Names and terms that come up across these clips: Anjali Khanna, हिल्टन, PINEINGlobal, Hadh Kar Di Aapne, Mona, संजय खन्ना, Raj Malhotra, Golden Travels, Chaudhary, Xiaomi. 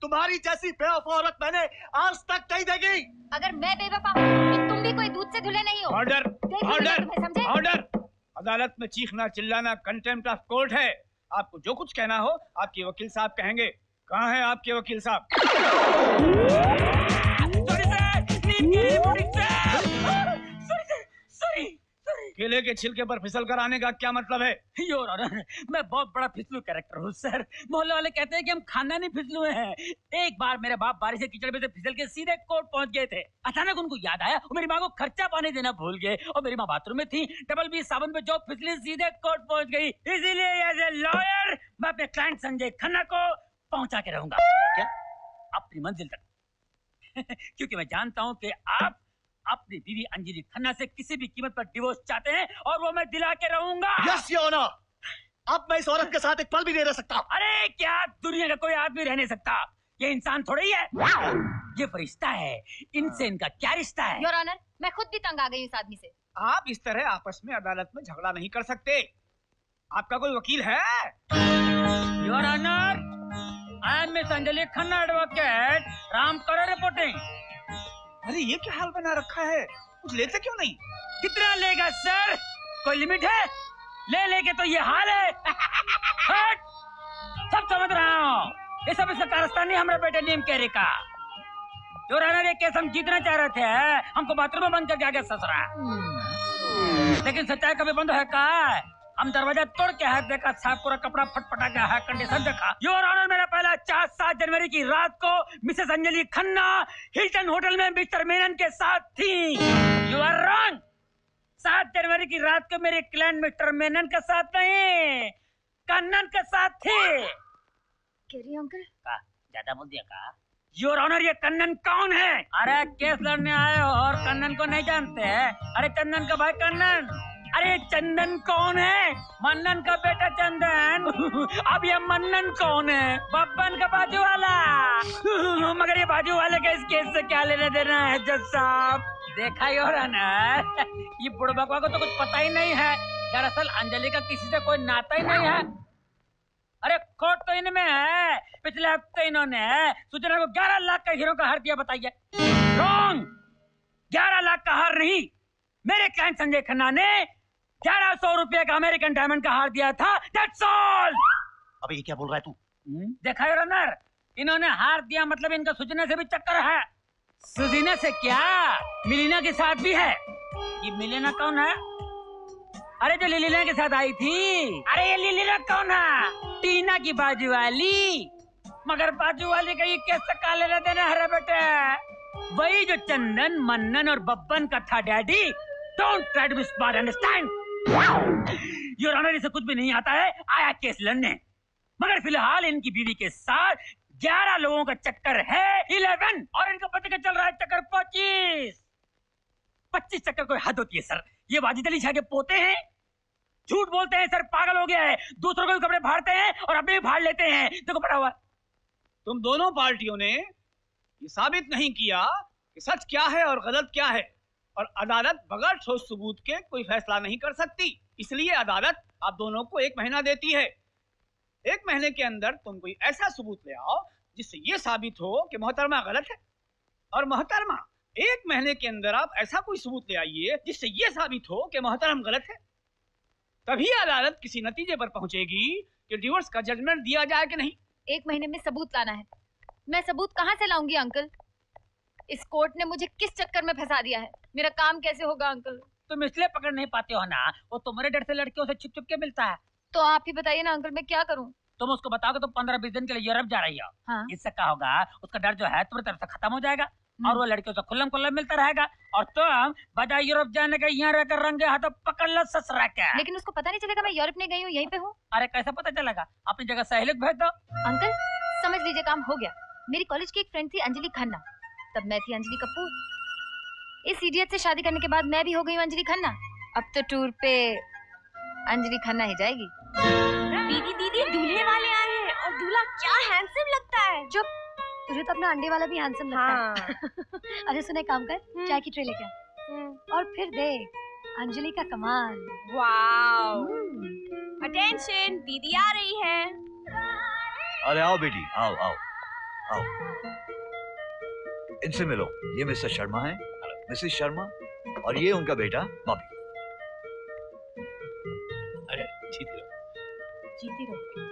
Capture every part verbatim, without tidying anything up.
तुम्हारी जैसी बेवफा औरत मैंने आज तक नहीं देखी। अगर मैं बेवफा हूँ तो तुम भी कोई दूध से धुले नहीं हो। Order, order, order. अदालत में चीखना चिल्लाना कंटेम्प्ट ऑफ कोर्ट है। आपको जो कुछ कहना हो आपके वकील साहब कहेंगे। कहाँ है आपके वकील साहब? केले के छिलके पर फिसल कर आने का क्या मतलब है? योर ऑनर, मैं बहुत बड़ा फिसलू कैरेक्टर हूँ सर। मोहल्ले वाले कहते हैं कि हम खानदानी फिसलू हैं। एक बार मेरे बाप बारिश के कीचड़ में से फिसल के सीधे कोर्ट पहुँच गए थे। अचानक उनको याद आया और मेरी माँ को खर्चा पानी देना भूल गए और मेरी माँ बाथरूम में थी। डबल बी साबुन पे जो फिसली सीधे कोर्ट पहुँच गई। इसीलिए एज ए लॉयर मैं अपने क्लाइंट संजय खन्ना को पहुँचा के रहूंगा क्या अपनी मंजिल तक, क्योंकि मैं जानता हूँ कि आप अपनी बीवी अंजलि खन्ना से किसी भी कीमत पर डिवोर्स चाहते हैं और वो मैं दिला के रहूंगा। यस योर ऑनर, अब मैं इस औरत के साथ एक पल भी नहीं रह सकता। अरे क्या दुनिया का कोई आदमी रह नहीं सकता? ये इंसान थोड़ा ही है, ये फरिश्ता है। इनसे इनका क्या रिश्ता है? योर ऑनर, मैं खुद भी तंग आ गई इस आदमी से। आप इस तरह आपस में अदालत में झगड़ा नहीं कर सकते। आपका कोई वकील है? Your honour, I am miss Anjali Khanna advocate, Ramkaran reporting. अरे ये क्या हाल बना रखा है? कुछ लेते क्यों नहीं? कितना लेगा सर? कोई लिमिट है? ले लेके तो ये हाल है। सब समझ रहा हूँ, ये सब इसका कारस्तानी हमारे बेटे नीम कैरी का। जो राना ने केस हम जीतना चाह रहे थे, हमको बाथरूम में बंद करके आ गया ससुरा। लेकिन सच्चाई कभी बंद है का? हम दरवाजा तोड़ के हाथ देखा, साफ पूरा कपड़ा फटफटा गया है, कंडीशन देखा। योर ऑनर, मेरा पहला चार सात जनवरी की रात को Mrs Anjali Khanna हिल्टन hotel में मिस्टर मेनन के साथ थी। You are wrong. सात जनवरी की रात को मेरे क्लाइंट मिस्टर मेनन के साथ नहीं, कन्नन के साथ थे। कैरी अंकल का ज्यादा बोल दिया का? योर ऑनर, ये कन्नन कौन है? अरे केस लड़ने आए और कन्नन को नहीं जानते है? अरे कन्नन का भाई कन्नन। अरे चंदन कौन है? मन्नन का बेटा चंदन। अब ये मन्नन कौन है? बब्बन का बाजू वाला। मगर ये बाजू वाले का इस केस से क्या लेने देना है जज साहब? देखा योर ऑनर, ये बुढ़बकवा को तो कुछ पता ही नहीं है। दरअसल अंजलि का किसी से कोई नाता ही नहीं है। अरे कोर्ट तो इनमें है। पिछले हफ्ते इन्होंने सूचना को ग्यारह लाख का हीरो का हार दिया। बताइए। रॉन्ग, ग्यारह लाख का हार नहीं। मेरे क्लाइंट संजय खन्ना ने ग्यारह सौ रुपये का अमेरिकन डायमंड का हार दिया था। That's all. अबे ये क्या बोल रहा है तू? देखा योर ऑनर, इन्होंने हार दिया मतलब इनका सुजीना से भी चक्कर है। सुजीना से क्या, मिलिना के साथ भी है। ये मिलिना कौन है? अरे जो लिलिना के साथ आई थी। अरे ये लिलिना कौन है? टीना की बाजू वाली। मगर बाजू वाली का ये कैसे काले न देना है बेटे? वही जो चंदन मन्नन और बब्बन का था। Daddy don't try to be smart, understand? Your honour, इसे कुछ भी नहीं आता है, आया केस लड़ने। मगर फिलहाल इनकी बीवी के साथ ग्यारह लोगों का चक्कर है इलेवन और इनका पता चल रहा है चक्कर पच्चीस पच्चीस चक्कर कोई हद होती है सर। ये वाजिद अली शाह के पोते हैं, झूठ बोलते हैं सर, पागल हो गया है, दूसरों के कपड़े फाड़ते हैं और अपने भी फाड़ लेते हैं। देखो पड़ा हुआ। तुम दोनों पार्टियों ने ये साबित नहीं किया कि सच क्या है और गलत क्या है, और अदालत बगैर ठोस सबूत के कोई फैसला नहीं कर सकती, इसलिए अदालत आप दोनों को एक महीना देती है। एक महीने के अंदर तुम कोई ऐसा सबूत ले आओ जिससे ये साबित हो कि मोहतरमा गलत है, और मोहतरमा एक महीने के अंदर आप ऐसा कोई सबूत ले आइए जिससे ये साबित हो कि मोहतरम गलत है। तभी अदालत किसी नतीजे पर पहुंचेगी कि डिवोर्स का जजमेंट दिया जाए कि नहीं। एक महीने में सबूत लाना है। मैं सबूत कहां से लाऊंगी अंकल? इस कोर्ट ने मुझे किस चक्कर में फंसा दिया है, मेरा काम कैसे होगा अंकल? तुम इसलिए पकड़ नहीं पाते हो ना, वो तुम्हारे डर से लड़कियों से छुप छुप के मिलता है। तो आप ही बताइए ना अंकल, मैं क्या करूँ? तुम उसको बताओगे तुम पंद्रह बीस दिन के लिए यूरोप जा रही हो। हाँ? इससे क्या होगा, उसका डर जो है तुम्हारी तरफ से खत्म हो जाएगा और वो लड़कियों से खुल्लम खुल्लम मिलता रहेगा, और तुम बजाय यूरोप जाने के यहाँ रहकर रंगे हाथों पकड़ लो ससुरा क्या। लेकिन उसको पता नहीं चलेगा मैं यूरोप नहीं गई हूँ, यहीं पे हूँ। अरे कैसे पता चलेगा, अपनी जगह सहेली भेज दो। अंकल समझ लीजिए काम हो गया। मेरी कॉलेज की एक फ्रेंड थी अंजलि खन्ना, तब मैं थी अंजलि कपूर। इस इडियट से शादी करने के बाद मैं भी हो गई हूँ अंजलि खन्ना। अब तो टूर पे अंजलि खन्ना ही जाएगी। दीदी दीदी दूल्हे वाले आए हैं और दूल्हा क्या हैंडसम लगता है। चुप, तुझे तो अपना अंडे वाला भी हैंडसम लगता है। अरे सुने, काम कर, चाय की ट्रे लेके आ और फिर देख अंजलि का कमाल। वाव, अटेंशन दीदी आ रही है। अरे आओ बेटी, आओ आओ आओ, इनसे मिलो। ये मिस्टर शर्मा है, मिसेस शर्मा, और ये उनका बेटा बॉबी। अरे जीती रहो, जीती रहो।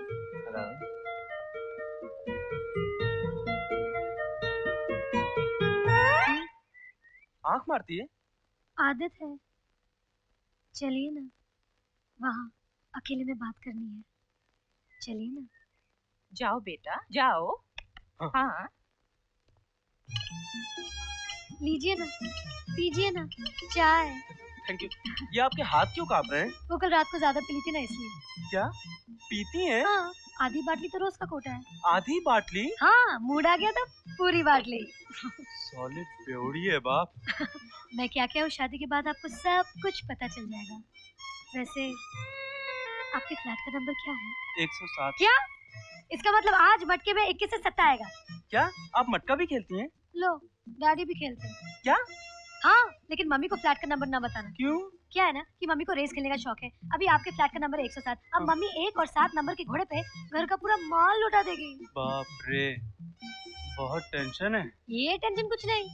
आँख मारती है, आदत है। चलिए ना, वहाँ अकेले में बात करनी है, चलिए ना। जाओ बेटा जाओ। हाँ, हाँ। लीजिए ना, पीजिए ना चाय। Thank you. ये आपके हाथ क्यों कांप रहे हैं? वो कल रात को ज्यादा पी ली थी ना, इसलिए। क्या पीती हैं? हाँ, आधी बाटली तो रोज का कोटा है। आधी बाटली? हाँ, मूड आ गया तो पूरी बाटली। सॉलिड बेवड़ी है बाप। मैं क्या क्या हूँ, शादी के बाद आपको सब कुछ पता चल जाएगा। वैसे आपके फ्लैट का नंबर क्या है? एक सौ सात। क्या? इसका मतलब आज मटके में इक्कीस से सत्ता आएगा। क्या आप मटका भी खेलती हैं? लो, डैडी भी खेलते हैं। क्या? हाँ, लेकिन मम्मी को फ्लैट का नंबर ना बताना। क्यों? क्या है ना कि मम्मी को रेस खेलने का शौक है। अभी आपके फ्लैट का नंबर एक सौ सात, अब मम्मी एक और सात नंबर के घोड़े पे घर का पूरा माल लुटा देगी। बाप रे, बहुत टेंशन है। ये टेंशन कुछ नहीं,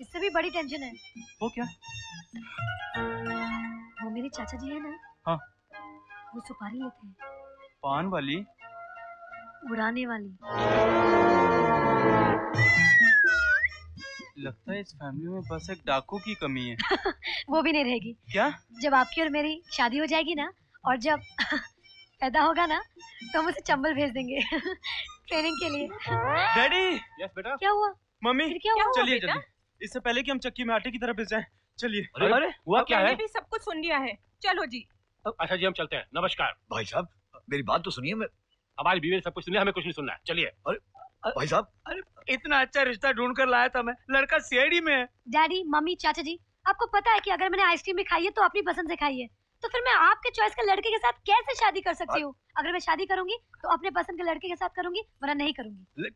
इससे भी बड़ी टेंशन है। वो क्या? वो मेरे चाचा जी है ना। हाँ। वो सुपारी लेते हैं, पान वाली, उड़ाने वाली। लगता है इस फैमिली में बस एक डाकू की कमी है। वो भी नहीं रहेगी। क्या? जब आपकी और मेरी शादी हो जाएगी ना, और जब पैदा होगा ना, तो हम उसे चंबल भेज देंगे ट्रेनिंग के लिए। डैडी। यस बेटा। क्या हुआ? मम्मी। क्या हुआ? चलिए जल्दी, इससे पहले कि हम चक्की में आटे की तरह पिस जाएं, चलिए। अरे, अरे हुआ क्या है? सब कुछ सुन लिया है, चलो जी। अच्छा जी, हम चलते हैं। नमस्कार। भाई साहब मेरी बात तो सुनिए, हमारी बीवी ने सब कुछ सुना, हमें कुछ नहीं सुनना है, चलिए। भाई साहब, अरे इतना अच्छा रिश्ता ढूंढ कर लाया था मैं, लड़का सीआईडी में है। डैडी, मम्मी, चाचा जी, आपको पता है कि अगर मैंने आइसक्रीम भी खाई है तो अपनी पसंद से खाई है, तो फिर मैं आपके चॉइस के लड़के के साथ कैसे शादी कर सकती हूँ? अगर मैं शादी करूंगी तो अपने पसंद के लड़के के साथ करूंगी, वरना नहीं करूंगी,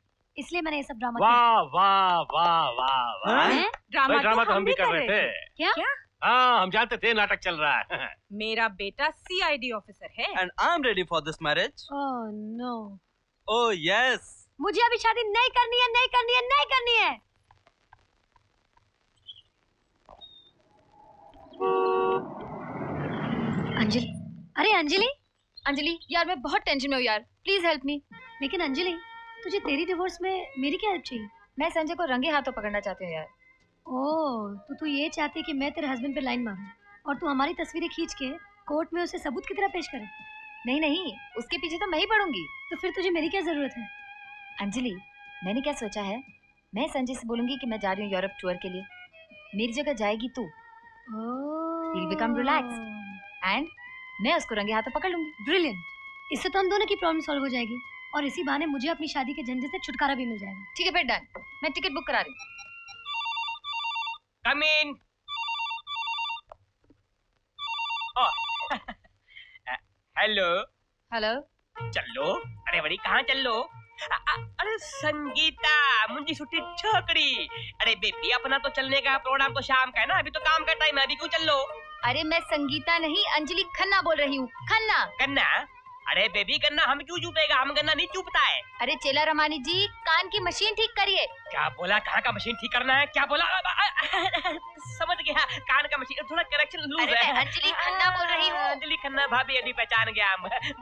इसलिए मैंने ये सब ड्रामा। वाह वाह वाह वाह, ड्रामा तो हम भी कर रहे थे। क्या? हाँ, हम जानते थे नाटक चल रहा है। मेरा बेटा सीआईडी ऑफिसर है। And I am ready for this marriage. Oh no, oh yes. मुझे अभी शादी नहीं करनी है, नहीं करनी है, नहीं करनी है। अंजलि, अरे अंजलि, अंजलि यार मैं बहुत टेंशन में हूँ यार, प्लीज हेल्प मी। लेकिन अंजलि तुझे तेरी डिवोर्स में मेरी क्या हेल्प चाहिए? मैं संजय को रंगे हाथों पकड़ना चाहती हूँ यार। ओह, तो तू ये चाहती है कि मैं तेरे हस्बैंड पे लाइन मारूँ और तू हमारी तस्वीरें खींच के कोर्ट में उसे सबूत की तरह पेश करे? नहीं नहीं, उसके पीछे तो मैं ही पड़ूंगी। तो फिर तुझे मेरी क्या जरूरत है? अंजलि मैंने क्या सोचा है, मैं संजय से बोलूंगी कि मैं जा रही हूँ यूरोप टूर के लिए, मेरी जगह जाएगी तू। oh. He'll become relaxed and मैं उसको रंगे हाथों पकड़ लूंगी। ब्रिलियंट, इससे तो हम दोनों की प्रॉब्लम सॉल्व हो जाएगी और इसी बहाने मुझे अपनी शादी के झंझट से छुटकारा भी मिल जाएगा। ठीक है फिर डन, मैं टिकट बुक करा रही हूँ। Come in. Hello hello. चलो, अरे बड़ी कहाँ चलो? आ, आ, अरे संगीता मुझी छुट्टी छोकड़ी, अरे बेबी अपना तो चलने का प्रोग्राम तो शाम का है ना, अभी तो काम का टाइम है, अभी क्यों चल लो? अरे मैं संगीता नहीं अंजलि खन्ना बोल रही हूँ। खन्ना खन्ना? अरे बेबी गन्ना हम क्यों चुपेगा, हम गन्ना नहीं चुपता है। अरे चेला रमानी जी कान की मशीन ठीक करिए। क्या बोला? कहाँ का मशीन ठीक करना है? क्या बोला? समझ गया, कान का मशीन थोड़ा करेक्शन लूज है। अंजलि खन्ना बोल रही हूँ। अंजलि खन्ना भाभी अभी पहचान गया,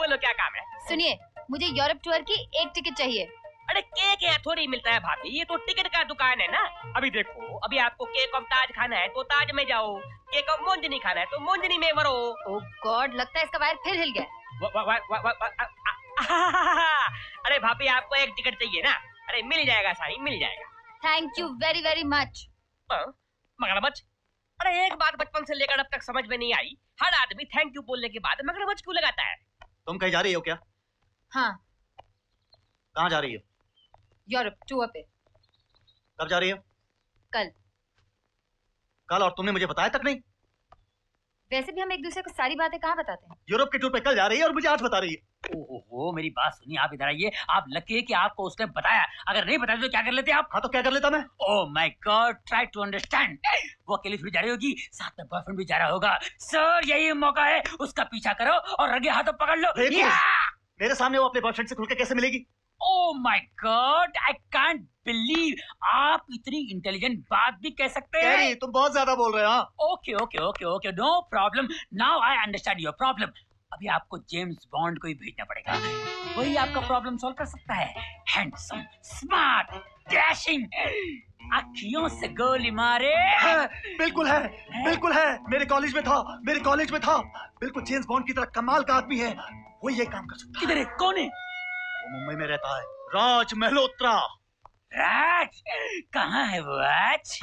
बोलो क्या काम है? सुनिए मुझे यूरोप टूर की एक टिकट चाहिए। अरे केक यहाँ थोड़ी मिलता है भाभी, ये तो टिकट का दुकान है ना। अभी देखो, अभी आपको केक और ताज खाना है तो ताज में जाओ, केक और मोंजनी खाना है तो मोंजनी में वरो। ओ गॉड, लगता है इसका वायर फिर हिल गया। वा, वा, वा, वा, वा, आ, आ, आ, अरे भाभी आपको एक टिकट चाहिए ना? अरे मिल जाएगा सारी, मिल जाएगा। Thank you very very much. मगरमच्छ? अरे एक बात बचपन से लेकर अब तक समझ में नहीं आई, हर आदमी थैंक यू बोलने के बाद मगरमच्छ क्यों लगाता है? तुम कहीं जा रही हो क्या? हाँ। कहाँ जा रही हो? यूरोप टूर पे। कब जा रही हो? कल। कल? और तुमने मुझे बताया तक नहीं। वैसे भी हम एक दूसरे को सारी बातें कहाँ बताते हैं। यूरोप के टूर पे कल जा रही है और मुझे आज बता रही है। ओहो, मेरी बात सुनिए, आप इधर आइए। आप लकी है कि आपको उसने बताया, अगर नहीं बताया तो क्या कर लेते आप। हाँ तो क्या कर लेता मैं। Oh my God, try to understand. वो अकेली थोड़ी जा रही होगी, साथ में बॉयफ्रेंड भी जा रहा होगा। सर यही मौका है, उसका पीछा करो और रंगे हाथों पकड़ लो। मेरे सामने वो अपने बॉयफ्रेंड से खुल के कैसे मिलेगी? Oh my God, I can't believe आप इतनी इंटेलिजेंट बात भी कह सकते हैं। कैरी, तुम बहुत ज़्यादा बोल रहे हो। Okay, okay, okay, okay, no problem. Now I understand your problem. अभी आपको जेम्स बॉन्ड को ही भेजना पड़ेगा, वही आपका प्रॉब्लम सॉल्व कर सकता है। हैंडसम, स्मार्ट, डैशिंग, आँखियों से गोली मारे। है, बिल्कुल है, है बिल्कुल है। मेरे कॉलेज में था, मेरे कॉलेज में था। बिल्कुल जेम्स बॉन्ड की तरह कमाल का आदमी है, वो ये काम कर सकता है। किधर है? कौन है? वो मुंबई में रहता है, राज मल्होत्रा। राज कहाँ है वो आज?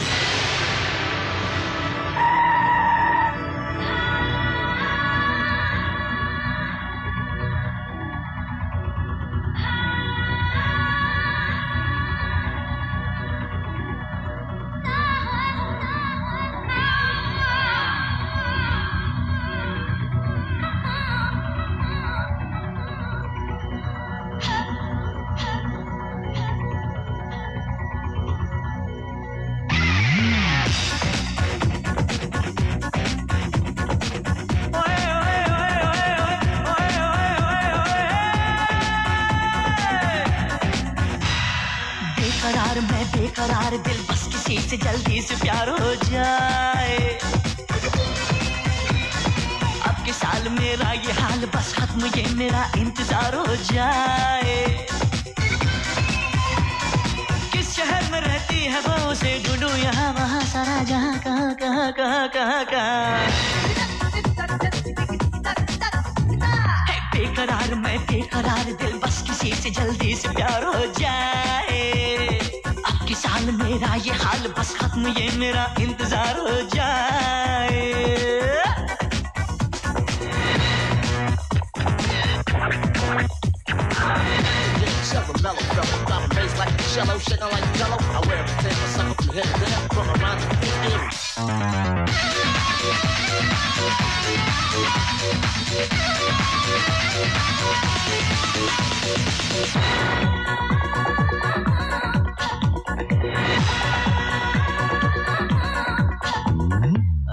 करार दिल बस किसी से जल्दी से प्यार हो जाए, अब के साल मेरा ये हाल, बस खत्म ये मेरा इंतजार हो जाए। किस शहर में रहती है वो, उसे ढूंढूं यहाँ वहाँ सारा जहाँ, कहाँ कहाँ कहाँ कहाँ कहाँ। है बेकरार मैं बेकरार दिल बस किसी से जल्दी से प्यार हो जाए, साल मेरा ये हाल, बस खत्म ये मेरा इंतजार हो जाए। Mellow, mellow, drop a bass like a cello, shaking like jello. I wear everything I suck up from head to down, from around to big ears.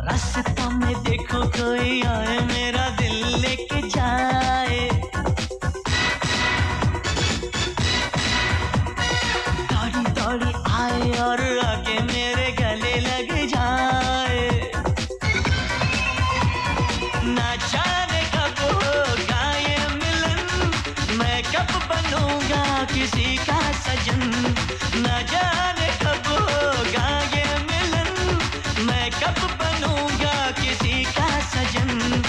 रास्ता में देखो कोई आए, मेरा दिल लेके जाए। और आके मेरे गले लग जाए, ना जाने कब होगा ये मिलन, मैं कब बनूंगा किसी का सजन। ना जाने कब होगा ये मिलन, मैं कब बनूंगा किसी का सजन।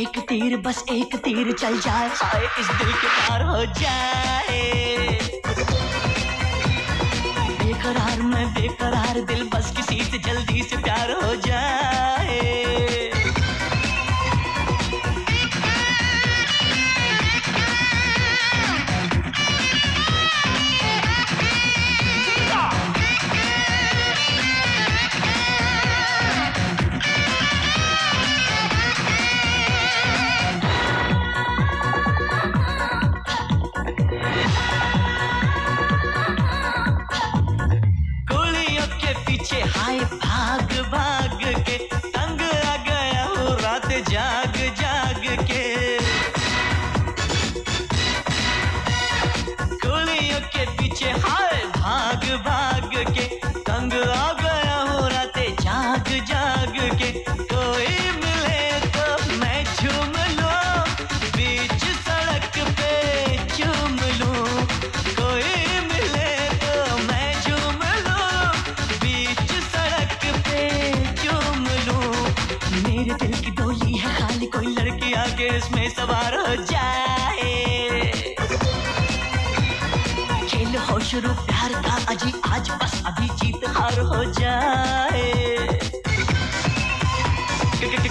एक तीर बस एक तीर चल जाए, हाय इस दिल के पार हो जाए। बेकरार मैं बेकरार दिल बस किसी से जल्दी से प्यार हो जाए। पीछे हाय भाग भाग के तंग आ गया हूँ रात जाग जाग के। गोलियों के पीछे हाय भाग भाग के तंग आ गया हूँ रात जाग जाग के। कोई मिले तो मैं झूम लूँ बीच सड़क पे झूम लूँ। कोई मिले तो मैं झूम लूँ बीच सड़क पे झूम लूँ। मेरे दिल की डोली है खाली, कोई लड़की आके इसमें सवार हो जाए। खेल हो शुरू प्यार का अजी आज, बस अभी जीत हार हो जाए।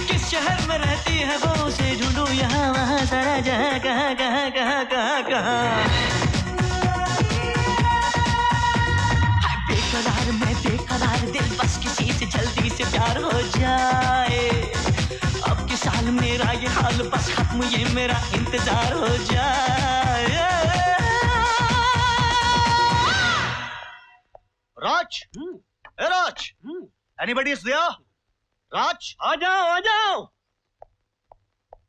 किस शहर में रहती है वो, उसे ढूंढूं यहाँ वहाँ सारा जहाँ, कहाँ कहाँ कहाँ कहाँ कहाँ। हाय बेकरार मैं बेकरार, दिल बस किसी से जल्दी से प्यार हो जाए। अब किस हाल मेरा ये हाल, बस खत्म ये मेरा इंतजार हो जाए। राज, ए Raj, anybody is there? Raj, आ जाओ आ जाओ।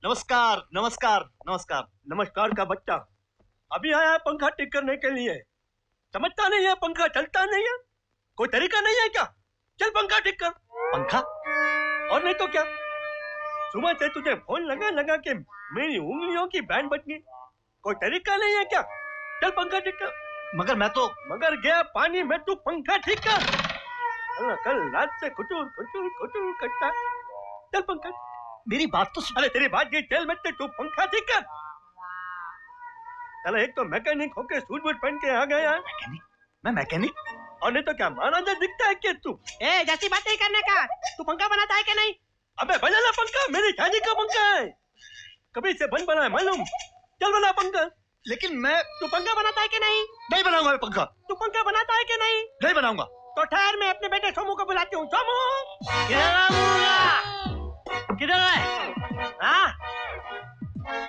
नमस्कार नमस्कार नमस्कार। नमस्कार का बच्चा अभी आया है पंखा ठीक करने के लिए, समझता नहीं है पंखा चलता नहीं है, कोई तरीका नहीं है क्या? चल पंखा ठीक कर। पंखा? और नहीं तो क्या, सुबह से तुझे फोन लगा लगा के मेरी उंगलियों की बैंड बच गई, कोई तरीका नहीं है क्या? चल पंखा ठीक कर। मगर मैं तो मगर गया पानी में, तू पंखा ठीक कर। कल रात से खुटूर खुटूर खुटूर करता, चल पंखा। मेरी बात तो सुन। अरे तेरी बात गई तेल में, तू पंखा ठीक कर। चलो एक तो मैकेनिक होके सूट बूट पहन के आ गया। मैकेनिक? मैं मैकेनिक? और नहीं तो क्या, माना जा दिखता है क्या तू? ए जैसी बात नहीं करने का, तू पंखा बनाता है क्या नहीं? अबे बना ला पंखा, मेरी शादी का पंखा है, कभी से बन बना है मालूम। चल बना पंखा। लेकिन मैं, तू पंखा बनाता है कि नहीं? नहीं बनाऊंगा मैं पंखा। तू पंखा बनाता है कि नहीं? नहीं बनाऊंगा। तो ठहर, मैं अपने बेटे सोमू को बुलाती हूँ। सोमू किधर? किधर है? हाँ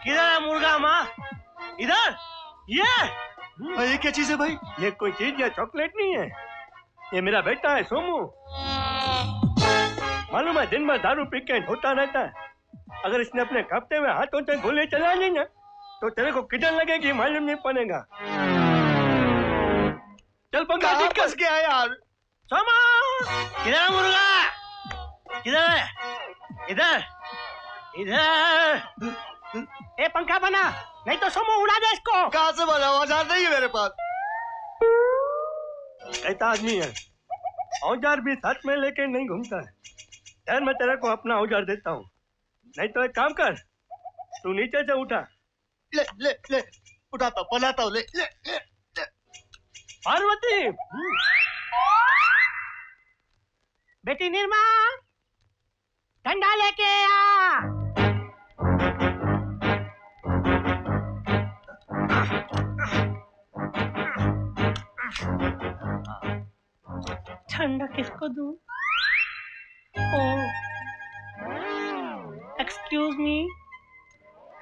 किधर है मुर्गा माँ? इधर। ये ये क्या चीज है भाई? ये कोई चीज या चॉकलेट नहीं है, ये मेरा बेटा है सोमू। मालूम है दिन भर दारू पी के होता रहता है, अगर इसने अपने कांपते हुए हाथों से गोले चला ली ना तो तेरे को किचन लगेगी, मालूम नहीं पड़ेगा। चल पंखा ठीक कर। क्या यार? सोमा किधर मुर्गा? किधर है? इधर इधर। ए पंखा बना, नहीं तो सोमो उड़ा दे इसको। कहाँ से बना? औजार नहीं है मेरे पास। कहता आदमी है, औजार भी साथ में लेके नहीं घूमता है। मैं तेरे को अपना औजार देता हूँ, नहीं तो एक काम कर, तू नीचे से उठा। ले ले ले उठाता हूँ बनाता हूँ। ले ले ले, ले। पार्वती बेटी निर्मा ठंडा लेके आ। ठंडा किसको दूँ? Oh excuse me.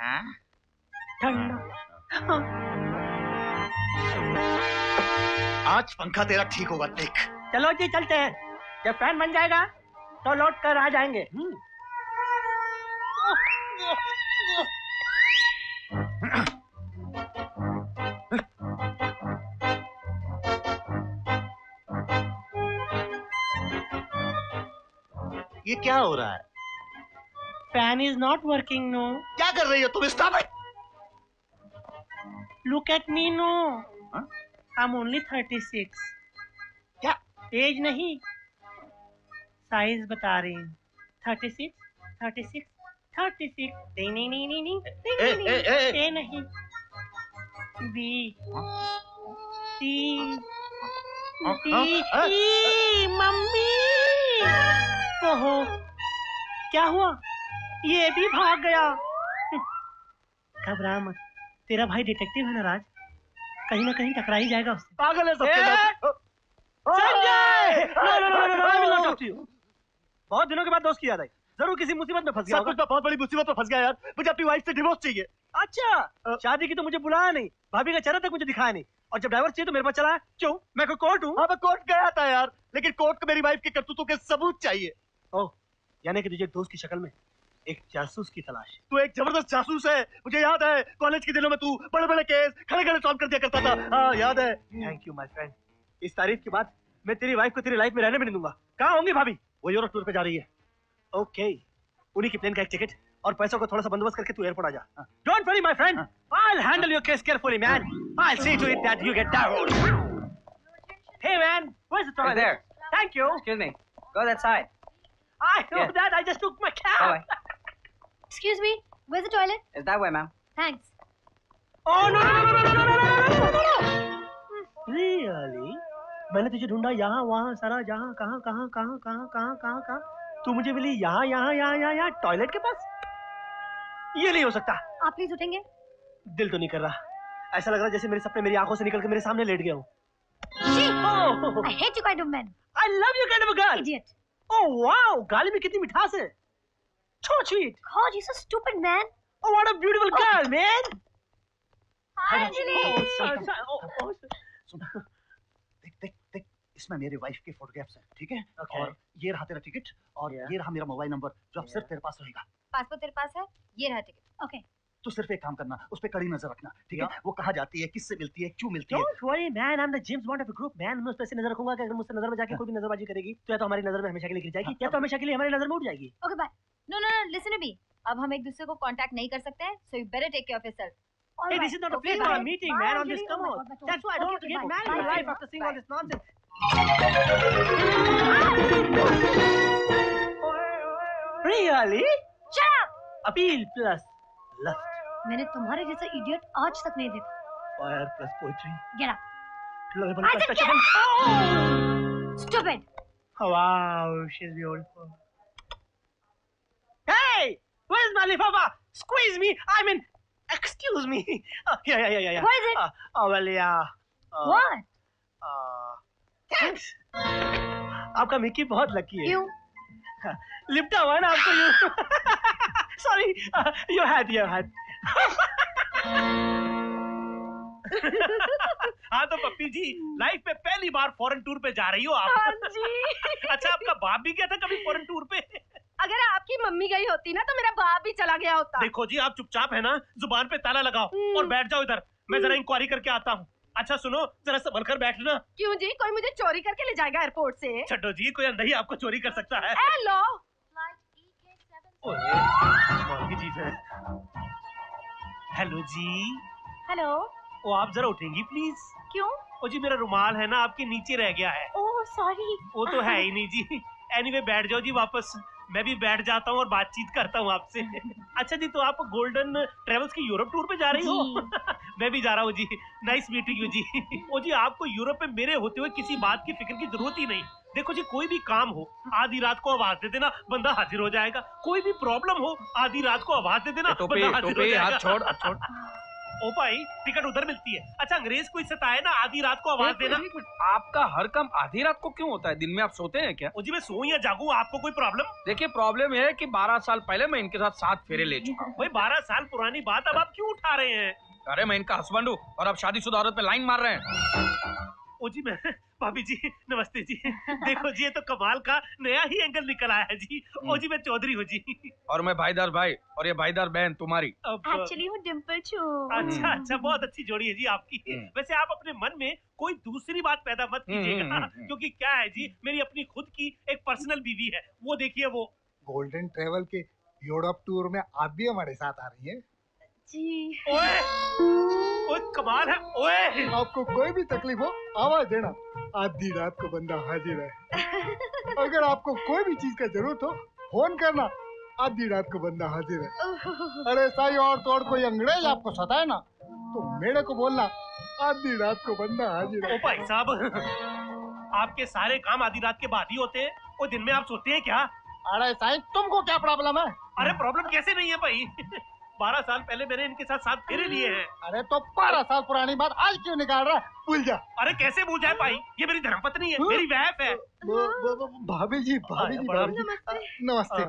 हाँ ठंडा। आज पंखा तेरा ठीक होगा देख। चलो जी चलते हैं, जब फैन बन जाएगा तो लौट कर आ जाएंगे। ये क्या हो रहा है? Fan is not working. No क्या कर रही हो तुम? Stop it. Look at me, no. Huh? I'm only thirty-six. क्या? Age नहीं, size बता रही हूँ। thirty-six, thirty-six, thirty-six. नहीं नहीं नहीं नहीं नहीं नहीं नहीं नहीं नहीं। B, C, D, E, mummy. ओहो, क्या हुआ? ये भी भाग गया। घबरा मत, तेरा भाई डिटेक्टिव है ना राज, कहीं ना कहीं टकरा ही जाएगा उससे। पागल है सबके संजय। बहुत दिनों के बाद दोस्त की याद आई, जरूर किसी मुसीबत में फंस गया होगा। बहुत बड़ी मुसीबत में फंस गया यार, मुझे अपनी वाइफ से डिवोर्स चाहिए। अच्छा, शादी की तो मुझे बुलाया नहीं, भाभी का चेहरा तक मुझे दिखाया नहीं, और जब ड्राइवर चाहिए तो मेरे पास चला है। क्यों, मैं कोई कोर्ट हूँ? हाँ, मैं कोर्ट गया था यार, लेकिन कोर्ट को मेरी वाइफ के करतूतों के सबूत चाहिए। ओह, यानी कि तुझे एक दोस्त की शक्ल में एक जासूस की तलाश। तू एक जबरदस्त जासूस है, मुझे याद है। कॉलेज के दिनों में तू बड़े बड़े केस खड़े खड़े सॉल्व कर दिया करता था। हाँ याद है। Thank you my friend. इस तारीफ के बाद मैं तेरी वाइफ को तेरी लाइफ में रहने भी नहीं दूंगा। कहाँ होंगी भाभी? वो यूरोप टूर पे जा रही है। ओके, उन्हीं की प्लेन का एक टिकट और पैसों का थोड़ा सा बंदोबस्त करके तू एयरपोर्ट आ जा। Don't worry my friend, I will handle your case carefully man. I will see to it that you get down. Hey man, where is the toilet there? Thank you. Excuse me, go that side. I know yeah. that. I just took my cab. Oh, excuse me. Where's the toilet? Is that way, ma'am? Thanks. Oh no! no, no, no, no, no, no, no, no. Really? मैंने तुझे ढूंढा यहाँ वहाँ सारा जहाँ कहाँ कहाँ कहाँ कहाँ कहाँ कहाँ कहाँ। तू मुझे मिली यहाँ यहाँ यहाँ यहाँ यहाँ टॉयलेट के पास? ये नहीं हो सकता। आप प्लीज उठेंगे? दिल तो नहीं कर रहा। ऐसा लग रहा जैसे मेरे सपने मेरी आंखों से निकल के मेरे सामने लेट गया हूँ। I hate you kind of man. I love you kind of a girl. Idiot. Oh wow, गाली में कितनी मिठास है। So sweet. God, you're so stupid, man. Oh, what a beautiful oh. girl, man. Hi, Anjali. Oh, oh, सुन, देख देख देख, इसमें मेरी वाइफ के फोटोग्राफ्स हैं, ठीक है? Okay. और ये रहा तेरा टिकट और yeah. ये रहा मेरा मोबाइल नंबर, जो अब yeah. सिर्फ तेरे पास रहेगा। पासपोर्ट तेरे पास है, ये रहा टिकट। ओके. Okay. तो सिर्फ एक काम करना, उस पे कड़ी नजर रखना, ठीक है? वो कहाँ जाती है, किससे मिलती है, क्यों मिलती है? Don't worry, man. I'm the James Bond of the group, man. मैं उस पे से नजर रखूंगा कि अगर मुझसे नजर में जाके कोई भी नजरबाजी करेगी, तो या तो हमारी नजर में हमेशा के लिए गिर जाएगी, या तो हमेशा के लिए हमारी नजर में उड़ जाएगी। Okay, bye. No, no, no. Listen to me. अब हम एक दूसरे को कांटेक्ट नहीं कर सकते हैं, so you better take care of yourself. Hey, this is not a place for a meeting, man. On this, come on. That's why I don't want to get married in my life after seeing all this nonsense. Really? Shut up. Appeal plus lust. मैंने तुम्हारे जैसा idiot आज तक नहीं देखा। Fire plus poetry. Get up. I said get up. Stupid. Wow, she's beautiful. Hey, where's my lipapa? Squeeze me. I mean, excuse me. Uh, yeah, yeah, yeah, yeah. What is it? Uh, oh well, yeah. Uh, what? Uh, thanks. आपका Mickey बहुत lucky है। क्यों? लिपटा हुआ ना आपको you. Sorry, uh, your hat, your hat. हाँ तो पप्पी जी, लाइफ में पहली बार फॉरेन टूर पे जा रही हो आप। हाँ जी। अच्छा, आपका बाप भी गया था कभी फॉरेन टूर पे? अगर आपकी मम्मी गई होती ना तो मेरा बाप भी चला गया होता। देखो जी, आप चुपचाप है ना, जुबान पे ताला लगाओ और बैठ जाओ इधर। मैं जरा इंक्वायरी करके आता हूँ। अच्छा सुनो, जरा संभल कर बैठना। क्यों जी, कोई मुझे चोरी करके ले जाएगा एयरपोर्ट से? छड्डो जी, कोई अंधा ही आपको चोरी कर सकता है। हेलो, चीज है। हेलो जी। हेलो। ओ आप जरा उठेंगी प्लीज? क्यों? ओ जी, मेरा रुमाल है ना आपके नीचे रह गया है। Oh sorry. वो तो है ही नहीं जी। एनीवे बैठ जाओ जी वापस। मैं भी बैठ जाता हूँ और बातचीत करता हूँ आपसे। अच्छा जी, तो आप गोल्डन ट्रेवल्स की यूरोप टूर पे जा रही हो? मैं भी जा रहा हूँ जी। नाइस मीटिंग यू जी। ओ जी, आपको यूरोप में मेरे होते हुए किसी बात की फिक्र की जरूरत ही नहीं। देखो जी, कोई भी काम हो आधी रात को आवाज दे देना, बंदा हाजिर हो जाएगा। कोई भी प्रॉब्लम हो आधी रात को आवाज दे देना, तो बंदा हाजिर तो हो जाएगा। छोड़ छोड़। ओ भाई, टिकट उधर मिलती है। अच्छा, अंग्रेज कोई सताए ना, आधी रात को आवाज देना। आपका हर काम आधी रात को क्यों होता है? दिन में आप सोते हैं क्या? मुझे मैं सो या जागू, आपको कोई प्रॉब्लम? देखिए, प्रॉब्लम है कि बारह साल पहले मैं इनके साथ सात फेरे ले चुका हूँ। भाई, बारह साल पुरानी बात अब आप क्यों उठा रहे हैं? अरे मैं इनका हस्बैंड हूँ और आप शादीशुदा औरत में लाइन मार रहे हैं। ओ जी, मैं भाभी जी नमस्ते जी। देखो जी, ये तो कमाल का नया ही एंगल निकल आया है जी। ओ जी, मैं चौधरी हूँ जी। और मैं भाईदार भाई और ये भाईदार बहन तुम्हारी। एक्चुअली हूँ डिम्पल छू। अच्छा अच्छा, बहुत अच्छी जोड़ी है जी आपकी। वैसे आप अपने मन में कोई दूसरी बात पैदा मत कीजिएगा, क्योंकि क्या है जी, मेरी अपनी खुद की एक पर्सनल बीवी है। वो देखिए, वो गोल्डन ट्रेवल के यूरोप टूर में आप भी हमारे साथ आ रही है जी। ओए, ओए कमाल है। ओए, आपको कोई भी तकलीफ हो आवाज देना, आधी रात को बंदा हाजिर है। अगर आपको कोई भी चीज का जरूरत हो फोन करना, आधी रात को बंदा हाजिर है। अरे साई, और तोड़ कोई अंग्रेज आपको सताए ना तो मेरे को बोलना, आधी रात को बंदा हाजिर है। ओ भाई साहब, आपके सारे काम आधी रात के बाद ही होते हैं और दिन में आप सोते हैं क्या? अरे साई, तुमको क्या प्रॉब्लम है? अरे प्रॉब्लम कैसे नहीं है भाई, बारह साल पहले मैंने इनके साथ साथ फेरे लिए हैं। अरे तो बारह साल पुरानी बात आज क्यों निकाल रहा है? भूल जा। अरे कैसे भूल जाए भाई, ये मेरी धर्मपत्नी है, मेरी वाइफ है। भाभी जी भाभी जी भाभी जी नमस्ते।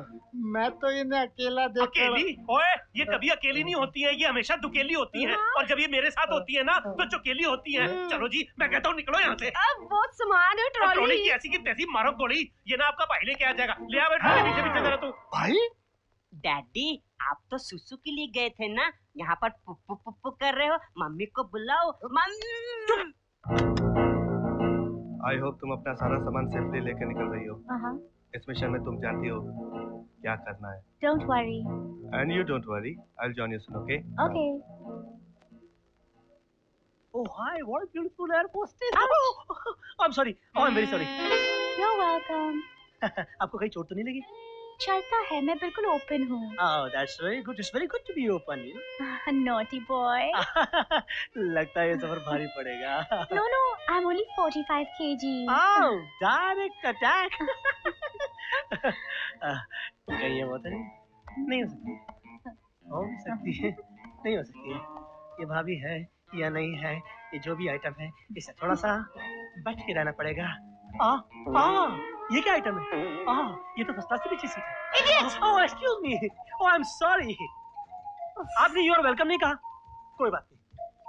मैं तो इन्हें अकेला देखा। ओए ये कभी अकेली नहीं होती है, ये हमेशा दुकेली होती है, और जब ये मेरे साथ होती है ना तो चुकेली होती है। चलो जी मैं कहता हूँ निकलो यहाँ से। अब बहुत सामान है ट्रॉली की, ऐसी की तैसी मारो गोली। ये ना आपका भाई लेके आ जाएगा। ले आ बैठो पीछे पीछे जरा तू। भाई डैडी आप तो सुसु के लिए गए थे ना, यहाँ पर पुप्पू पुप्पू कर रहे हो। मम्मी को बुलाओ। आई होप तुम अपना सारा सामान सेफली लेके निकल रही हो। इस मिशन में तुम जानती हो क्या करना है। Don't worry and you don't worry, I will join you soon. Okay okay. Oh hi what beautiful air hostess. I am sorry, I am very sorry. You are welcome. आपको कहीं चोट तो नहीं लगी? चलता है, मैं बिल्कुल ओपन हूँ। oh, that's very good. It's very good to be open, you know? Naughty boy. लगता है ये सफर भारी पड़ेगा। No, no, I'm only forty-five kilograms. Oh, direct attack. कहीं ये बात नहीं, नहीं हो सकती, हो भी सकती है, नहीं हो सकती है। ये भाभी है या नहीं है, ये जो भी आइटम है इसे थोड़ा सा बच के रहना पड़ेगा। आ, आ, ये क्या आइटम है? आह, ये तो फर्स्ट क्लास से भी अच्छी सीट है। Idiot! Oh, excuse me. Oh, I am sorry. आपने यू आर वेलकम नहीं कहा। कोई बात नहीं,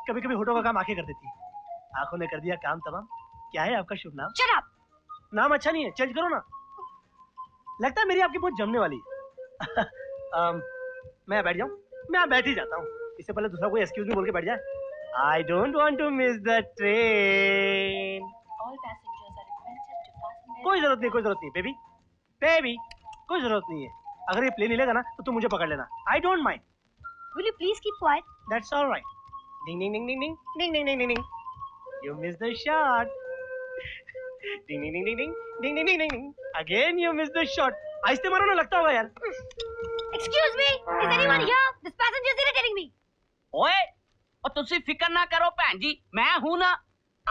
कभी कभी होठों का काम आंखें कर देती है। आंखों ने कर दिया काम तमाम। क्या है आपका शुभ नाम? शराब। नाम अच्छा नहीं है, चेंज करो ना। लगता है मेरी आपकी बहुत जमने वाली है। um, मैं बैठ जाऊँ? मैं बैठ ही जाता हूँ, इससे पहले दूसरा कोई एक्सक्यूज मी बोल के बैठ जाए। I don't want to miss the train. कोई जरूरत नहीं, कोई जरूरत नहीं बेबी, बेबी कोई जरूरत नहीं है। अगर ये प्लेन हिलेगा ना तो तुम मुझे पकड़ लेना। I don't mind. Will you please keep quiet? That's alright. Ding ding ding ding ding ding ding ding ding. You miss the shot. Ding ding ding ding ding ding ding ding. Again you miss the shot. आहिस्ते मारो ना, लगता होगा यार। Excuse me, is anyone here? This passenger is irritating me. ओए और तुसी फिक्र ना करो बहन जी, मैं हूं ना।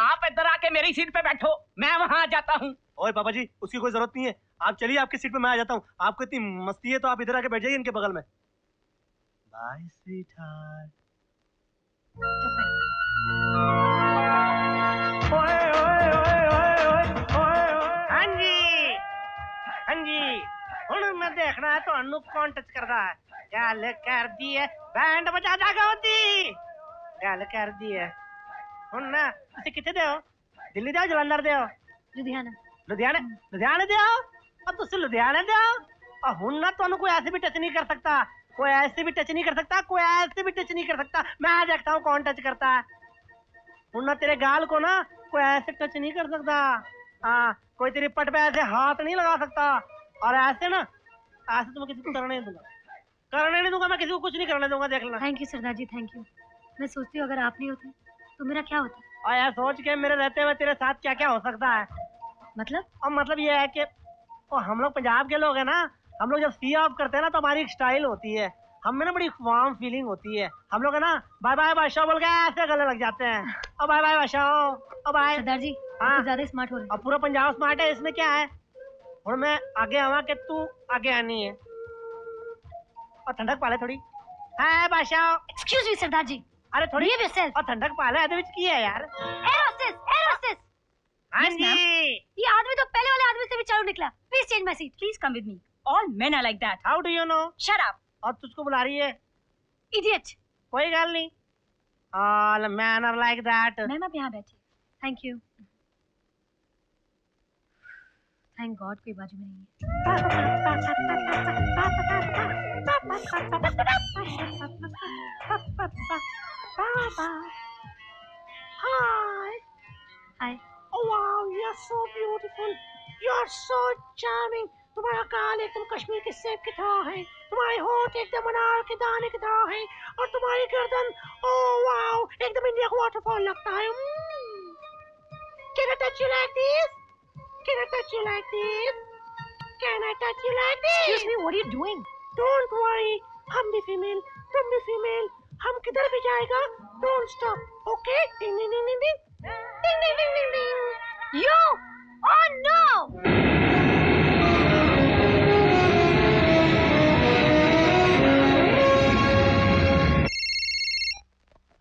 आप इधर आके मेरी सीट पे बैठो, मैं वहां आ जाता हूँ। ओए पापा जी उसकी कोई जरूरत नहीं है, आप चलिए आपकी सीट पे मैं आ जाता हूँ। आपको इतनी मस्ती है तो आप इधर आके बैठ जाइए इनके बगल में। Bye sweetheart. ओए ओए ओए ओए ओए ओए। हाँ जी हाँ जी, हूं मैं देखना है तो अनु कौन टच कर रहा है। गल कर दी है बैंड बजा जागा होती, गल कर दी है। हूं ना तुम कितने दे हो? दिल्ली दे हो, जलंधर दे हो, लुधियाना? लुधियाने लुधियाने दे आओ। अब तुम लुधियाने दे आओ। और हूं ना तुम कोई ऐसे भी टच नहीं कर सकता, कोई ऐसे भी टच नहीं कर सकता, कोई ऐसे भी टच नहीं कर सकता। मैं देखता हूँ कौन टच करता है। हूं ना तेरे गाल को ना कोई ऐसे टच नहीं कर सकता। हाँ, कोई तेरी पट पे ऐसे हाथ नहीं लगा सकता। और ऐसे ना ऐसे तुम्हें किसी को करने नहीं दूंगा, करने नहीं दूंगा मैं किसी को, कुछ नहीं करने दूंगा, देख लेना। थैंक यू सरदार जी, थैंक यू। मैं सोचती हूँ अगर आप नहीं होते तो मेरा क्या होता। और यार सोच के मेरे रहते हुए तेरे साथ क्या क्या हो सकता है। मतलब? और मतलब ये है कि ओ, हम लोग पंजाब के लोग हैं ना, हम लोग जब सी ऑफ करते हैं ना तो हमारी एक स्टाइल होती है, हमें ना बड़ी वार्म फीलिंग होती है। हम लोग है ना बाय बाय बादशाह बोल के ऐसे गले लग जाते हैं। ओ बाय बाय बादशाह, ओ बाय। सरदार जी हाँ ज्यादा स्मार्ट हो रहे हैं। अब पूरा पंजाब स्मार्ट है, इसमें क्या है। और मैं आगे आवा के तू आगे आनी है, और ठंडक पाले थोड़ी है बादशाह। एक्सक्यूज मी सरदार जी। अरे थोड़ी और ठंडक पाले की है यार। Yes, ये आदमी तो पहले वाले आदमी से भी चालू निकला। Please change my seat. Please come with me. All men are like that. How do you know? Shut up. और तुझको बुला रही है। Idiot. कोई गल नहीं। All men are like that. Ma'am आप यहाँ बैठिए। Thank you. Thank God कोई बाजू में नहीं है। Hi. Hi. Oh wow, you are so beautiful. You are so charming. तुम्हारा काल एकदम कश्मीर के सेब की तरह है, तुम्हारे होंठ एकदम अनार के दाने की तरह है, और तुम्हारी गर्दन oh wow, एकदम इंडिया का वाटरफॉल लगता है। Can I touch you like this? Can I touch you like this? Can I touch you like this? Excuse me, what are you doing? Don't worry, हम भी फीमेल, तुम भी female, हम किधर भी जाएगा। Don't stop, okay? Ding ding ding ding. Ding, ding, ding, ding, ding. You! Oh no!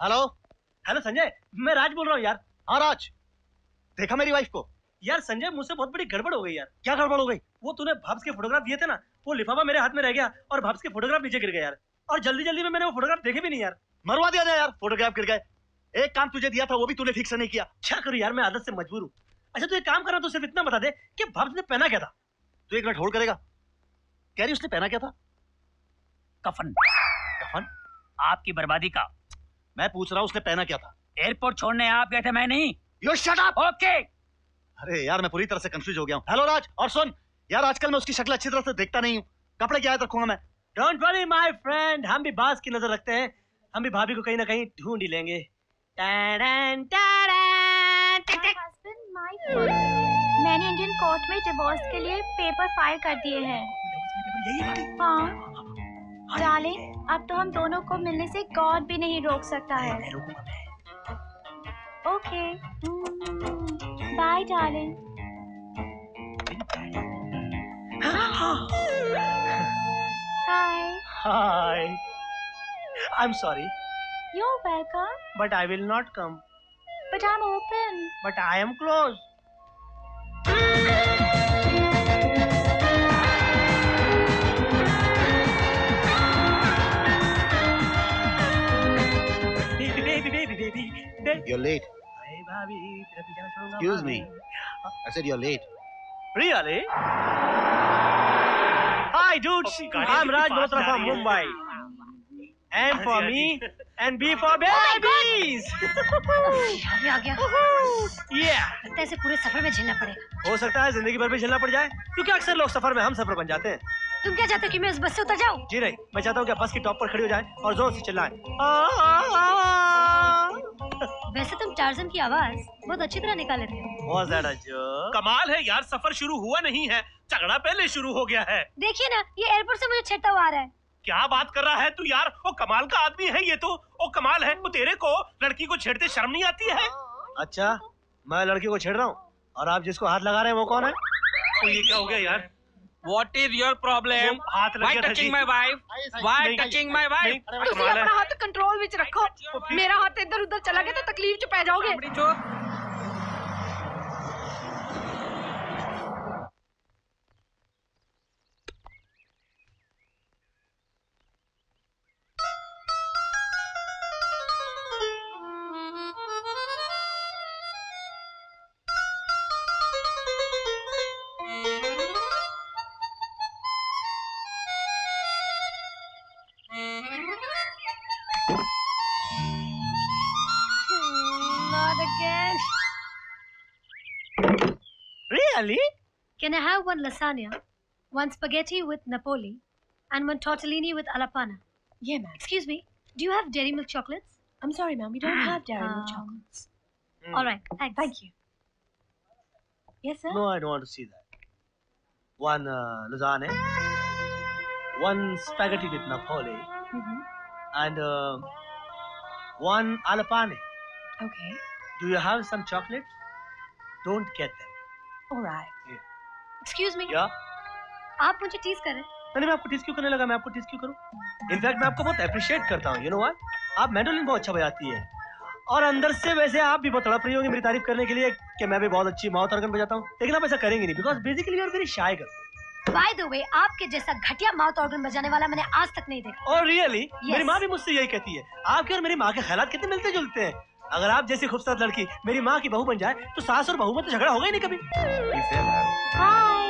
Hello hello Sanjay, मैं राज बोल रहा हूँ यार। हाँ राज, देखा मेरी वाइफ को? यार संजय, मुझसे बहुत बड़ी गड़बड़ हो गई यार। क्या गड़बड़ हो गई? वो तूने भाब्स के फोटोग्राफ दिए थे ना, वो लिफाफा मेरे हाथ में रह गया और भाब्स के फोटोग्राफ नीचे गिर गए यार। और जल्दी जल्दी में मैंने वो फोटोग्राफ देखे भी नहीं यार, मरवा दिया था यार। फोटोग्राफ गिर गए, एक काम तुझे दिया था वो भी तूने ठीक से नहीं किया। क्या करूं यार, मैं आदत से मजबूर हूँ। अच्छा तू एक काम करना, तो सिर्फ इतना बता दे कि भाब्स ने पहना क्या था। तू एक मिनट होल्ड करेगा? कह रही उसने पहना क्या था? कफन। कफन? आपकी बर्बादी का। मैं पूछ रहा हूँ उसने पहना क्या था। एयरपोर्ट छोड़ने आप गए थे, मैं नहीं। You shut up. ओके। अरे यार मैं पूरी तरह से कंफ्यूज हो गया हूँ। हेलो राज, और सुन यार आजकल मैं उसकी शक्ल अच्छी तरह से देखता नहीं हूँ, कपड़े क्या याद रखूंगा मैं। डोंट वरी माय फ्रेंड, हम भी बास की नजर रखते हैं, हम भी भाभी को कहीं ना कहीं ढूंढ ही लेंगे। तारां, तारां, तारां। मैंने इंडियन कोर्ट में डिवोर्स के लिए पेपर फाइल कर दिए हैं। हाँ डार्लिंग, अब तो हम दोनों को मिलने से गॉड भी नहीं रोक सकता है। Okay bye darling. हाय हाय, I am sorry. You are welcome, but I will not come. But I am open, but I am close. Baby baby baby baby, you are late. Excuse me. I said you're late. Really? Hi, dudes. I'm Raj Malhotra from Mumbai. M for me, and B for babies. ये आ गया। Yeah. लगता है इसे पूरे सफर में झेलना पड़ेगा। हो सकता है जिंदगी भर भी झेलना पड़ जाए, क्योंकि अक्सर लोग सफर में हम सफर बन जाते हैं। तुम क्या चाहते हो कि मैं उस बस से उतर जाऊं? जी नहीं, मैं चाहता हूँ कि बस की टॉप पर खड़ी हो जाए और जोर से चिल्लाए। वैसे तुम टार्जन की आवाज बहुत अच्छी तरह निकाल लेते हो। बहुत ज्यादा जो। कमाल है यार, सफर शुरू हुआ नहीं है, झगड़ा पहले शुरू हो गया है। देखिए ना, ये एयरपोर्ट से मुझे छेड़ता हुआ आ रहा है। क्या बात कर रहा है तू यार, वो कमाल का आदमी है ये तो। वो कमाल है, वो तेरे को लड़की को छेड़ते शर्म नहीं आती है? अच्छा मैं लड़की को छेड़ रहा हूँ और आप जिसको हाथ लगा रहे हैं वो कौन है? ये क्या हो गया यार? What is your problem? Why touching my wife? Why touching my wife? तुम अपना हाथ कंट्रोल में रखो। मेरा हाथ इधर उधर चला गया तो तकलीफ में पड़ जाओगे। Really? Can I have one lasagna, one spaghetti with Napoli, and one tortellini with alapana? Yeah, ma'am. Excuse me, do you have dairy milk chocolates? I'm sorry, ma'am, we don't have dairy uh, milk chocolates. Mm. All right, thanks. Thank you. Yes, sir. No, I don't want to see that. One uh, lasagna, one spaghetti with Napoli, mm-hmm. and uh, one alapana. Okay. Do you have some chocolates? Don't get them. All right. Yeah. Excuse me. Yeah. आप मुझे tease कर रहे हैं। मैं आपको tease क्यों करने लगा? मैं आपको टीज क्यों करूं? इनफैक्ट मैं आपको बहुत अप्रिशिएट करता हूं। You know what? आप मैंडोलिन बहुत अच्छा बजाती है और अंदर से वैसे आप भी बहुत तड़प रही होगी मेरी तारीफ करने के लिए कि मैं भी बहुत अच्छी माउथ ऑर्गन बजाता हूं, लेकिन आप ऐसा करेंगे नहीं बिकॉज बेसिकली और मेरी शाय कर। By the way, आपके जैसा घटिया माउथ ऑर्गन बजाने वाला मैंने आज तक नहीं देखा। और रियली मेरी माँ भी मुझसे यही कहती है, आपके और मेरी माँ के ख्यालात कितने मिलते जुलते हैं। अगर आप जैसी खूबसूरत लड़की मेरी माँ की बहू बन जाए तो सास और बहू में तो झगड़ा होगा ही नहीं कभी। Hi,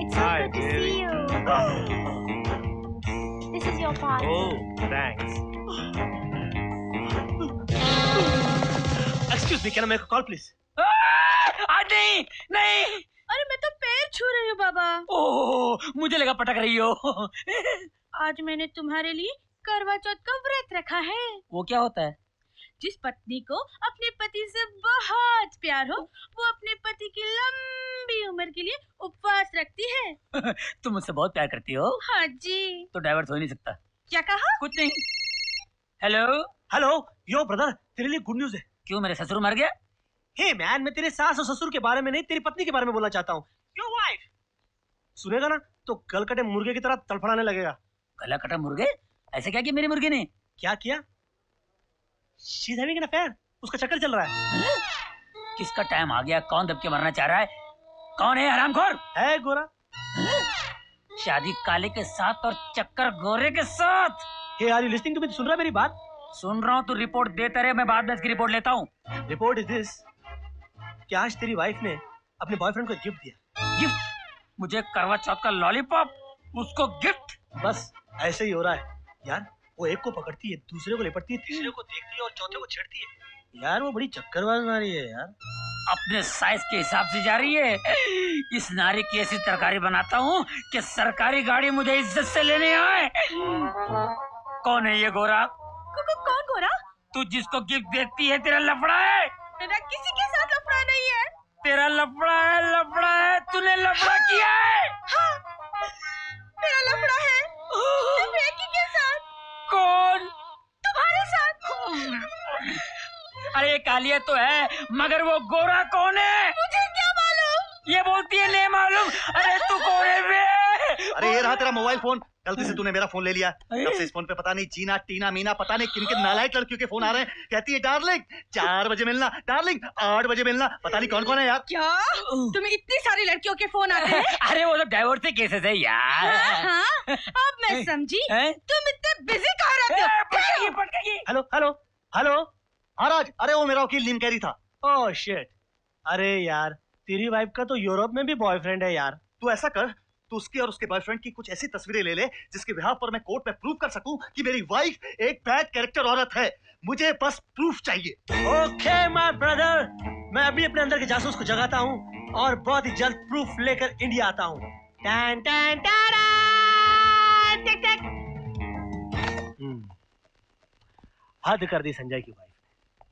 it's good to see you. This is your party. Oh thanks. Excuse me, can I make a call please? नहीं नहीं, अरे मैं तो पैर छू रही हूँ बाबा। ओह मुझे लगा पटक रही हो। आज मैंने तुम्हारे लिए करवा चौथ का व्रत रखा है। वो क्या होता है? जिस पत्नी को अपने पति से बहुत प्यार हो वो अपने पति की लंबी उम्र के लिए उपवास रखती है। तुम मुझसे बहुत प्यार करती हो। हाँ जी। तो डाइवर्स हो नहीं सकता। क्या कहा? कुछ नहीं। हेलो हेलो, यो ब्रदर तेरे लिए गुड न्यूज है। क्यों, मेरे ससुर मर गया? हे hey मैन, मैं तेरे सास और ससुर के बारे में नहीं तेरी पत्नी के बारे में बोलना चाहता हूँ। योर वाइफ सुनेगा ना तो गल कटे मुर्गे की तरह तड़फड़ाने लगेगा। गला कटा मुर्गे? ऐसे क्या किया मेरे मुर्गे ने? क्या किया? She's having an affair. उसका चक्कर चल रहा है। किसका टाइम आ गया? कौन दबके मरना चाह रहा है? कौन है हरामखोर? है गोरा। शादी काले के साथ और चक्कर गोरे के साथ। Hey are you listening to me? सुन रहा है मेरी बात? सुन रहा हूँ, तू रिपोर्ट देता रहे, मैं बाद में इसकी रिपोर्ट लेता हूँ। रिपोर्ट इज दिस कि आज तेरी वाइफ ने अपने बॉयफ्रेंड को गिफ्ट दिया। गिफ्ट? मुझे करवा चौथ का लॉलीपॉप, उसको गिफ्ट। बस ऐसे ही हो रहा है यार। वो एक को पकड़ती है, दूसरे को लिपटती है, तीसरे को देखती है और चौथे को छेड़ती है। यार वो बड़ी चक्करबाज नारी है यार, अपने साइज के हिसाब से जा रही है। इस नारी की ऐसी तरकारी बनाता हूँ कि सरकारी गाड़ी मुझे इज्जत से लेने आए। कौन है ये गोरा? कौन गोरा? तू जिसको गिफ्ट देती है तेरा लफड़ा है। मेरा किसी के साथ लफड़ा नहीं है। तेरा लफड़ा है, लफड़ा है, तूने लफड़ा किया है। हाँ, मेरा लफड़ा है लड़की के साथ। कौन? तुम्हारे साथ। अरे कालिया तो है, मगर वो गोरा कौन है? मुझे क्या मालूम? ये बोलती है नहीं मालूम। अरे तू कौन है बे? अरे ये रहा तेरा मोबाइल फोन। गलती से तूने मेरा फोन ले लिया। तब से इस फोन पे पता नहीं जीना, टीना, मीना, पता नहीं किन किन नालायक लड़कियों के फोन आ रहे हैं। कहती है डार्लिंग चार बजे मिलना, डार्लिंग आठ बजे मिलना। पता नहीं कौन कौन है यार। क्या तुम्हें इतनी सारी लड़कियों के फोन आते हैं? अरे वो लोग डाइवोर्स के केसेस है यार। हाँ, हाँ, अब मैं समझी तुम इतने बिजी कहाँ रहते हो। हेलो हेलो हेलो महाराज। अरे वो मेरा वकील नीम कैरी था। Oh shit. अरे यार तेरी वाइफ का तो यूरोप में भी बॉयफ्रेंड है यार। तू ऐसा कर, तो उसके और उसके बॉयफ्रेंड की कुछ ऐसी तस्वीरें ले ले जिसके बिहार पर मैं कोर्ट में प्रूव कर सकूं कि मेरी वाइफ एक बैड कैरेक्टर औरत है। मुझे बस प्रूफ चाहिए। ओके माय ब्रदर, मैं अभी अपने अंदर के जासूस को जगाता हूं और बहुत ही जल्द प्रूफ लेकर इंडिया आता हूं। टैन टैन टारा टिक टिक। हद कर दी संजय की वाइफ ने।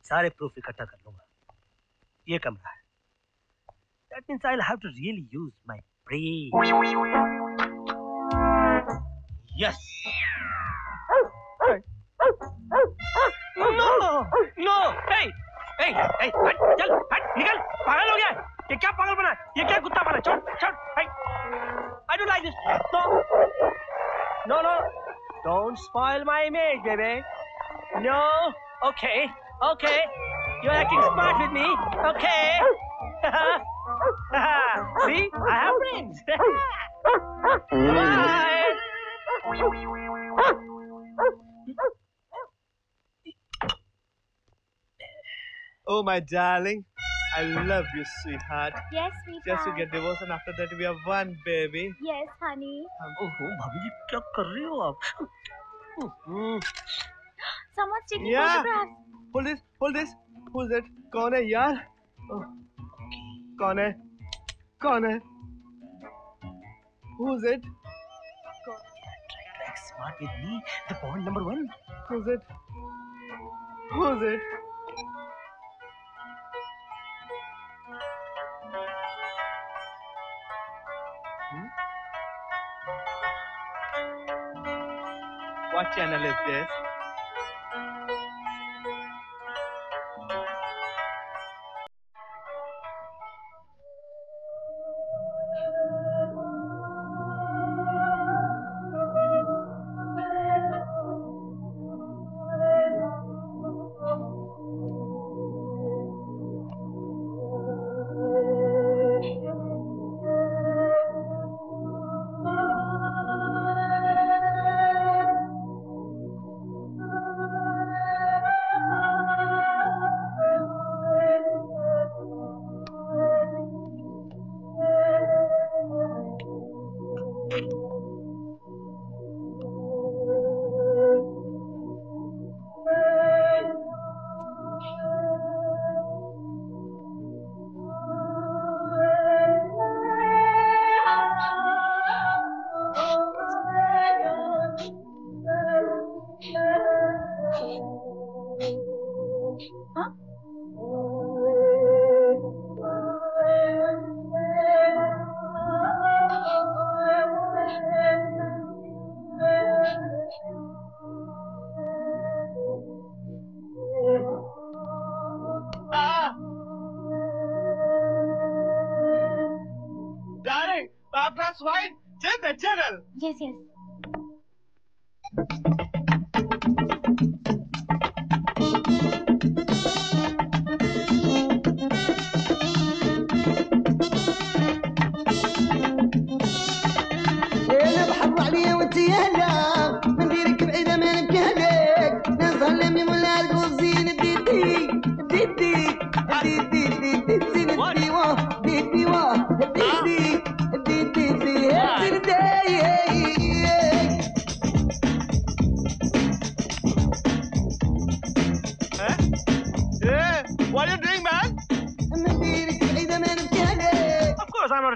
सारे प्रूफ इकट्ठा कर लूंगा। ये कमरा है। That means I will have to really use my Free. Yes. No. No. Hey. Hey. Hey. हट, चल, हट, निकल, पागल हो गया। ये क्या पागल बना? ये क्या कुत्ता बना? छोड़, छोड़। Hey. I don't like this. No. No. No. Don't spoil my image, baby. No. Okay. Okay. You're acting smart with me. Okay. See, I have friends. Bye. Oh my darling, I love you, sweetheart. Yes, sweetheart. Just to get divorced, and after that we are one, baby. Yes, honey. Oh, bhabhi ji, क्या कर रही हो आप? Someone's taking photographs. Hold this, hold this, hold that. कौन है यार? कौन है? कौन है? Who's it? कौन? Try to act smart with me. The bond number one. Who's it? Who's it? Hmm? What channel is this?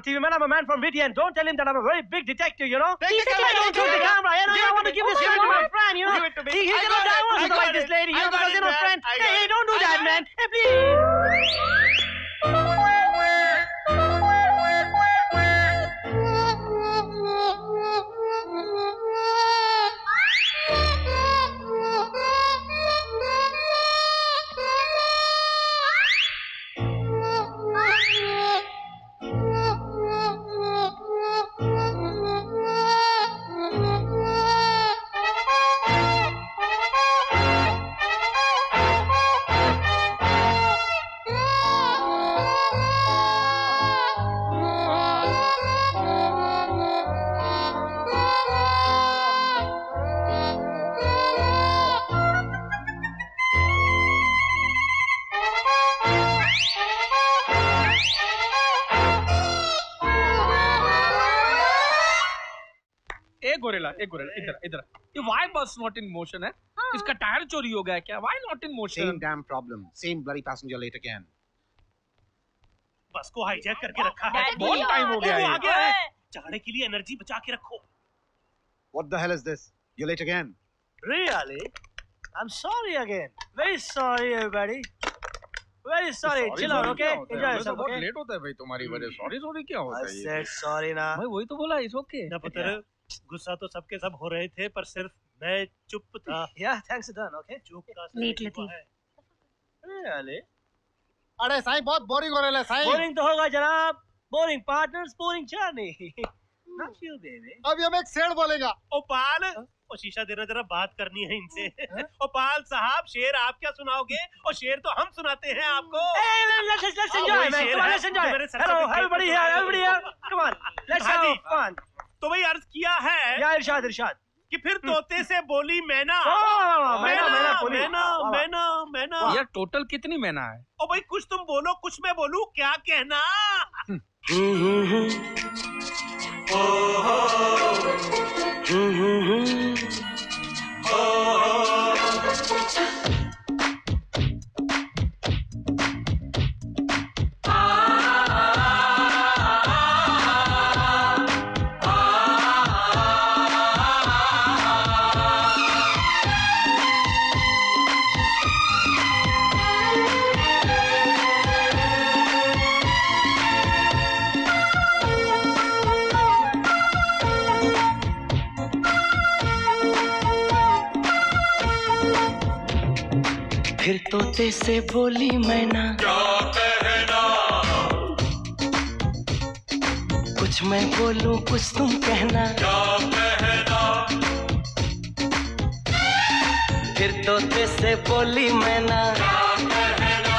T V man, I'm a man from Viti, and don't tell him that I'm a very big detective, you know? He's a I don't take the camera, you know? I want to give this to my friend, you know? Give it to me. He, he's going to divorce like this lady, you know, because you're not friend. Hey, hey, don't do I that, man. Hey, एक gorilla इधर इधर ये why bus not in motion है? इसका tyre चोरी हो गया क्या? Why not in motion? Same damn problem, same bloody passenger late again. बस को हाईजैक करके रखा है। बहुत टाइम हो गया है। वो आ गया है। जाने के लिए एनर्जी बचा के रखो। What the hell is this? You're late again. Really? I'm sorry again. Very sorry everybody. Very sorry. Chill out, okay? Enjoy yourself, okay? Late होता है भाई तुम्हारी वजह। Sorry sorry क्या होता है? I said sorry ना। मैं वही तो बोला, it's okay. ना पता है। गुस्सा तो सबके सब हो रहे थे पर सिर्फ मैं चुप था। yeah, thanks done, okay? चुप अरे अरे साईं बहुत बोरिंग हो रहा है साईं। बोरिंग तो होगा जनाब, बोरिंग पार्टनर्स, बोरिंग जर्नी। अब ये हम एक शेर बोलेगा। ओ पाल, ओ शीशा देना जरा बात करनी है इनसे। ओ पाल साहब शेर आप क्या सुनाओगे? ओ शेर तो हम सुनाते हैं आपको। Hey, तो भाई अर्ज किया है या इरशाद इरशाद कि फिर तोते से बोली मैना मैना मैना मैना मैना यार टोटल कितनी मैना है? ओ भाई कुछ तुम बोलो कुछ मैं बोलूं क्या कहना? फिर तोते से बोली मैना क्या कहना? कुछ मैं बोलूं कुछ तुम कहना क्या कहना? फिर तोते से बोली मैना क्या कहना?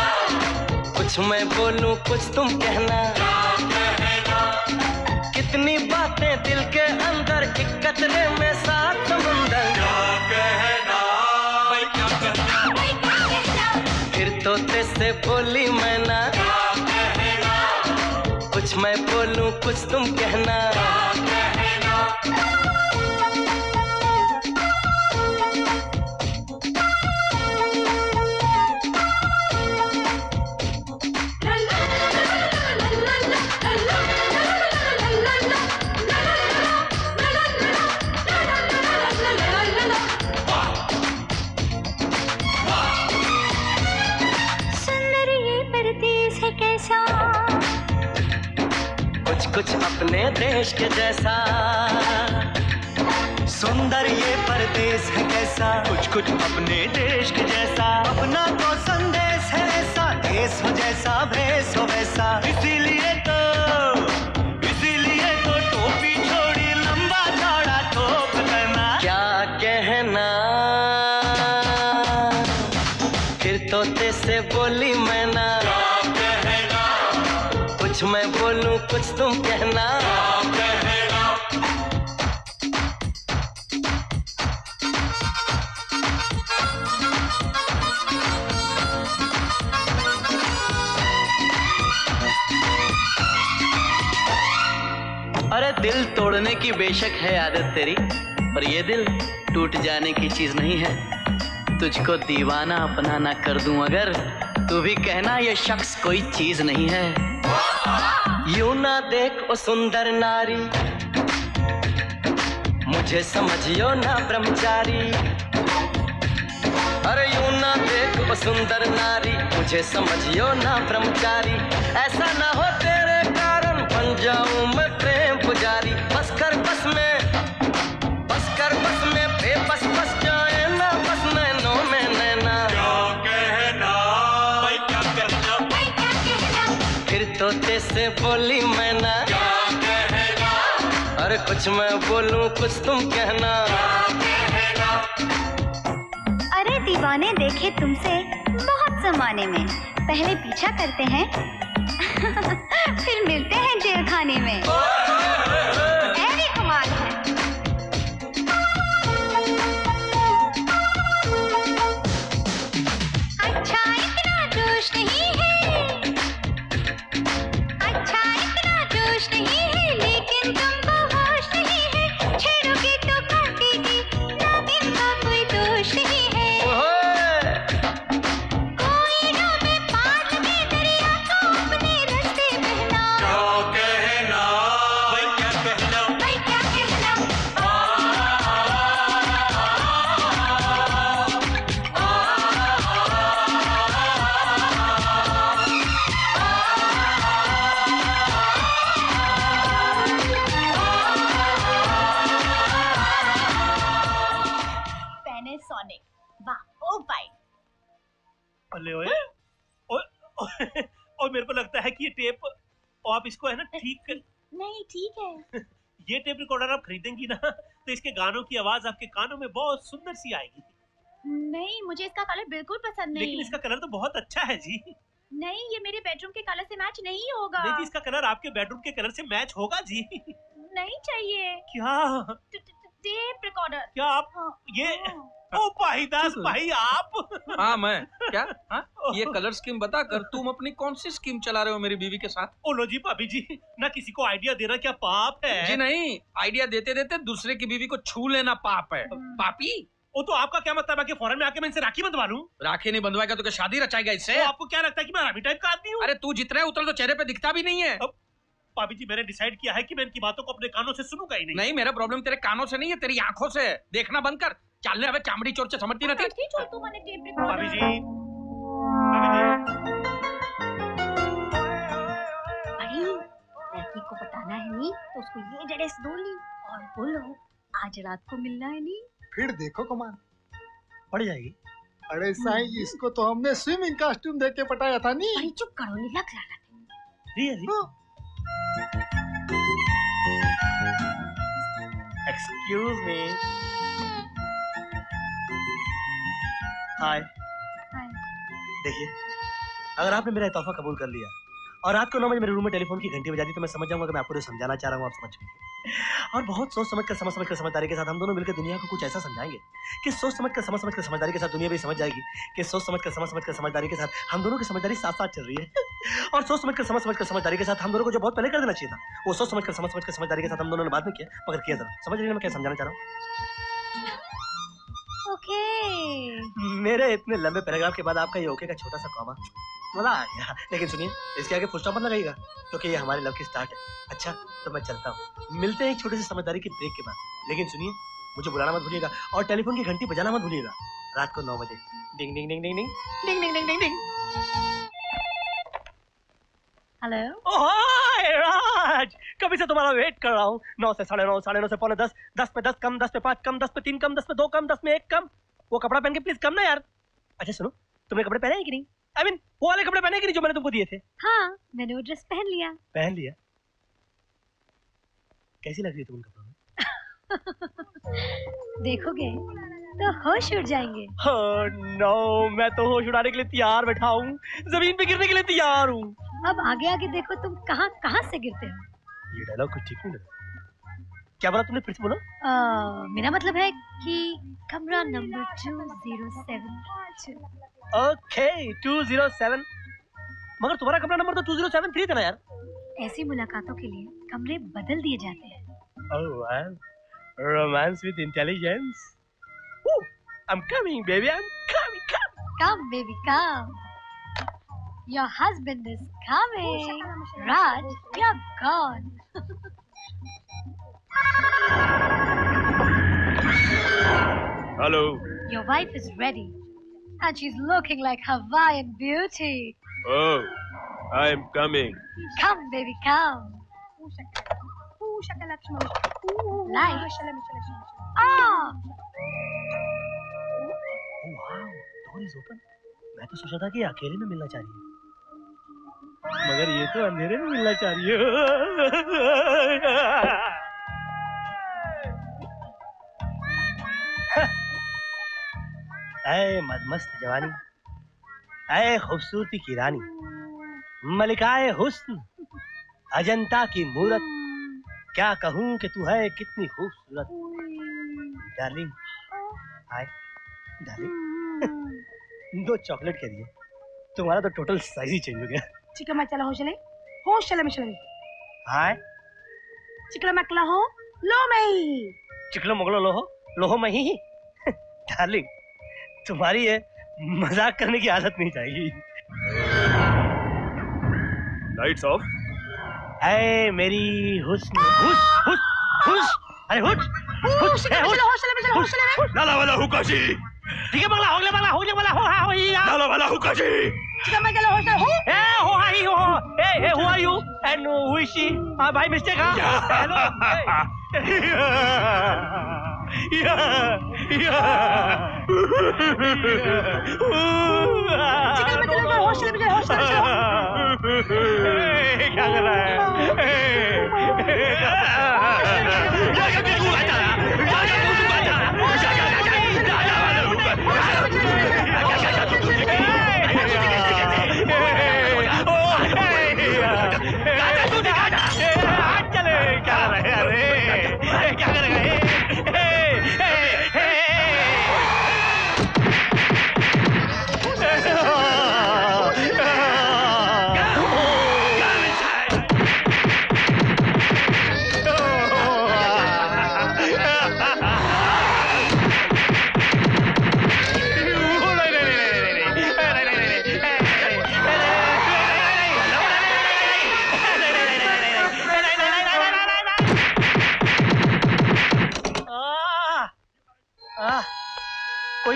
कुछ मैं बोलूं कुछ तुम कहना क्या कहना? कितनी बातें दिल के अंदर एक कतरे में साथ समंदर क्या कहना? तोते से बोली मैना क्या कहना? कुछ मैं बोलूं कुछ तुम कहना क्या कहना? कुछ अपने देश के जैसा सुंदर ये परदेश है कैसा? कुछ कुछ अपने देश के जैसा अपना तो संदेश है ऐसा। देश हो जैसा भेष हो वैसा। इसीलिए तो इसीलिए तो टोपी छोड़ी लंबा चौड़ा टोप करना क्या कहना? फिर तोते से बोली मैना कुछ मैं बोलूं कुछ तुम कहना क्या कहना? अरे दिल तोड़ने की बेशक है आदत तेरी, पर ये दिल टूट जाने की चीज नहीं है। तुझको दीवाना अपना ना कर दूं अगर, तू भी कहना ये शख्स कोई चीज नहीं है। यूं ना देख ओ सुंदर नारी, मुझे समझियो ना ब्रह्मचारी। अरे यूं ना देख ओ सुंदर नारी, मुझे समझियो ना ब्रह्मचारी। ऐसा ना हो तेरे कारण बन जाऊं मैं प्रेम पुजारी। बस कर बस में, बस कर बस में, बेबस बस जाए ना बस नैनों में नैना। क्या कहना भाई क्या करना भाई क्या कहना, फिर तोते से बोली मैना। क्या कहना, अरे कुछ मैं बोलूं कुछ तुम कहना। अरे दीवाने देखे तुमसे बहुत जमाने में, पहले पीछा करते हैं फिर मिलते हैं जेल खाने में। ऐसी कमाल है। अच्छा इतना जोश नहीं है, अच्छा इतना जोश नहीं है, लेकिन तुम बेहोश नहीं है। छेड़ोगे तो काटेगी ना, दिन का कोई दोष नहीं है। और मेरे को लगता है कि ये टेप आप इसको है ना ठीक कर... नहीं ठीक है। ये टेप रिकॉर्डर आप खरीदेंगी ना तो इसके गानों की आवाज आपके कानों में बहुत सुंदर सी आएगी। नहीं मुझे इसका कलर बिल्कुल पसंद नहीं। लेकिन इसका कलर तो बहुत अच्छा है जी। नहीं ये मेरे बेडरूम के कलर से मैच नहीं होगा। नहीं जी, इसका कलर आपके बेडरूम के कलर से मैच होगा जी। नहीं चाहिए। क्या टेप रिकॉर्डर? क्या आप ये ओ भाई दास भाई आप? हाँ मैं क्या? हाँ ये कलर स्कीम बता कर तुम अपनी कौन सी स्कीम चला रहे हो मेरी बीवी के साथ? ओ लो जी भाभी जी, ना किसी को आइडिया देना क्या पाप है? जी नहीं, आइडिया देते देते दूसरे की बीवी को छू लेना पाप है। पापी? ओ तो आपका क्या मतलब है कि फॉरन में आके मैं इनसे राखी बंधवा लूं? राखी नहीं बंधवाएगा तो क्या शादी रचाएगा इससे? तो आपको क्या लगता है कि मैं रामी टाइप का आदमी हूँ? अरे तू जितना है उतना तो चेहरे पे दिखता भी नहीं है। भाभी जी मैंने डिसाइड किया है कि मैं इनकी बातों को अपने कानों से सुनूंगा ही नहीं। नहीं मेरा प्रॉब्लम तेरे कानों से नहीं है, तेरी आंखों से। देखना बंद कर, चालने हमें चामड़ी चोर से समझती ना थी। भाभी जी, अरे लड़की को बताना है नहीं तो उसको ये एड्रेस दो ली और बोलो आज रात को मिलना है। नहीं फिर देखो कमाल पड़ जाएगी। अरे साईं इसको तो हमने स्विमिंग कॉस्ट्यूम देके पटाया था। नहीं चुप करो, नीला खिलाना थे। Excuse me. हाय देखिए, अगर आपने मेरा तोहफा कबूल कर लिया और रात को नौ बजे मेरे रूम में टेलीफोन की घंटी बजा दी तो मैं समझ जाऊंगा कि मैं आपको जो समझाना चाह रहा हूँ आप समझ गए। और बहुत सोच समझ कर समझ समझ कर समझदारी के साथ हम दोनों मिलकर दुनिया को कुछ ऐसा समझाएंगे कि सोच समझ कर समझ समझ कर समझदारी के साथ दुनिया भी समझ जाएगी कि सोच समझ कर समझ समझ कर समझदारी के साथ हम दोनों की समझदारी साथ साथ चल रही है। और सोच समझ कर समझ समझ कर समझदारी के साथ हम दोनों को जो बहुत पहले कर देना चाहिए था वो सोच समझ कर समझ समझ कर समझदारी के साथ हम दोनों ने बाद में किया। मगर किया जरा, समझ रही मैं क्या समझाना चाह रहा हूँ? Okay. मेरे इतने लंबे पैराग्राफ के बाद आपका ये ओके का छोटा सा कॉमा मजा आ गया। लेकिन सुनिए इसके आगे फुल स्टॉप मत लगाइएगा क्योंकि ये हमारे लव की स्टार्ट है। अच्छा तो मैं चलता हूँ, मिलते हैं एक छोटे से समझदारी की ब्रेक के बाद। लेकिन सुनिए मुझे बुलाना मत भूलिएगा और टेलीफोन की घंटी बजाना मत भूलिएगा रात को नौ बजे। डिंग ding ding ding ding ding ding ding ding डिंग। हेलो राज, कभी से तुम्हारा वेट कर रहा हूँ। नौ से साढ़े नौ, साढ़े नौ से पौने दस, दस पे दस कम, दस पे पाँच कम, दस पे तीन कम, दस पे दो कम, दस में एक कम। वो कपड़ा पहन के प्लीज कम ना यार। अच्छा सुनो, तुमने कपड़े पहने हैं कि नहीं? आई I मीन mean, वो वाले कपड़े पहने कि नहीं जो मैंने तुमको दिए थे? हाँ मैंने वो ड्रेस पहन लिया। पहन लिया? कैसी लग रही है तुम कपड़ों में? देखोगे तो होश उड़ जाएंगे। oh, no, मैं तो होश उड़ाने के लिए तैयार बैठा हूँ, जमीन पे गिरने के लिए तैयार हूँ। अब आगे आगे देखो तुम कहाँ कहाँ से गिरते हो। ये डायलॉग कुछ ठीक नहीं लगा। क्या बोला तुमने, फिर से बोलो। आ, मेरा मतलब है कि कमरा number two zero seven. Okay two zero seven, मगर तुम्हारा कमरा नंबर तो टू जीरो सेवन थ्री था ना यार। ऐसी मुलाकातों के लिए कमरे बदल दिए जाते हैं। Oh man, romance with intelligence. Woo, I'm coming, baby. I'm coming, come. Come, baby, come. Your husband is coming. Raj, you're gone. Hello. Your wife is ready, and she's looking like Hawaiian beauty. Oh, I'm coming. Come, baby, come. Light. Ah. Oh wow, door is open. मैं तो सोचा था कि अकेले में मिलना चाहिए, मगर ये तो अंधेरे में मिलना चाहिए। ऐ मदमस्त जवानी, ऐ खूबसूरती की रानी, मलिकाए हुस्न, अजंता की मूरत, क्या कहूँ कि तू है कितनी खूबसूरत। डार्लिंग, हाय डार्लिंग, दो चॉकलेट के लिए तुम्हारा तो टोटल साइज ही चेंज हो गया। चिकला मचला हो चले, हो चले मिचले। हाय, चिकला मकला हो, लो मही। चिकला मकला लो हो, लो हो मही। डार्लिंग, तुम्हारी है मजाक करने की आदत नहीं चाहिए। Lights off. ऐ मेरी हुस्न हुस हुस हुस अरे हुस हुस हुस हुस लाला वाला हुकाशी। ठीक है बंगला होगले बंगला होगले बंगला हो हाँ हो ही यार। लाला वाला हुकाशी। चिकन में चलो होशल हो। ए हो हाँ ही हो ए ए who are you and who is she? हाँ भाई मिस्टेक हाँ। Yeah, yeah. चिकल में चलो जाओ हॉस्टल में जाओ हॉस्टल में जाओ। क्या कर रहा है? क्या क्या तू बात कर रहा है? क्या क्या तू बात कर रहा है? क्या क्या क्या क्या दादा वाला ऊपर। क्या क्या क्या तू तू क्या? दादा तू दादा। आज चले क्या कर रहे हैं रे? क्या कर रहे हैं?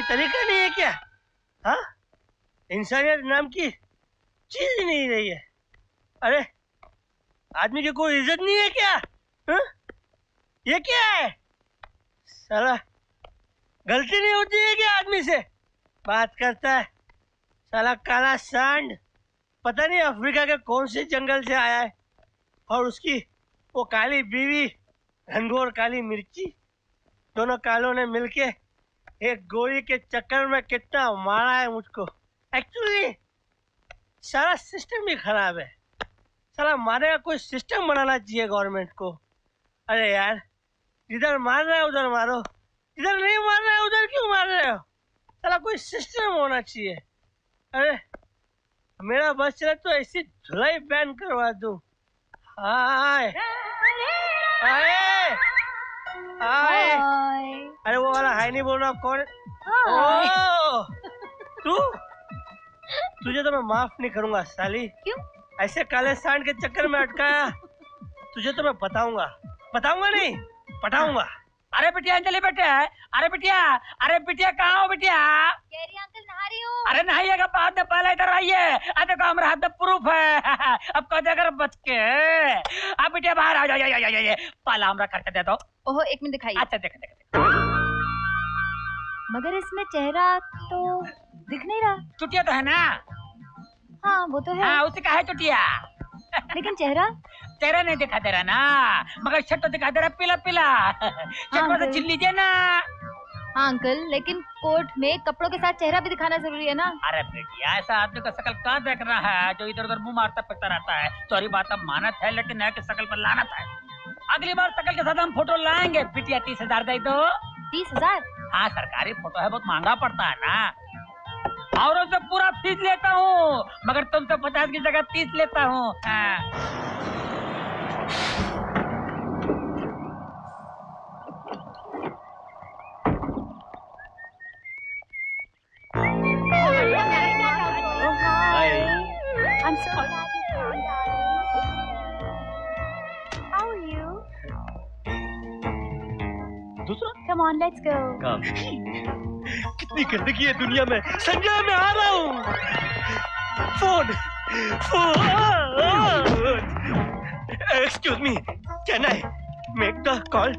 तरीका नहीं है क्या? हाँ, इंसानियत नाम की चीज ही नहीं रही है। अरे आदमी की कोई इज्जत नहीं है क्या? हा? ये क्या है साला? गलती नहीं होती है क्या आदमी से? बात करता है साला काला सांड, पता नहीं अफ्रीका के कौन से जंगल से आया है, और उसकी वो काली बीवी घनघोर काली मिर्ची, दोनों कालों ने मिलके एक गोली के चक्कर में कितना मारा है मुझको। एक्चुअली सारा सिस्टम ही खराब है साला। मारने का कोई सिस्टम बनाना चाहिए गवर्नमेंट को। अरे यार, जिधर मार रहा है उधर मारो, जिधर नहीं मार रहा है उधर क्यों मार रहे हो? साला कोई सिस्टम होना चाहिए। अरे मेरा बस चला तो ऐसी धुलाई बैन करवा दूँ। हाय हाय, अरे वो वाला हाय नहीं बोल रहा। कौन? ओह तू, तुझे तो मैं माफ नहीं करूंगा साली। क्यों? ऐसे काले सांड के चक्कर में अटकाया तुझे तो मैं बताऊंगा, बताऊंगा नहीं पटाऊंगा। अरे बिटिया अंजलि बेटे, अरे बिटिया, अरे बिटिया कहाँ हो बिटिया? केरी अंकल नहा रही हूँ। अरे नहाइएगा बाद में, पहले इधर आइए। अरे काम रहा तो प्रूफ है, अब कह देगा बच के। अब बिटिया बाहर आ जाइए, जाइए जाइए, पाला हमरा करके दे दो। ओह एक मिनट दिखाइए। अच्छा देख देख, मगर इसमें चेहरा तो दिख नहीं रहा। चुटिया तो है ना? हाँ वो तो है। हाँ उसे कहा है चुटिया, लेकिन चेहरा चेहरा नहीं दिखा दे रहा ना, मगर शर्ट तो दिखा दे रहा पीला पीला। शर्ट पर से छीन लीजिए ना। हाँ अंकल, लेकिन कोट में कपड़ों के साथ चेहरा भी दिखाना जरूरी है ना। अरे बेटिया ऐसा आदमी का शकल कहाँ देखना है जो इधर उधर मुंह मारता फिरता रहता है। सॉरी बात अब मानत है, लेकिन है कि शकल पर लानत है। अगली बार शकल के साथ हम फोटो लाएंगे। बिटिया तीस हजार दे दो। तीस हजार? हाँ सरकारी फोटो है, बहुत महंगा पड़ता है ना। और उनसे पूरा फीस लेता हूँ, मगर तुमसे पचास की जगह तीस लेता हूँ। दूसरा? Come on, let's go. कितनी गंदगी है दुनिया में, संजय मैं आ रहा हूँ. Phone, phone. Excuse me, can I make the call?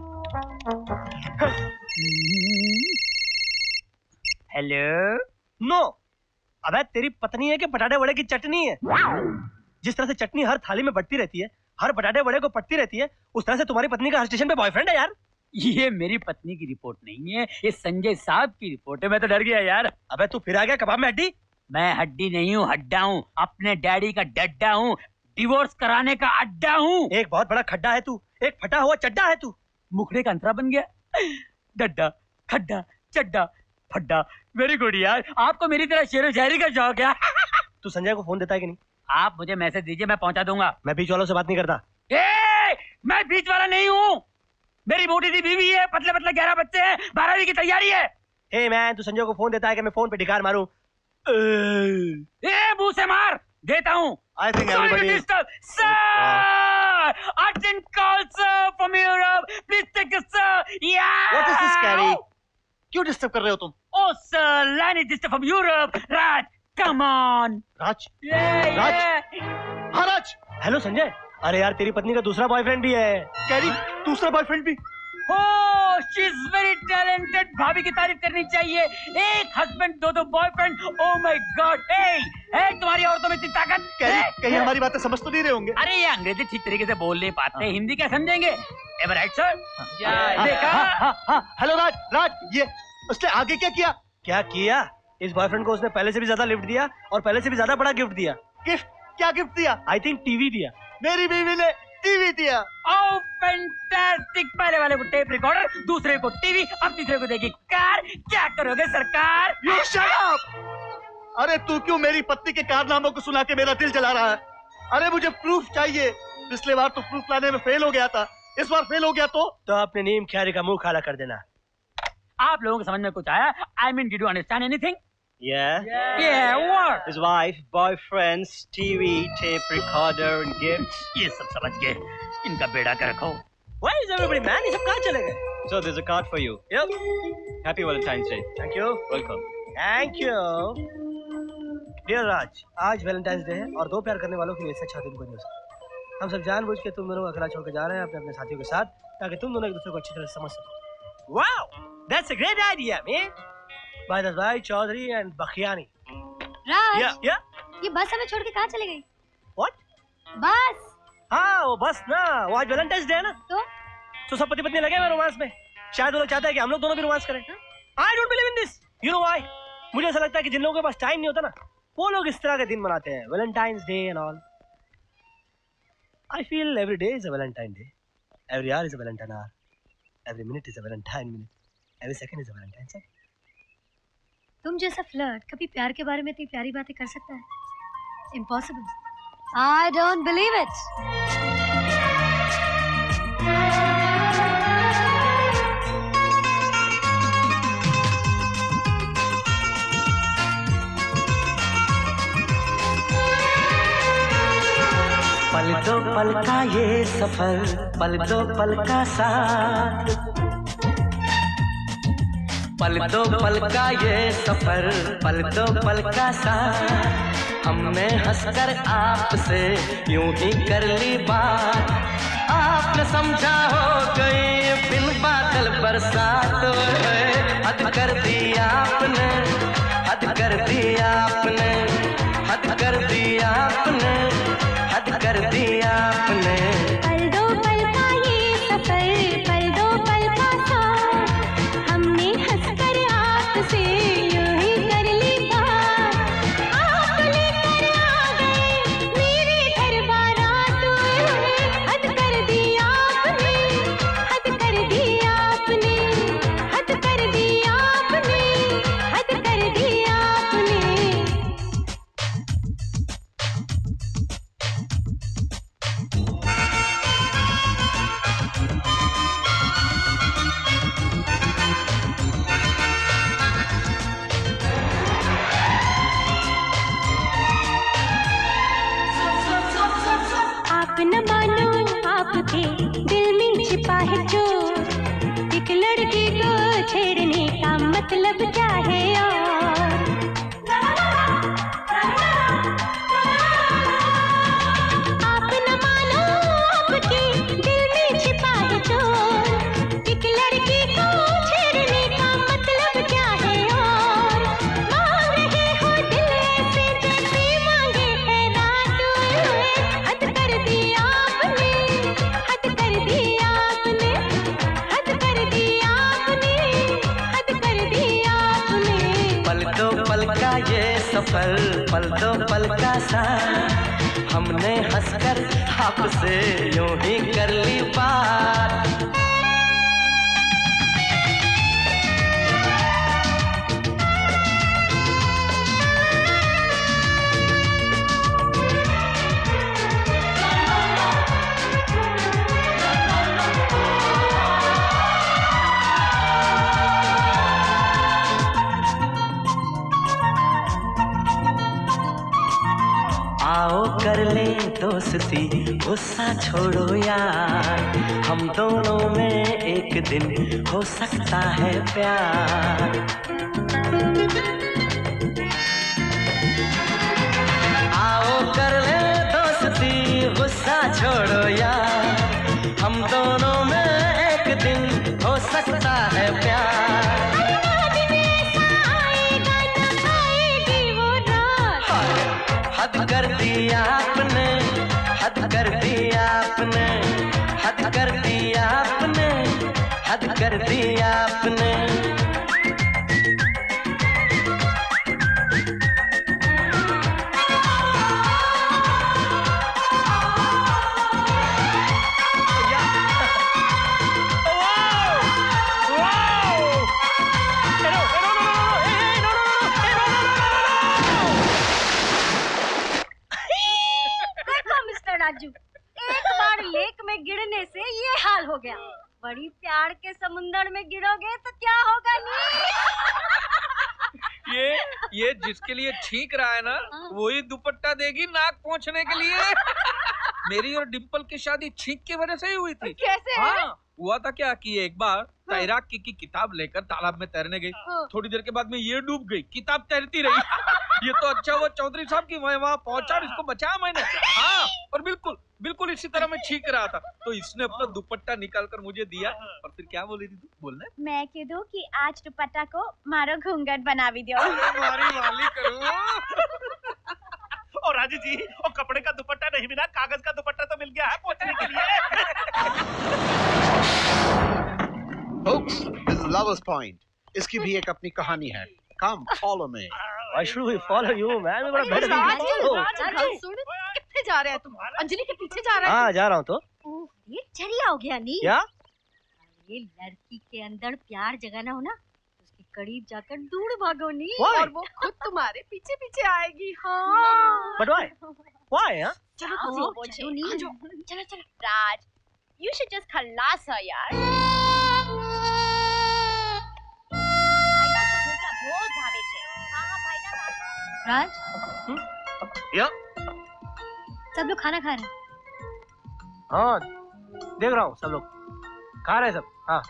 Hello? No. अबे तेरी पत्नी है कि बटाटे वड़े की चटनी है? जिस तरह से चटनी हर थाली में बटती रहती है, हर बटाटे वड़े को पटती रहती है, उस तरह से तुम्हारी पत्नी का हर स्टेशन पे बॉयफ्रेंड है यार. ये मेरी पत्नी की रिपोर्ट नहीं है, ये संजय साहब की रिपोर्ट है. मैं तो डर गया यार. अबे तू फिर आ गया कबाब में हड्डी. मैं हड्डी नहीं हूँ, हड्डा हूँ. अपने डैडी का डड्डा हूँ, डिवोर्स कराने का अड्डा हूँ. एक बहुत बड़ा खड्डा है तू, एक फटा हुआ चड्डा है तू. मुखड़े का अंतरा बन गया. डड्डा, खड्डा, चड्डा, फड्डा. वेरी गुड यार, आपको मेरी तरह शेर शायरी का शौक है. तू संजय को फोन देता है कि नहीं? आप मुझे मैसेज दीजिए, मैं पहुंचा दूंगा. मैं बीच वालों से बात नहीं करता. ए, मैं बीच वाला नहीं हूँ. मेरी मोटी सी बीवी है, पतले पतले ग्यारह बच्चे हैं, बारहवीं की तैयारी है. हे मैन, तू संजय को फोन देता है कि मैं फोन पे ढिकार मारूं? ए मुंह से मार देता हूँ. I think everybody sir urgent call sir from Europe please take it sir. Yeah what is this Carry, क्यों डिस्टर्ब कर रहे हो तुम? Oh sir line is disturb from Europe. Raj come on. Raj Raj हां राज. हेलो संजय. अरे यार तेरी पत्नी का दूसरा बॉयफ्रेंड भी है. कैरी दूसरा बॉयफ्रेंड भी. Oh she is very talented. भाभी की तारीफ करनी चाहिए. एक हस्बैंड दो दो boyfriend. Oh my god. Hey hey तुम्हारी औरतों में इतनी ताकत. कैरी कहीं हमारी बातें समझ तो नहीं रहे होंगे. अरे ये अंग्रेजी ठीक तरीके से बोल नहीं पाते, हिंदी क्या समझेंगे. Am I right sir? देखा. हेलो राज. राज ये उसने आगे क्या किया? क्या किया? इस बॉयफ्रेंड को उसने पहले से भी ज्यादा गिफ्ट दिया और पहले से भी ज्यादा बड़ा गिफ्ट दिया. गिफ्ट? क्या गिफ्ट दिया? आई थिंक टीवी दिया. मेरी बीवी ने टीवी दिया. Oh fantastic. पहले वाले को टेप रिकॉर्डर, दूसरे को टीवी, अब तीसरे को देगी कार. क्या करोगे सरकार? You shut up. अरे तू क्यों मेरी पत्नी के कारनामों को सुना के मेरा दिल जला रहा है? अरे मुझे प्रूफ चाहिए. पिछले बार तो प्रूफ लाने में फेल हो गया था, इस बार फेल हो गया तो तो अपने नीम खैरी का मुंह खाला कर देना. आप लोगों को समझ में कुछ आया? I mean did you understand anything? Yeah. yeah. Yeah. What? His wife, boyfriends, T V, tape recorder, and gifts. ये सब समझ गए. इनका बेड़ा कर रखो. Why is everybody mad? ये सब कहाँ चले गए? So there's a card for you. Yep. Happy Valentine's Day. Thank you. Welcome. Thank you. Dear Raj, आज Valentine's Day है और दो प्यार करने वालों के लिए इससे अच्छा दिन कोई नहीं हो सकता. हम सब जानबूझ के तुम दोनों को अकेला छोड़कर जा रहे हैं अपने अपने साथियों के साथ, ताकि तुम दोनों एक दूसरे को अच्छी तरह समझ सको. Wow, that's a great idea, man. By the way, Chaudhary and Bakhiani. Raj, yeah, yeah? ये बस हमें छोड़ के कहाँ चले गई? What? बस. हाँ वो बस ना, वो आज Valentine's Day है ना? तो? तो सब पति पत्नी लगे हैं रोमांस में. शायद वो लोग चाहते हैं कि हम लोग दोनों भी रोमांस करें. huh? I don't believe in this. You know why? मुझे ऐसा लगता है कि जिन लोगों के पास टाइम नहीं होता ना, वो लोग इस तरह के दिन मनाते हैं, Valentine's Day and all. I feel every day is a Valentine day, every hour is a Valentine hour, every minute is a Valentine minute, every second is a Valentine second. तुम जैसा फ्लर्ट कभी प्यार के बारे में इतनी प्यारी बातें कर सकता है? Impossible. I don't believe it. पल दो पल का ये सफर, पल दो पल का साथ, पल दो पल का ये सफर, पल दो पल का साथ. हमने हंसकर आपसे यूं ही कर ली बात, आपने समझा हो गई बिन बादल बरसात. हद कर दी आपने, हद कर दी आपने, हद कर दी आपने, हद कर दी आपने. पल दो पल का ये सफर, पल दो पल का साथ. हमने से यूं ही कर ली बात, आप लेकर आ गए मेरे घर बारात. हद कर दी आपने, हद कर दी आपने, हद कर दी आपने, हद कर दी आपने. न मानो आपके दिल में छिपा है जो एक लड़की छेड़ने का मतलब क्या है और आप न मानो आपके दिल में छिपा है चोर। एक लड़की को छेड़ने का मतलब क्या है और मांग रहे हो दिल से जैसे मांगे है रातों। हद कर दी आपने, हद कर दी आपने, हद कर दी आपने, हद कर दी आपने। पल दो पल का ये सफल, पल दो पल का साथ, हमने हंसकर आपसे यूं ही कर ली बात। कर ले दोस्ती, गुस्सा छोड़ो यार, हम दोनों में एक दिन हो सकता है प्यार। आओ कर ले दोस्ती, गुस्सा छोड़ो यार, हम दोनों में एक दिन हो सकता है प्यार। हद कर दी आपने, हद कर दी आपने, हद कर दी आपने, हद कर दी आपने। एक बार लेक में गिरने से ये हाल हो गया, बड़ी प्यार के समुंदर में गिरोगे तो क्या होगा? नहीं ये ये जिसके लिए छींक रहा है ना, वही दुपट्टा देगी नाक पहुंचने के लिए। मेरी और डिम्पल की शादी छींक की वजह से ही हुई थी। कैसे? हाँ, हुआ था क्या कि एक बार तैराक की, की किताब लेकर तालाब में तैरने गई। थोड़ी देर के बाद में ये डूब गई, किताब तैरती रही। ये तो अच्छा वो चौधरी साहब की मैं वहाँ पहुंचा और इसको बचाया मैंने। हाँ, और बिल्कुल बिल्कुल इसी तरह मैं छींक रहा था तो इसने अपना दुपट्टा निकाल कर मुझे दिया। और फिर क्या बोली थी तू? बोलना मैं कह दूं कि आज दुपट्टा को मारो घूंघट बना भी दो। और राजू जी, और कपड़े का दुपट्टा नहीं मिला, कागज का दुपट्टा तो मिल गया है पहुँचने के लिए। Folks, this is Lover's Point. इसकी भी एक अपनी कहानी है। Come, follow me. Why should we follow you, man? Raja, Raja, Raja, सुन, कितने जा रहे हैं तुम? अंजलि के पीछे जा रहे हो? हाँ, जा रहा हूँ तो। ये चरिया हो गया नहीं? क्या? ये लड़की के अंदर प्यार जगाना हो ना, उसके करीब जाकर दूर भागो नहीं, और वो खुद तुम्हारे पीछे पीछे आएगी। हाँ। But why? Why? हाँ? चलो चलो नहीं, चलो चलो। Raj, you should just खलास हो यार। राज, या सब लोग खाना खा रहे हैं। हाँ, देख रहा हूँ सब लोग खा रहे हैं सब। हाँ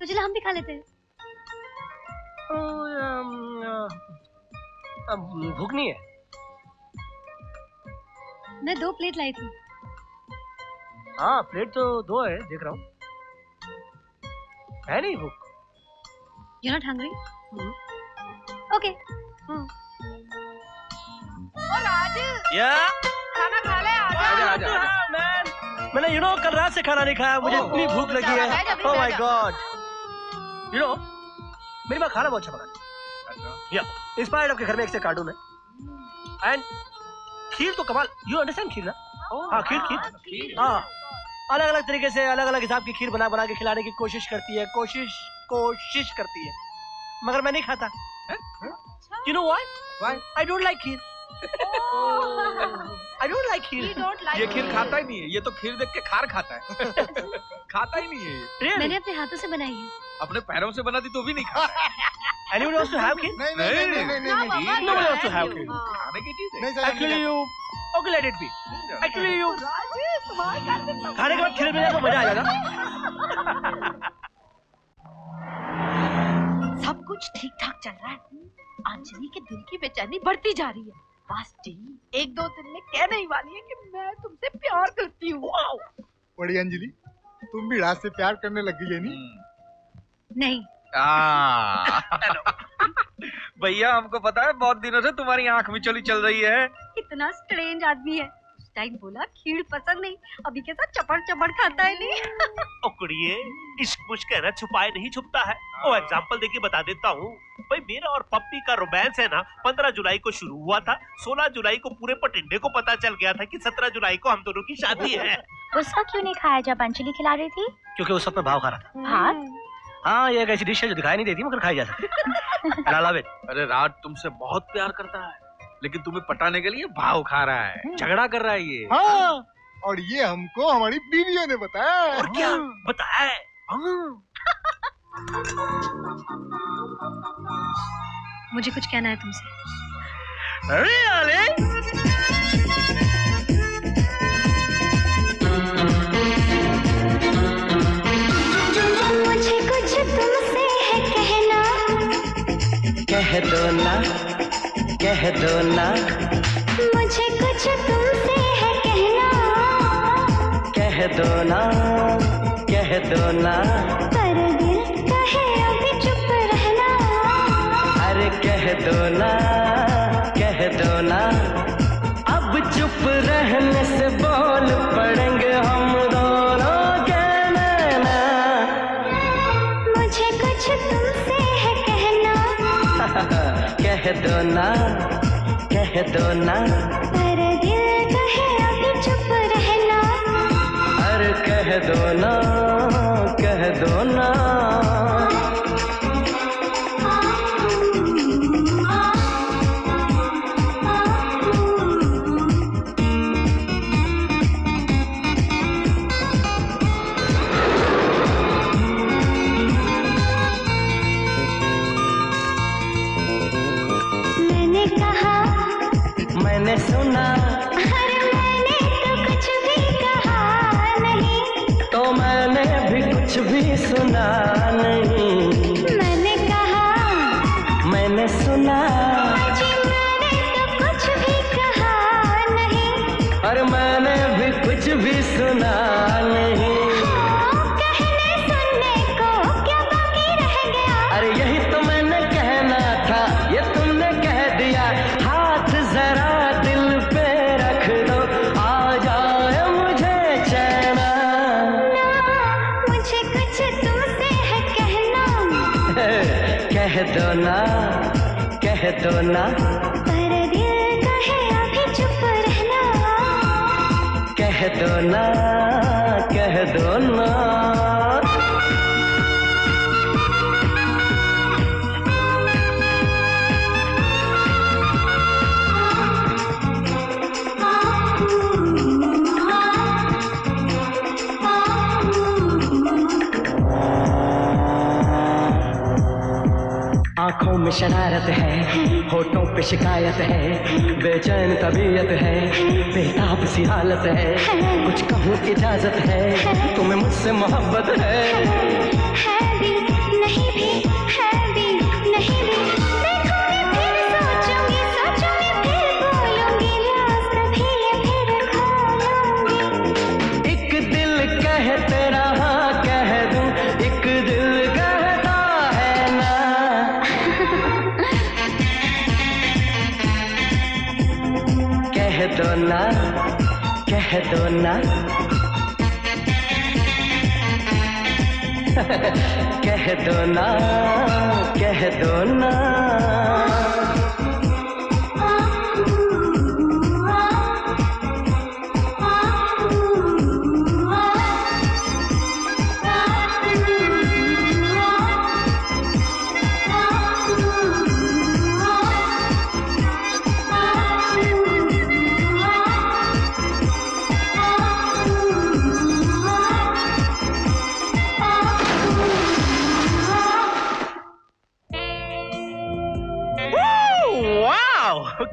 तो चलो हम भी खा लेते हैं। भूख नहीं है? मैं दो प्लेट लाई थी। हाँ, प्लेट तो दो है, देख रहा हूँ। है नहीं भूख? You not hungry? Okay. Oh Raj, या खाना खा ले। आजा आजा आजा। मैन, मैंने यू नो कल रात से खाना नहीं खाया, मुझे इतनी भूख लगी है। Oh my god, you know मेरी माँ खाना बहुत अच्छा बनाती है। या इस बार आपके घर में एक से कार्टून है एंड खीर तो कमाल। यू अंडरस्टैंड खीर ना? हाँ, खीर खीर हाँ, अलग अलग तरीके से अलग अलग हिसाब की खीर बना बना के खिलाने की कोशिश करती है, कोशिश कोशिश करती है, मगर मैं नहीं खाता। You know why? Why? I don't like kheer. Oh. I don't like kheer. You don't like kheer. ये kheer खाता ही नहीं है, ये तो kheer देख के खार खाता है। खाता ही नहीं है ये। Really? मैंने अपने हाथों से बनाई है। अपने पैरों से बनाती तो भी नहीं खाता। Anyone else to have kheer? नहीं नहीं नहीं नहीं नहीं। No one else to have kheer। खाने की चीज़ है। Actually you, okay let it be. Actually you। खाने के बाद kheer मिलेगा तो मजा आएगा ना? कुछ ठीक ठाक चल रहा है। अंजलि के दिल की बेचैनी बढ़ती जा रही है। बस ठीक एक दो दिन में कहने ही वाली है कि मैं तुमसे प्यार करती हूँ। बड़ी अंजलि, तुम भी राज से प्यार करने लग गई है नी? नहीं। भैया हमको पता है बहुत दिनों से तुम्हारी आंख में चली चल रही है। कितना स्ट्रेंज आदमी है। उस टाइम बोला खीर पसंद नहीं, अभी के साथ चपड़ चपड़ खाता है। नहीं ओकड़िए, इश्क मुश्किल है, छुपाए नहीं छुपता है। वो एग्जांपल देके बता देता हूँ भाई, मेरा और पप्पी का रोमांस है ना, पंद्रह जुलाई को शुरू हुआ था, सोलह जुलाई को पूरे पटिंडे को पता चल गया था कि सत्रह जुलाई को हम दोनों की शादी है। उसका क्यों नहीं खाया जब अंजलि खिला रही थी? क्योंकि उस वक्त में भाव खा रहा था। भात? हाँ, ये एक ऐसी डिश है जो दिखाई नहीं देती मगर खाई जा सकती। अरे राज तुमसे बहुत प्यार करता है लेकिन तुम्हें पटाने के लिए भाव खा रहा है, झगड़ा कर रहा है ये। हाँ, और ये हमको हमारी बीवियों ने बताया। और क्या बताया? मुझे कुछ कहना है तुमसे। अरे आले कह दो ना, कह दो ना, मुझे कुछ तुमसे है कहना। कह दो ना, कह दो ना, पर दिल कहे अभी चुप रहना। अरे कह दो ना, कह दो ना, अब चुप रहने से बोल पड़ेंगे हम दोनों। कहना ना, मुझे कुछ तुमसे है कहना। कह दो ना, कह दो ना, पर दिल कहे अभी चुप रहना। अरे कह दो ना, कह दो ना। सुना नहीं मैंने कहा, मैंने सुना जी, मैंने तो कुछ भी कहा नहीं। और मैंने भी कुछ भी सुना नहीं। हाँ, कहने सुनने को क्या बाकी रह गया? अरे यही तो मैंने कहना था, ये तुमने कह दिया। हाथ जरा दिल पे रख दो, आ जाए मुझे चैन। मुझे कुछ तुमसे है कहना। कह दो ना, कह दो ना, पर दिल कहे अभी चुप रहना। कह दो ना, कह दो ना। आँखों में शरारत है, होठों पे शिकायत है, बेचैन तबीयत है, बेताब सी हालत है, कुछ कहूँ इजाजत है, तुम्हें मुझसे मोहब्बत है। है भी नहीं भी, है भी नहीं भी, देखूंगी फिर सोचूंगी, सोचूंगी फिर बोलूंगी, रात भी फिर खोलूंगी। एक दिल कहते रहा कह दूं, एक दिल कह दो ना, कह दो ना। कह दो ना, कह दो ना।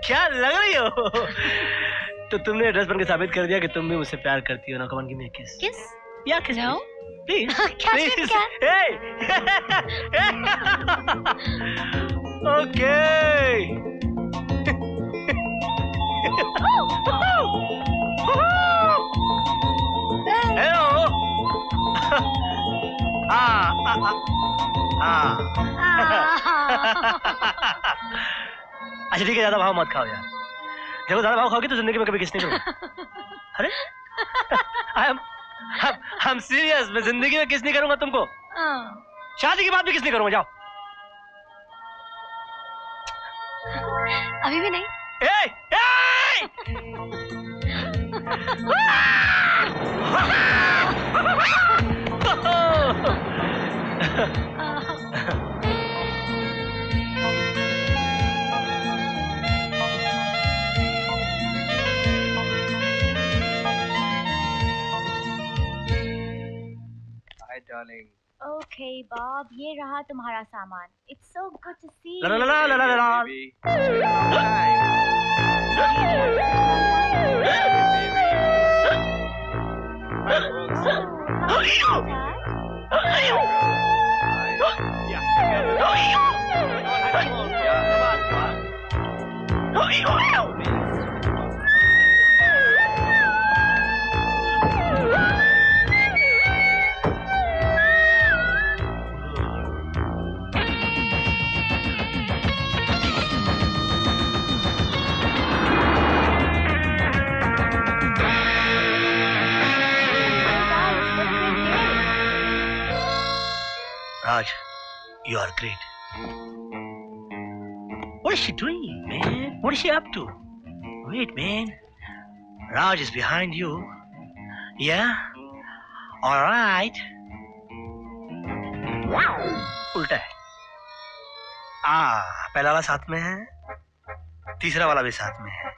क्या लग रही हो? तो तुमने एड्रेस बनकर साबित कर दिया कि तुम भी मुझसे प्यार करती हो ना। कमान की मैं किस किस या किस जाओ प्लीज प्लीज ओके हेलो अजली के ज्यादा भाव मत खाओ यार, देखो ज्यादा भाव खाओगी तो जिंदगी में कभी किसने करूंगा। अरे आई एम सीरियस, मैं जिंदगी में किस नहीं करूंगा तुमको, शादी के बाद भी किस नहीं करूंगा। जाओ अभी भी नहीं। ए, ए! Darling. Okay, Bob. ये रहा तुम्हारा सामान. It's so good to see you. La la la la la. Raj, you are great. What is she doing, man? What is she up to? Wait, man. Raj is behind you. Yeah? All right. Wow. उल्टा है. आ, पहला वाला साथ में है, तीसरा वाला भी साथ में है.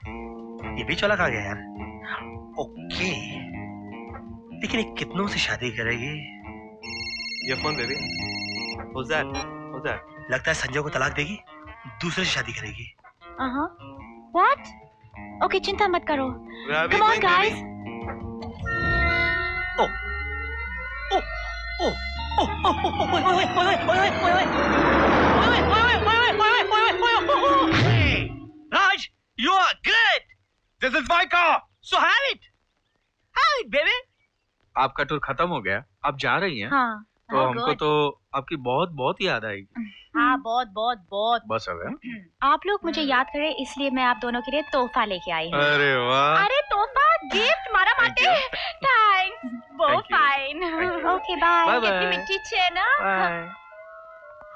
ये बीच वाला कहाँ गया यार? ओके. लेकिन ये कितनों से शादी करेगी? ये phone baby. Who's that? Who's that? लगता है संजय को तलाक देगी, दूसरे से शादी करेगी. Uh-huh. What? Okay, चिंता मत करो. Come on, guys. Oh. Oh. Oh. Oh. Oh. Oh. Oh. Oh. Oh. Oh. Hey, Raj, you are great. This is my car. So have it. Have it, baby. आपका tour खत्म हो गया, आप जा रही हैं. हाँ. तो oh, हमको good. तो आपकी बहुत बहुत याद आएगी. हाँ बहुत बहुत बहुत. बस अबे आप लोग मुझे याद करें इसलिए मैं आप दोनों के लिए तोहफा लेके आई हूँ. अरे वाह. अरे तोहफा गिफ्ट मारा माते. थैंक्स. बहुत फाइन. Okay bye. कितनी मिट्टी छे ना.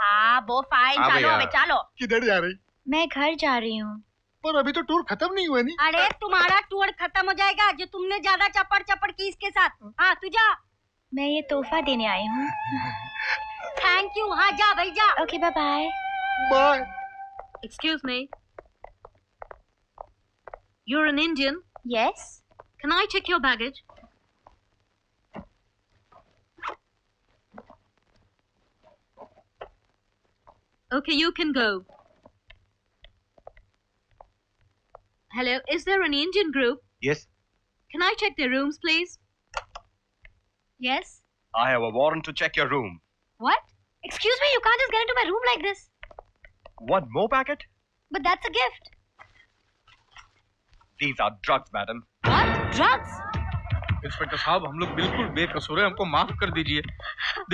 हाँ बहुत फाइन. चलो अबे चलो. किधर जा रही? मैं घर जा रही हूँ. पर अभी तो टूर खत्म नहीं हुआ. नहीं अरे तुम्हारा टूर खत्म हो जाएगा जो तुमने ज्यादा चपड़ चपड़ की इसके साथ. हाँ तू जा, मैं ये तोहफा देने आई हूँ. Thank you. हाँ जा भाई जा. Okay bye bye bye. Excuse me, you are an Indian? Yes. Can I check your baggage? Okay you can go. Hello, is there an Indian group? Yes. Can I check their rooms please? Yes. I have a warrant to check your room. What? Excuse me, you can't just get into my room like this. One more packet? But that's a gift. These are drugs, madam. What? Drugs? Inspector साहब, हम लोग बिल्कुल बेकसूर हैं, हमको माफ कर दीजिए.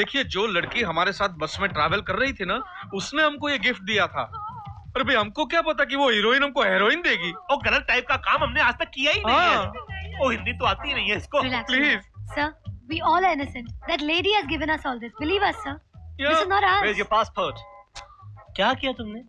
देखिए जो लड़की हमारे साथ बस में ट्रैवल कर रही थी ना, उसने हमको ये गिफ्ट दिया था. पर भाई हमको क्या पता कि वो हीरोइन हमको हेरोइन देगी. और गलत टाइप का काम हमने आज तक किया ही नहीं है. वो हिंदी तो आती नहीं है इसको. Please sir. We all are innocent. That lady has given us all this. Believe us, sir. Yeah. This is not us. Where's your passport? क्या किया तुमने?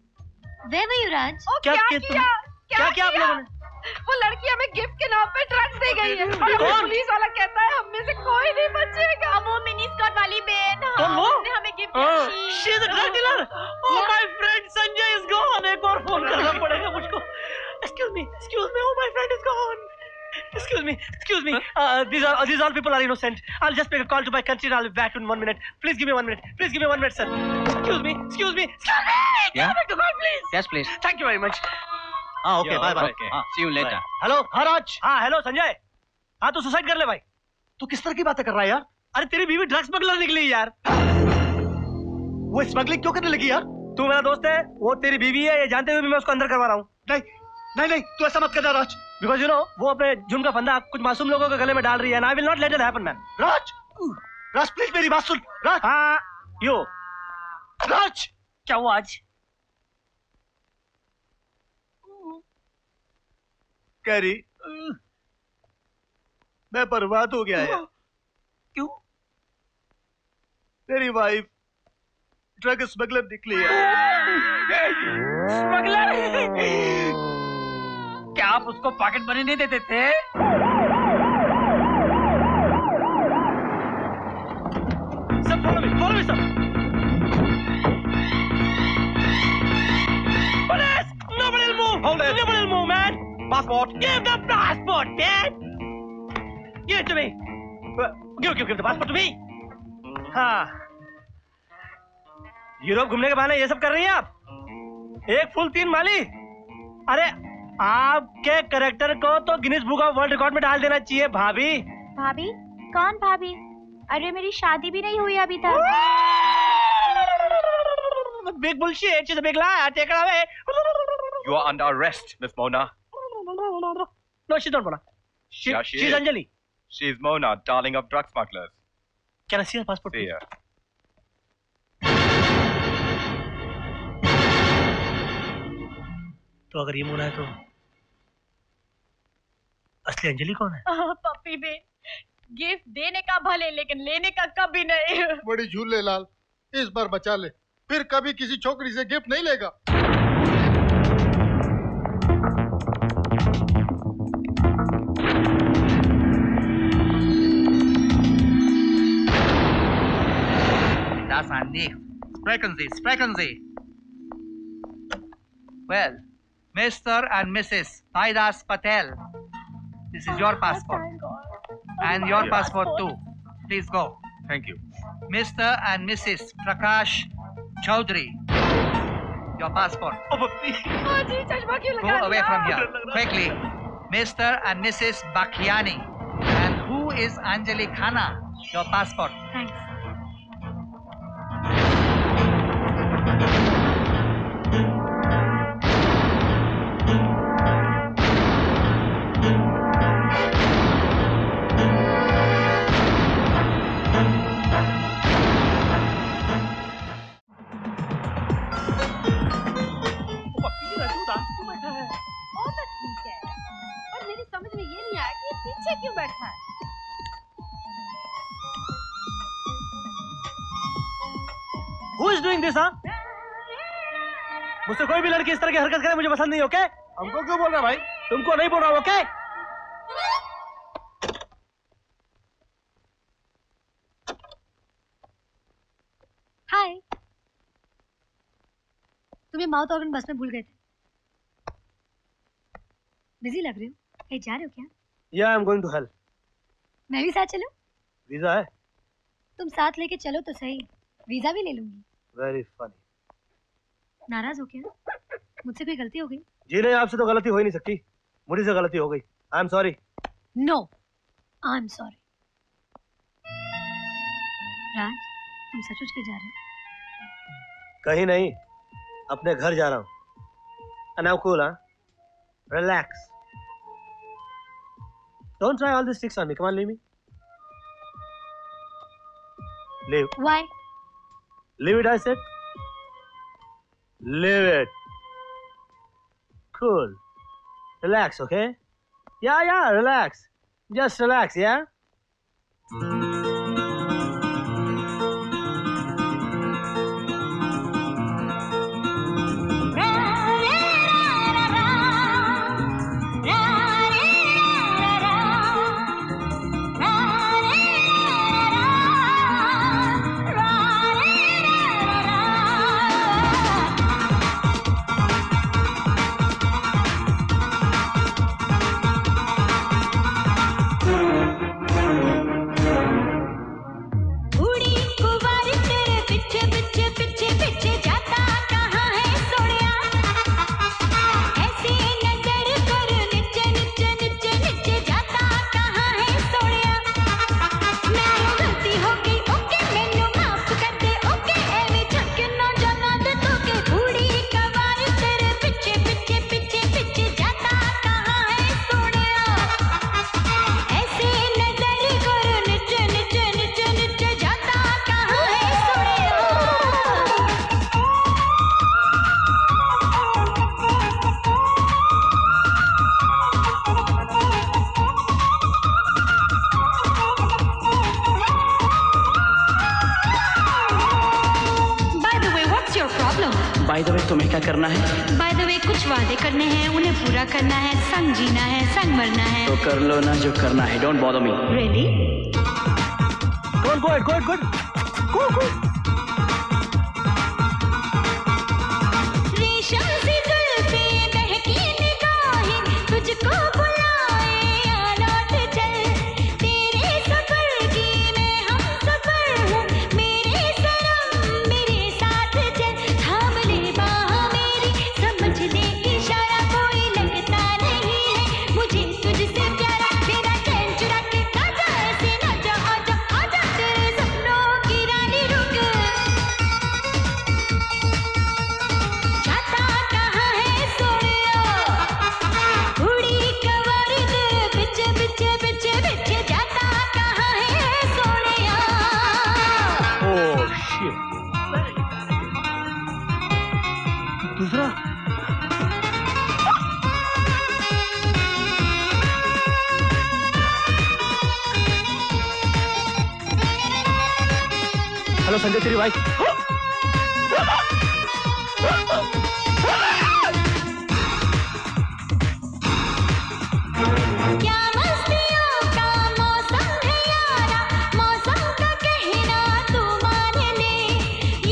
Where were you, Raj? Oh, क्या किया तुमने? क्या किया आप लोगों ने? वो लड़की हमें गिफ्ट के नाम पे ड्रग्स दे गई है. और पुलिस वाला कहता है हम में से कोई नहीं बचेगा. अब वो मिनी स्कर्ट वाली बेन. कौन वो? उसने हमें गिफ्ट दी. She is a drug dealer. Oh, my friend Sanjay is gone. एक और फोन करना पड़ेगा मुझको. Excuse me. Excuse me. Oh, my friend is gone. Excuse me, excuse me. Uh, these are these all people are innocent. I'll just make a call to my country and I'll be back in one minute. Please give me one minute. Please give me one minute, sir. Excuse me, excuse me. Excuse me. Yeah. Give it to God, please. Yes, please. Thank you very much. Ah, okay, bye, bye. Okay. See you later. Hello, Raj. हाँ, hello, Sanjay. हाँ, तो suicide कर ले भाई. तू किस तरह की बातें कर रहा है यार? अरे तेरी बीवी ड्रग्स स्मगलर निकली यार। वो स्मगलिंग क्यों करने लगी यार? तू मेरा दोस्त है, वो तेरी बीवी है, ये जानते हुए भी मैं उसको अंदर करवा रहा हूँ। नहीं नहीं नहीं, तू ऐसा मत करना राज, बिकॉज यू नो वो अपने जुर्म का फंदा कुछ मासूम लोगों के गले में डाल रही है। I will not let it happen man. Raj Raj please मेरी बात सुन राज। हाँ यो राज, क्या हुआ आज? कैरी मैं बर्बाद हो गया यार। क्यों? तेरी वाइफ ड्रग स्मगलर निकली है। स्मगलर? क्या आप उसको पॉकेट मनी नहीं देते थे? सब फॉलो मी, फॉलो मी सब। Police! Nobody will move. Hold it. Nobody will move, man. Passport. Give the passport, man. Give it to me. Give, give, give the passport to me. हाँ. Europe घूमने के बहाने ये सब कर रही हैं आप? एक फुल तीन माली? अरे आपके कैरेक्टर को तो Guinness book of world record में डाल देना चाहिए भाभी। भाभी? कौन भाभी? अरे मेरी शादी भी नहीं हुई अभी तक। Big bullshit, she's a big liar. Take her away. You are under arrest, Miss Mona. No, she's not Mona. She, yeah, she she's is. Anjali. She's Mona, darling of drug smugglers. Can I see her passport? See her. तो अगर ये मोना है तो असली अंजलि कौन है? पप्पी बे, gift देने का भले लेकिन लेने का कभी नहीं। बड़ी झूले लाल, इस बार बचा ले, फिर कभी किसी छोकरी से गिफ्ट नहीं लेगा। Das an dich. Sprechen Sie, sprechen Sie. Well. Mister and Missus Thaidas Patel, this is your passport and your passport too. Please go. Thank you. Mister and Missus Prakash Chaudhary, your passport. Oh, go away from here quickly. Mister and Missus Bakhiani, and who is Anjali Khanna? Your passport. Thanks. मुझसे कोई भी लड़की इस तरह की हरकत करे मुझे पसंद नहीं। ओके? हमको क्यों बोल रहा भाई? तुमको नहीं बोल रहा। ओके? हाय, तुम्हें माउथ ऑर्गन बस में भूल गए थे। बिजी लग रहे हो, कहीं जा रहे हो क्या? या I am going to hell. मैं भी साथ चलूं? वीजा है। तुम साथ लेके चलो तो सही, वीजा भी ले लूंगी। Very funny. नाराज हो क्या? मुझसे कोई गलती हो गई? जी नहीं, आपसे तो गलती हो ही नहीं सकती, मुझसे गलती हो गई। I am sorry. No, I am sorry. Raj, तुम सचमुच के जा रहे हो? कहीं नहीं, अपने घर जा रहा हूँ। अनाउकूल हाँ, relax. Don't try all this tricks on me, come on leave me. Leave. Why? Leave it, I said. Leave it. Cool. Relax, okay? Yeah, yeah, relax. Just relax, yeah? By the way तुम्हें क्या करना है? Bye the वे कुछ वादे करने हैं, उन्हें पूरा करना है, संग जीना है, संग मरना है। तो कर लो ना जो करना है, don't bother me. Ready? Good good good good good. Sanjay तेरी भाई क्या मस्तियों का मौसम है यारा, मौसम का कहना तू मान ले।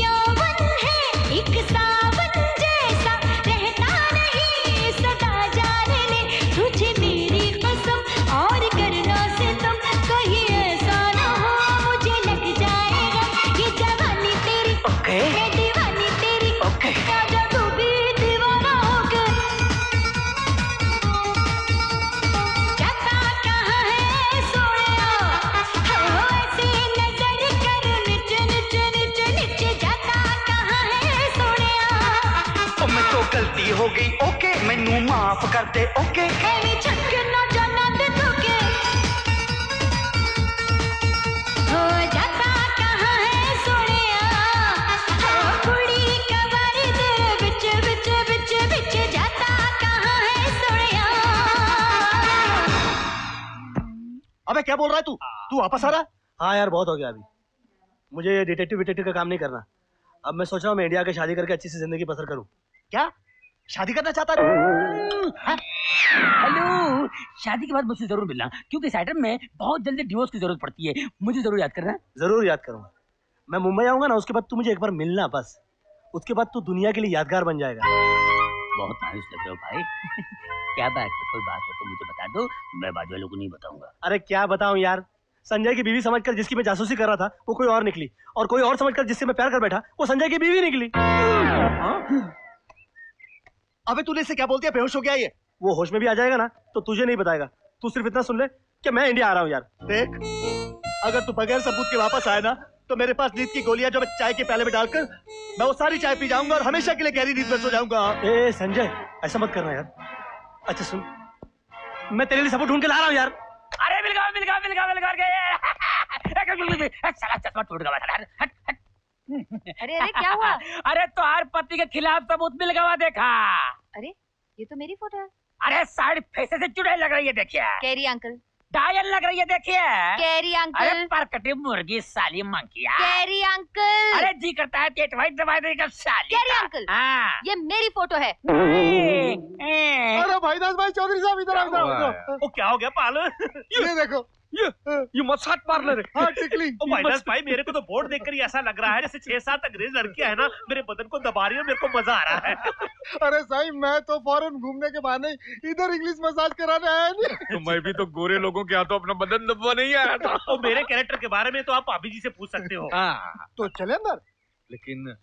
यौवन है एक सावन जैसा, रहता नहीं सदा जाने ले। तुझे मेरी कसम और करना से तुम कहीं ऐसा ना हो मुझे लग जाएगा ये जवानी तेरी okay. दीवानी तेरी okay. तू भी दीवाना हो गए। जाता कहाँ है सोया, हो ऐसे नजर कर नीचे नीचे नीचे नीचे। जाता कहाँ है सोया, ओ मैं तो गलती हो गई ओके, मैनू माफ कर दे ओके। ऐवी छक ना जाना दे तोके। हो जाता कहाँ है सोया, हो कुड़ी कवर दे बिच बिच बिच बिच। जाता कहाँ है सोया। अबे क्या बोल रहा है तू? तू वापस आ रहा है? हाँ यार बहुत हो गया, अभी मुझे ये डिटेक्टिव डिटेक्टिव का काम नहीं करना। अब मैं सोच रहा हूँ मैं इंडिया के शादी करके अच्छी सी जिंदगी बसर करूँ। क्या शादी करना चाहता है? हाँ? हेलो, शादी के बाद मुझसे जरूर मिलना क्योंकि इस आइटम में बहुत जल्दी डिवोर्स की जरूरत पड़ती है। मुझे जरूर याद करना। जरूर याद करूँगा। मैं मुंबई आऊँगा ना, उसके बाद तू मुझे एक बार मिलना बस। उसके बाद तू दुनिया के लिए यादगार बन जाएगा। बहुत मायूस लग रहे हो भाई। क्या बात है? कोई बात हो तो मुझे बता दो, मैं बाजू वालों को नहीं बताऊंगा। अरे क्या बताऊं यार, संजय की बीवी समझकर जिसकी मैं जासूसी कर रहा था वो कोई और निकली, और कोई और समझकर जिससे मैं प्यार कर बैठा वो संजय की बीवी निकली। अबे तूने इससे क्या बोल दिया? बेहोश हो गया ये। वो होश में भी आ जाएगा ना तो तुझे नहीं बताएगा। तू सिर्फ इतना सुन ले कि मैं इंडिया आ रहा हूँ यार। देख, अगर तू बगैर सबूत के वापस आए ना तो मेरे पास नींद की गोलियां जो मैं चाय के प्याले में डालकर मैं वो सारी चाय पी जाऊंगा और हमेशा के लिए गहरी नींद में सो जाऊंगा। ए संजय, ऐसा मत करना यार। अच्छा सुन, मैं तेरे लिए सबूत ढूंढ के ला रहा हूँ यार। अरे मिल गया मिल गया मिल गया मिल गया। साला चश्मा टूट गया यार। हट हट। अरे अरे क्या हुआ? अरे तो हर पति के खिलाफ सबूत मिल गया देखा। अरे ये तो मेरी फोटो है। अरे साइड फेसे से चुड़ैल लग रही है देखिए। कैरी अंकल डायल लग रही है देखिए। Carry uncle. अरे परकटी मुर्गी साली मंकिया। Carry uncle. अरे जी करता है पेट वाइट दबा देगा साली। Carry uncle. हाँ ये मेरी फोटो है। अरे भाई दास भाई चौधरी साहब इधर आओ इधर आओ। ओ क्या हो गया पालो? ये देखो ये ये मसाज पार्लर है। हाँ टिकली। ओ भाई दास भाई मेरे को तो बोर्ड देखकर ही ऐसा लग रहा है जैसे छह सात अंग्रेज लड़कियां है ना मेरे बदन को दबा रही है, मेरे को मजा आ रहा है। अरे भाई मैं तो फॉरेन घूमने के बहाने इधर इंग्लिश मसाज कराने आया नहीं। तो मैं भी तो गोरे लोगों के हाथों अपना बदन दबा नहीं आया था। तो मेरे कैरेक्टर के बारे में तो आप भाभी जी से पूछ सकते हो। हाँ तो चले अंदर। लेकिन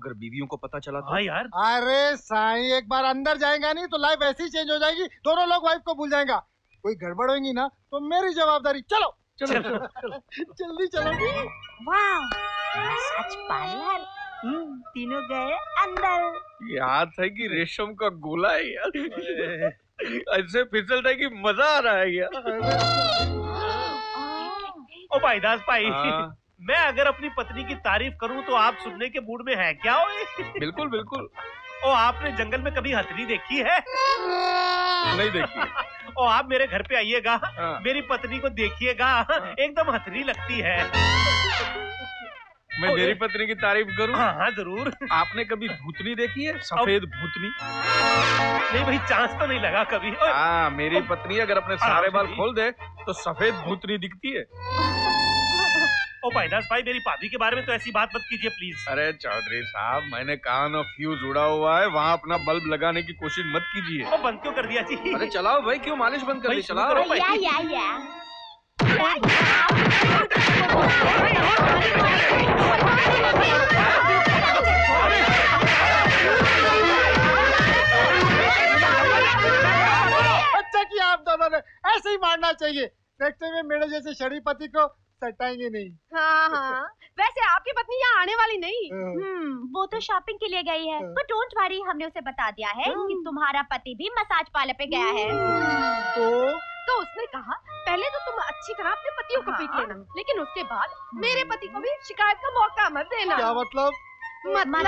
अगर बीवियों को पता चला तो? हाँ यार। अरे साई एक बार अंदर जाएगा नहीं तो लाइफ ऐसी चेंज हो जाएगी, दोनों लोग वाइफ को भूल जाएगा। कोई गड़बड़ होगी ना तो मेरी जवाबदारी। चलो चलो जल्दी चलो। सच पार्लर। तीनों गए अंदर। ये हाथ है कि रेशम का गोला है यार, ऐसे फिसलता है कि मजा आ रहा है यार। ओ भाई दास भाई मैं अगर अपनी पत्नी की तारीफ करूं तो आप सुनने के मूड में हैं क्या? हो बिल्कुल बिल्कुल। ओ आपने जंगल में कभी हथनी देखी है? नहीं देखी। ओ आप मेरे घर पे आइएगा। हाँ। मेरी पत्नी को देखिएगा। हाँ। एकदम हथनी लगती है। मैं मेरी पत्नी की तारीफ करूं? हाँ हाँ जरूर। आपने कभी भूतनी देखी है? सफेद भूतनी? नहीं भाई, चांस तो नहीं लगा कभी। हाँ, मेरी पत्नी अगर अपने सारे बाल खोल दे तो सफेद भूतनी दिखती है। ओ भाईदास भाई, मेरी भाभी के बारे में तो ऐसी बात मत कीजिए प्लीज। अरे चौधरी साहब, मैंने कान और फ्यूज उड़ा हुआ है, वहाँ अपना बल्ब लगाने की कोशिश मत कीजिए। बंद क्यों कर दिया जी? अरे चलाओ भाई, क्यों मालिश बंद कर दी? चलाओ। अच्छा कि आप दोनों ने ऐसे ही मारना चाहिए, देखते हुए मेरे जैसे शरीपति को सटाएंगे नहीं। हाँ हाँ, वैसे आपकी पत्नी यहाँ आने वाली नहीं। हम्म, वो तो शॉपिंग के लिए गई है, बट डोंट वरी, हमने उसे बता दिया है कि तुम्हारा पति भी मसाज पार्लर पे गया है। तो तो उसने कहा पहले तो तुम अच्छी तरह अपने पतियों को पीट लेना, लेकिन उसके बाद मेरे पति को भी शिकायत का मौका मत देना। क्या मतलब? मतलब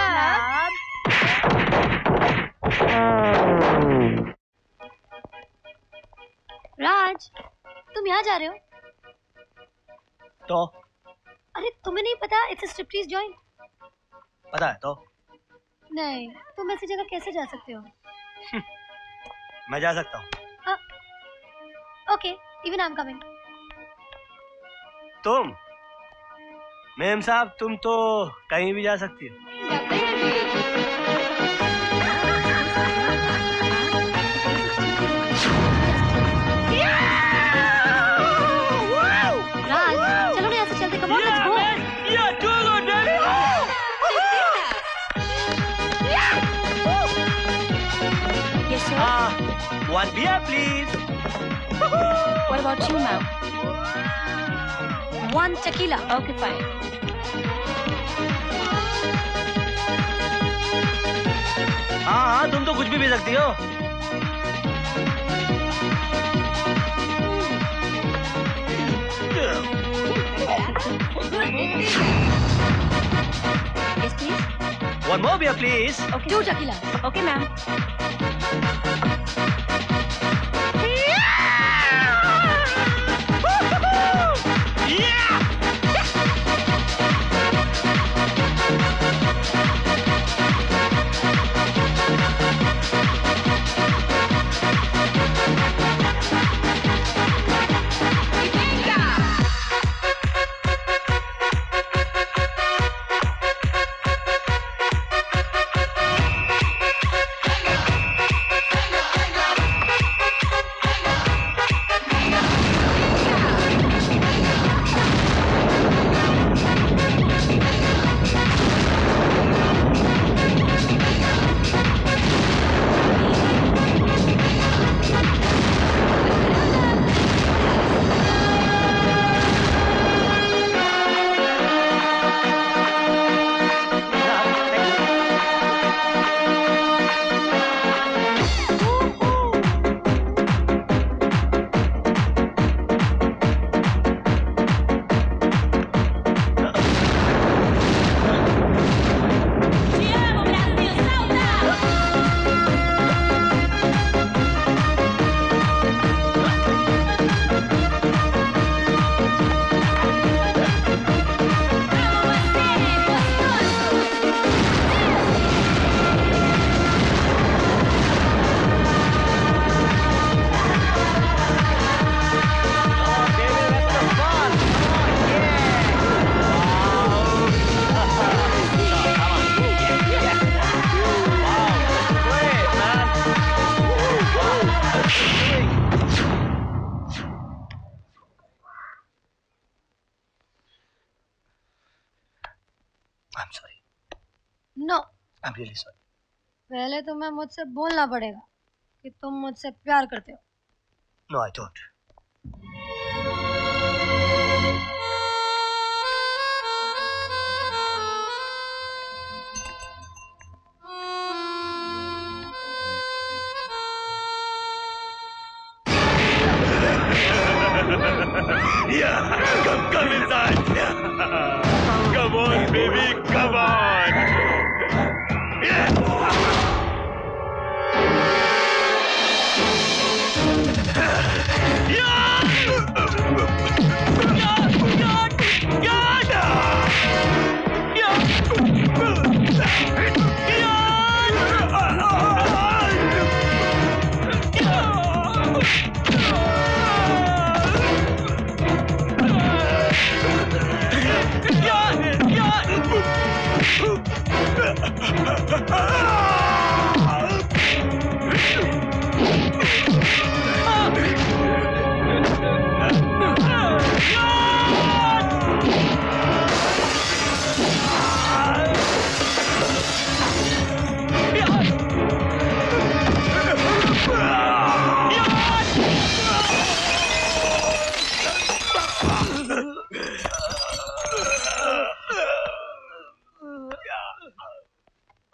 राज, तुम यहाँ जा रहे हो तो? अरे तुम्हें नहीं पता, इट्स स्ट्रिप्टीज जॉइंट। पता है तो? नहीं, तुम ऐसी जगह कैसे जा सकते हो? मैं जा सकता हूँ। Okay, even I am coming. तुम मैम साहब, तुम तो कहीं भी जा सकती हो। One beer, please. What about you, ma'am? One tequila. Okay, fine. हाँ हाँ, तुम तो कुछ भी पी सकती हो। Yes, please. One more beer, please. Okay. Two tequila. Okay, ma'am. पहले तुम्हें मुझसे बोलना पड़ेगा कि तुम मुझसे प्यार करते हो। No, I don't. Yeah, come, come inside. Come on, baby, come on. Yeah. God! God! God! God!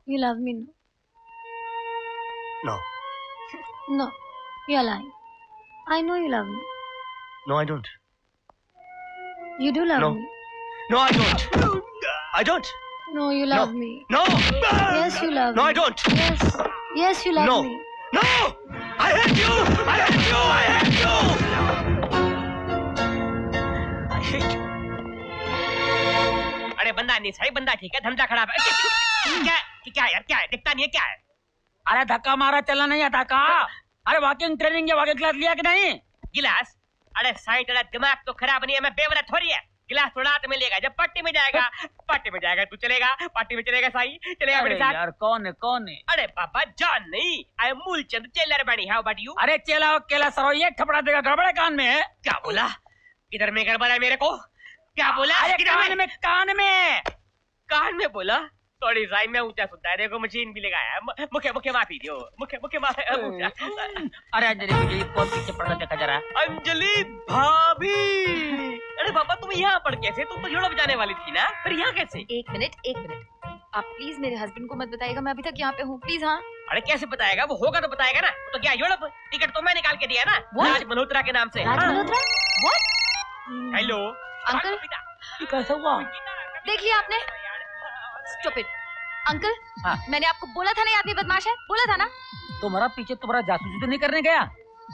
You love me, no? No. No, you're lying. I know you love me. No, I don't. You do love no. me. No, I don't. I don't. No, you love no. me. No. Yes, you love no, me. No, I don't. Yes. Yes, you love no. me. No. I hate you. I hate you. I hate you. I hate you. अरे बंदा नहीं सही बंदा ठीक है धंधा खराब है क्या क्या यार क्या है दिखता नहीं है क्या है अरे धक्का मारा चला नहीं आता का अरे वॉकिंग ट्रेनिंग या वॉकिंग क्लास लिया कि नहीं गिलास अरे साइड तेरा दिमाग तो खराब नहीं है मैं बेवड़ा थोड़ी है गिलास थोड़ा हाथ में लेगा जब पट्टी में जाएगा पट्टी में जाएगा तू चलेगा पट्टी में चलेगा साई चलेगा मेरे साथ यार कौन है कौन है अरे पापा जान नहीं आई एम मूलचंद चेलर बनी हाउ अबाउट यू अरे चेला केला सरो ये थपड़ा देगा गड़बड़ कान में है क्या बोला किधर में गड़बड़ है मेरे को क्या बोला कान में कान में कान में बोला सॉरी साई मैं ऊंचा सुनता है देखो मशीन भी लगाया मुखे मुखे माफी दियो मुखे मुखे माफी अरे अंजलि मुझे कौन पीछे पड़ता देखा जरा अंजलि भाभी अरे पापा तुम यहाँ पड़ कैसे तुम तो जोड़ा बजाने वाली थी ना पर यहाँ कैसे एक मिनट एक मिनट आप प्लीज मेरे हस्बैंड को मत बताइएगा मैं अभी तक यहाँ पे हूँ प्लीज हाँ अरे कैसे बताएगा वो होगा तो बताएगा ना तो क्या जोड़ा टिकट तो मैं निकाल के दिया ना राज मल्होत्रा के नाम से हेलो अंकल कैसा हुआ देखिए आपने स्टूपिड अंकल हाँ। मैंने आपको बोला था ना ये आदमी बदमाश है बोला था ना तुम्हारा पीछे तुम्हारा जासूसी तो नहीं करने गया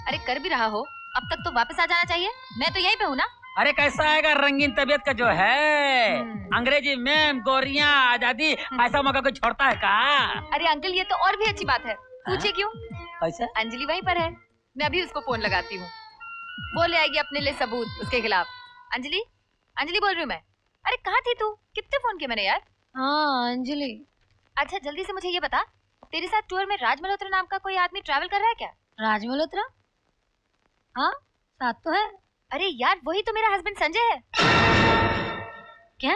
अरे कर भी रहा हो अब तक तो वापस आ जाना चाहिए मैं तो यहीं पे हूँ ना अरे कैसा आएगा रंगीन तबीयत का जो है अंग्रेजी मैम गोरियाँ आजादी ऐसा मौका कोई छोड़ता है का अरे अंकल ये तो और भी अच्छी बात है पूछे क्यूँ अंजलि वहीं पर है मैं अभी उसको फोन लगाती हूँ वो ले आएगी अपने लिए सबूत उसके खिलाफ अंजलि अंजलि बोल रही हूँ मैं अरे कहाँ थी तू कितने फोन किए मैंने यार हाँ अंजलि अच्छा जल्दी से मुझे ये बता तेरे साथ टूर में राज मल्होत्रा नाम का कोई आदमी ट्रैवल कर रहा है क्या राज मल्होत्रा हाँ साथ तो है अरे यार वही तो मेरा हस्बैंड संजय है क्या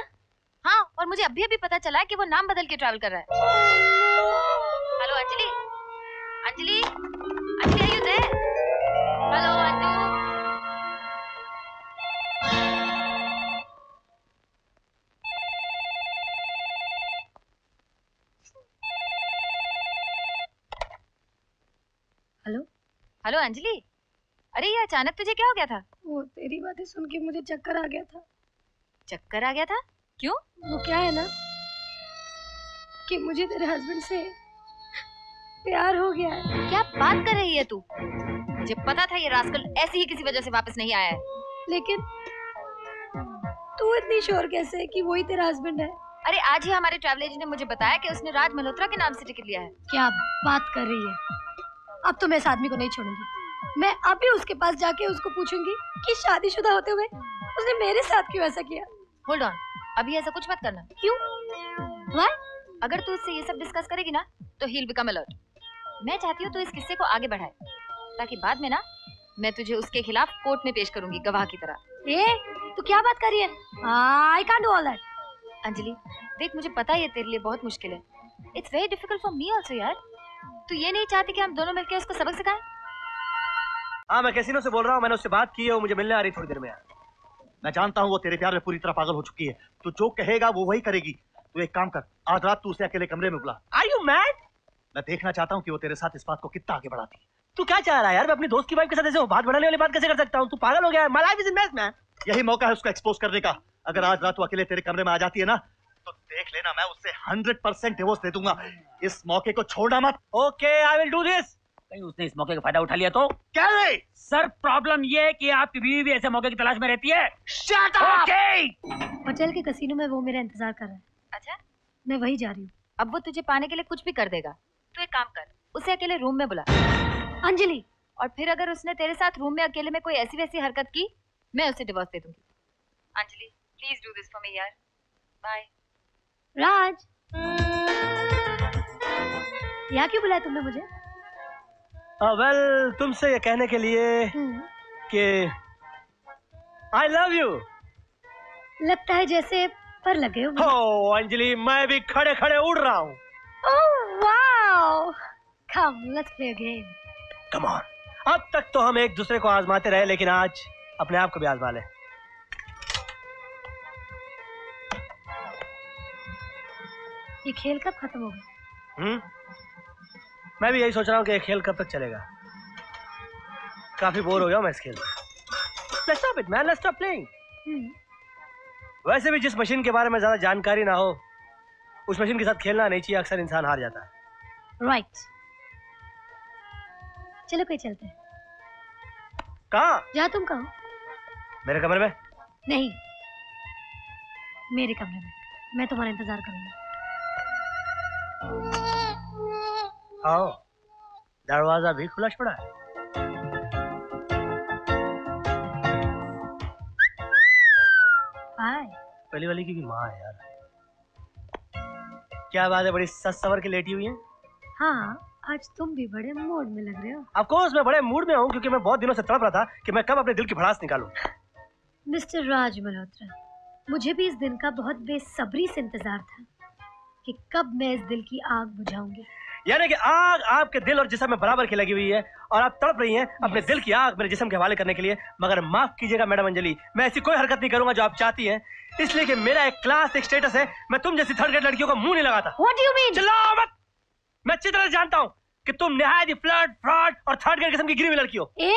हाँ और मुझे अभी अभी पता चला कि वो नाम बदल के ट्रैवल कर रहा है hello Anjali Anjali Anjali are you there hello Anjali hello hello Anjali अरे ये अचानक तुझे क्या हो गया था वो तेरी बातें सुन के मुझे चक्कर आ गया था चक्कर आ गया था क्यों वो क्या है ना कि मुझे तेरे हस्बैंड से प्यार हो गया है क्या बात कर रही है तू मुझे पता था ये रास्कल ऐसी ही किसी वजह से वापस नहीं आया है लेकिन तू इतनी श्योर कैसे है कि वही तेरा हस्बैंड है अरे आज ही हमारे ट्रैवल एजेंट ने मुझे बताया कि उसने राज मल्होत्रा के नाम से टिकट लिया है क्या बात कर रही है अब तो मैं इस आदमी को नहीं छोड़ूंगी मैं अभी उसके पास जाके उसको पूछूंगी कि शादीशुदा होते हुए उसने मेरे साथ क्यों ऐसा किया होल्ड ऑन अभी ऐसा कुछ मत करना क्यों व्हाई अगर तू उससे ये सब डिस्कस करेगी ना तो ही विल बिकम अलर्ट मैं चाहती हूँ तू इस किस्से को आगे बढ़ाए ताकि बाद में ना मैं तुझे उसके खिलाफ कोर्ट में पेश करूंगी गवाह की तरह ए तू क्या बात कर रही है I can't do all that Anjali देख मुझे पता है तेरे लिए बहुत मुश्किल है it's very difficult for me also यार तू ये नहीं चाहती कि हम दोनों मिलकर उसको सबक सिखाएं? हाँ मैं कैसीनो से बोल रहा हूँ मैंने उससे बात की है वो मुझे मिलने आ रही थोड़ी देर में यार मैं जानता हूँ वो तेरे प्यार में पूरी तरह पागल हो चुकी है तू जो कहेगा वो वही करेगी तू एक काम कर आज रात तू उसे अकेले कमरे में बुला आर यू मैड मैं देखना चाहता हूँ कि वो तेरे साथ इस बात को कितना आगे बढ़ाती है तू क्या चाह रहा है यार मैं अपनी दोस्त की वाइफ के साथ ऐसे बात बढ़ाने वाली बात कैसे कर सकता हूँ तू पागल हो गया है my life is in match man यही मौका है उसको एक्सपोज करने का अगर आज रात वो अकेले तेरे कमरे में आ जाती है ना तो देख लेना मैं उससे हंड्रेड परसेंट डिवोर्स दे दूंगा इस मौके को छोड़ना मत okay I will do this कहीं उसने इस मौके का फायदा उठा लिया तो क्या नहीं सर प्रॉब्लम ये है कि आपकी बीवी भी ऐसे मौके की तलाश में रहती है शट अप ओके होटल के कैसीनो में वो मेरा इंतजार कर रहा है अच्छा मैं वही जा रही हूँ अब वो तुझे पाने के लिए कुछ भी कर देगा तो एक काम कर उसे अकेले रूम में बुला अंजलि और फिर अगर उसने तेरे साथ रूम में अकेले में कोई ऐसी वैसी हरकत की मैं उसे डिवोर्स दे दूंगी Anjali please do this for me यार बाय। राज, यहाँ क्यों बुलाया तुमने मुझे? वेल uh, well, तुमसे ये कहने के लिए कि आई लव यू। लगता है जैसे पर लगे हो। oh, अंजलि, मैं भी खड़े खड़े उड़ रहा हूँ। oh, wow. Come, let's play a game. Come on. अब तक तो हम एक दूसरे को आजमाते रहे, लेकिन आज अपने आप को भी आजमा ले। ये खेल कब खत्म होगा? हम्म, मैं भी यही सोच रहा हूँ कि ये खेल कब तक चलेगा। काफी बोर हो गया हूँ मैं इस खेल में। Let's stop it, man. Let's stop playing. वैसे भी जिस मशीन के बारे में ज्यादा जानकारी ना हो, उस मशीन के साथ खेलना नहीं चाहिए, अक्सर इंसान हार जाता है। राइट, चलो कहीं चलते हैं। कहाँ? जहाँ तुम कहो। मेरे कमरे में? नहीं, मेरे कमरे में। मैं तुम्हारा इंतजार करूंगी। आओ, दरवाजा भी खुला छोड़ा है। हाय। पहली वाली की माँ है यार। क्या बात है, बड़ी सस सवर के लेटी हुई है। हाँ, आज तुम भी बड़े मूड में लग रहे हो। ऑफ कोर्स मैं बड़े मूड में हूँ, क्योंकि मैं बहुत दिनों से तड़प रहा था कि मैं कब अपने दिल की भड़ास निकालूं। मिस्टर राज मल्होत्रा, मुझे भी इस दिन का बहुत बेसब्री से इंतजार था कि कब मैं इस दिल की आग बुझाऊंगी। यानी कि आग आपके दिल और जिस्म में बराबर की लगी हुई है और आप तड़प रही हैं अपने दिल की आग मेरे जिस्म के हवाले करने के लिए। मगर माफ कीजिएगा मैडम अंजलि, मैं ऐसी कोई हरकत नहीं करूंगा जो आप चाहती हैं, इसलिए कि मेरा एक क्लास, एक स्टेटस है। मैं तुम जैसी थर्ड ग्रेड लड़कियों का मुंह नहीं लगाता। What do you mean? चिल्लाओ मत, मैं अच्छी तरह जानता हूँ कि तुम निहायत ही फ्लर्ट, फ्रॉड और थर्ड ग्रेड किस्म की गिरी हुई लड़की हो। ए,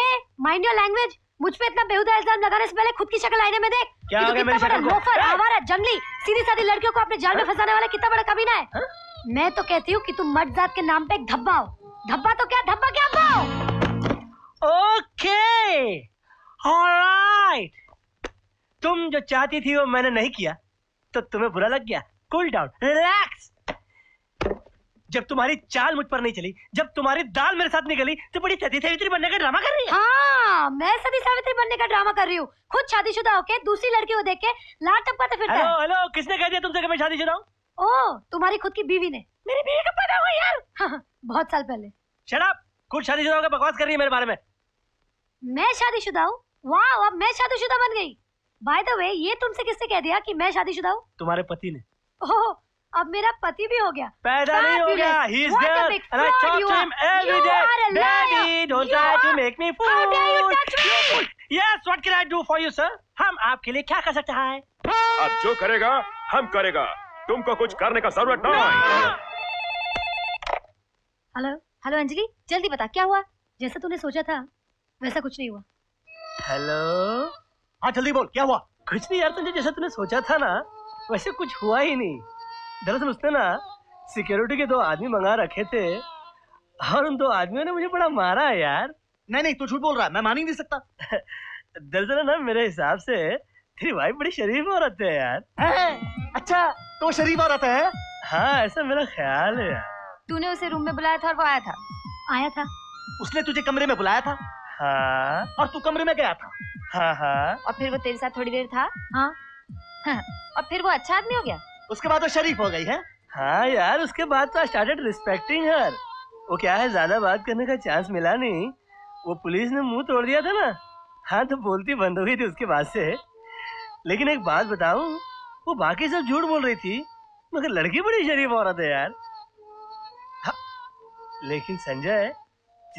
माइंड योर लैंग्वेज। मुझ पे इतना बेहुदा इल्जाम लगाने से पहले खुद की शक्ल आईने में देख। क्या हो गया मेरी शक्ल को? लोफर, आवारा, जंगली, सीधी सादी लड़कियों को अपने जाल में फंसाने वाला कितना बड़ा कमीना है। हा? मैं तो कहती हूँ कि तुम मर्द जात के नाम पे एक धब्बा हो। धब्बा तो क्या, धब्बा क्या हो। Okay, alright. तुम जो चाहती थी वो मैंने नहीं किया तो तुम्हें बुरा लग गया। Cool down, relax. जब तुम्हारी चाल मुझ पर नहीं चली, जब तुम्हारी दाल मेरे साथ निकली, तो बड़ी सती सावित्री बनने का ड्रामा कर रही है। हाँ, मैं सती सावित्री बनने का ड्रामा कर रही हूँ। खुद शादीशुदा होके दूसरी लड़की को देख के लार टपकाते फिरता है। हेलो हेलो, किसने कह दिया तुमसे कि मैं शादीशुदा हूँ? ओह, तुम्हारी खुद की बीवी ने। मेरी बीवी कब पैदा हुई यार? हाँ, बहुत साल पहले। शराब, खुद शादीशुदा होकर बकवास कर रही है मेरे बारे में। मैं शादीशुदा हूँ? वाह, अब मैं शादीशुदा बन गई। बाय द वे, ये तुमसे किसने कह दिया कि मैं शादीशुदा हूँ? तुम्हारे पति ने। ओह, अब मेरा पति भी हो गया। पैदा नहीं हो गया। He is there and I talk to him every day. Daddy, don't try to make me fool. How dare you touch me? Yes, what can I do for you, sir? हम आपके लिए क्या कर सकते हैं? आप जो करेगा हम करेगा, तुमको कुछ करने का जरूरत नहीं। हेलो हेलो अंजलि, जल्दी बता क्या हुआ? जैसा तूने सोचा था वैसा कुछ नहीं हुआ। हेलो, हाँ जल्दी बोल, क्या हुआ? कुछ नहीं यार, तुझे जैसा तूने सोचा था ना वैसे कुछ हुआ ही नहीं। दरअसल उसने ना सिक्योरिटी के दो आदमी मंगा रखे थे और उन दो आदमियों ने मुझे बड़ा मारा यार। नहीं नहीं, तू झूठ बोल रहा है, मैं मान ही नहीं सकता। दरअसल ना मेरे हिसाब से तेरी वाइफ बड़ी शरीफ औरत है यार। है? अच्छा, तो शरीफ औरत है? हाँ, ऐसा मेरा ख्याल है यार। तूने उसे रूम में बुलाया था और वो आया था? आया था। उसने तुझे कमरे में बुलाया था? हाँ। और तू कमरे में गया था? हाँ हाँ। और फिर वो तेरे साथ थोड़ी देर था? हाँ। और फिर वो अच्छा आदमी हो गया? उसके बाद वो शरीफ हो गई है। हाँ यार, उसके बाद तो आई स्टार्टेड रिस्पेक्टिंग हर। वो क्या है, ज्यादा बात करने का चांस मिला नहीं, वो पुलिस ने मुंह तोड़ दिया था ना। हाँ, तो बोलती बंद हो गई थी उसके बाद से। लेकिन एक बात बताऊं, वो बाकी सब झूठ बोल रही थी, मगर लड़की बड़ी शरीफ औरत है यार। हाँ, लेकिन संजय,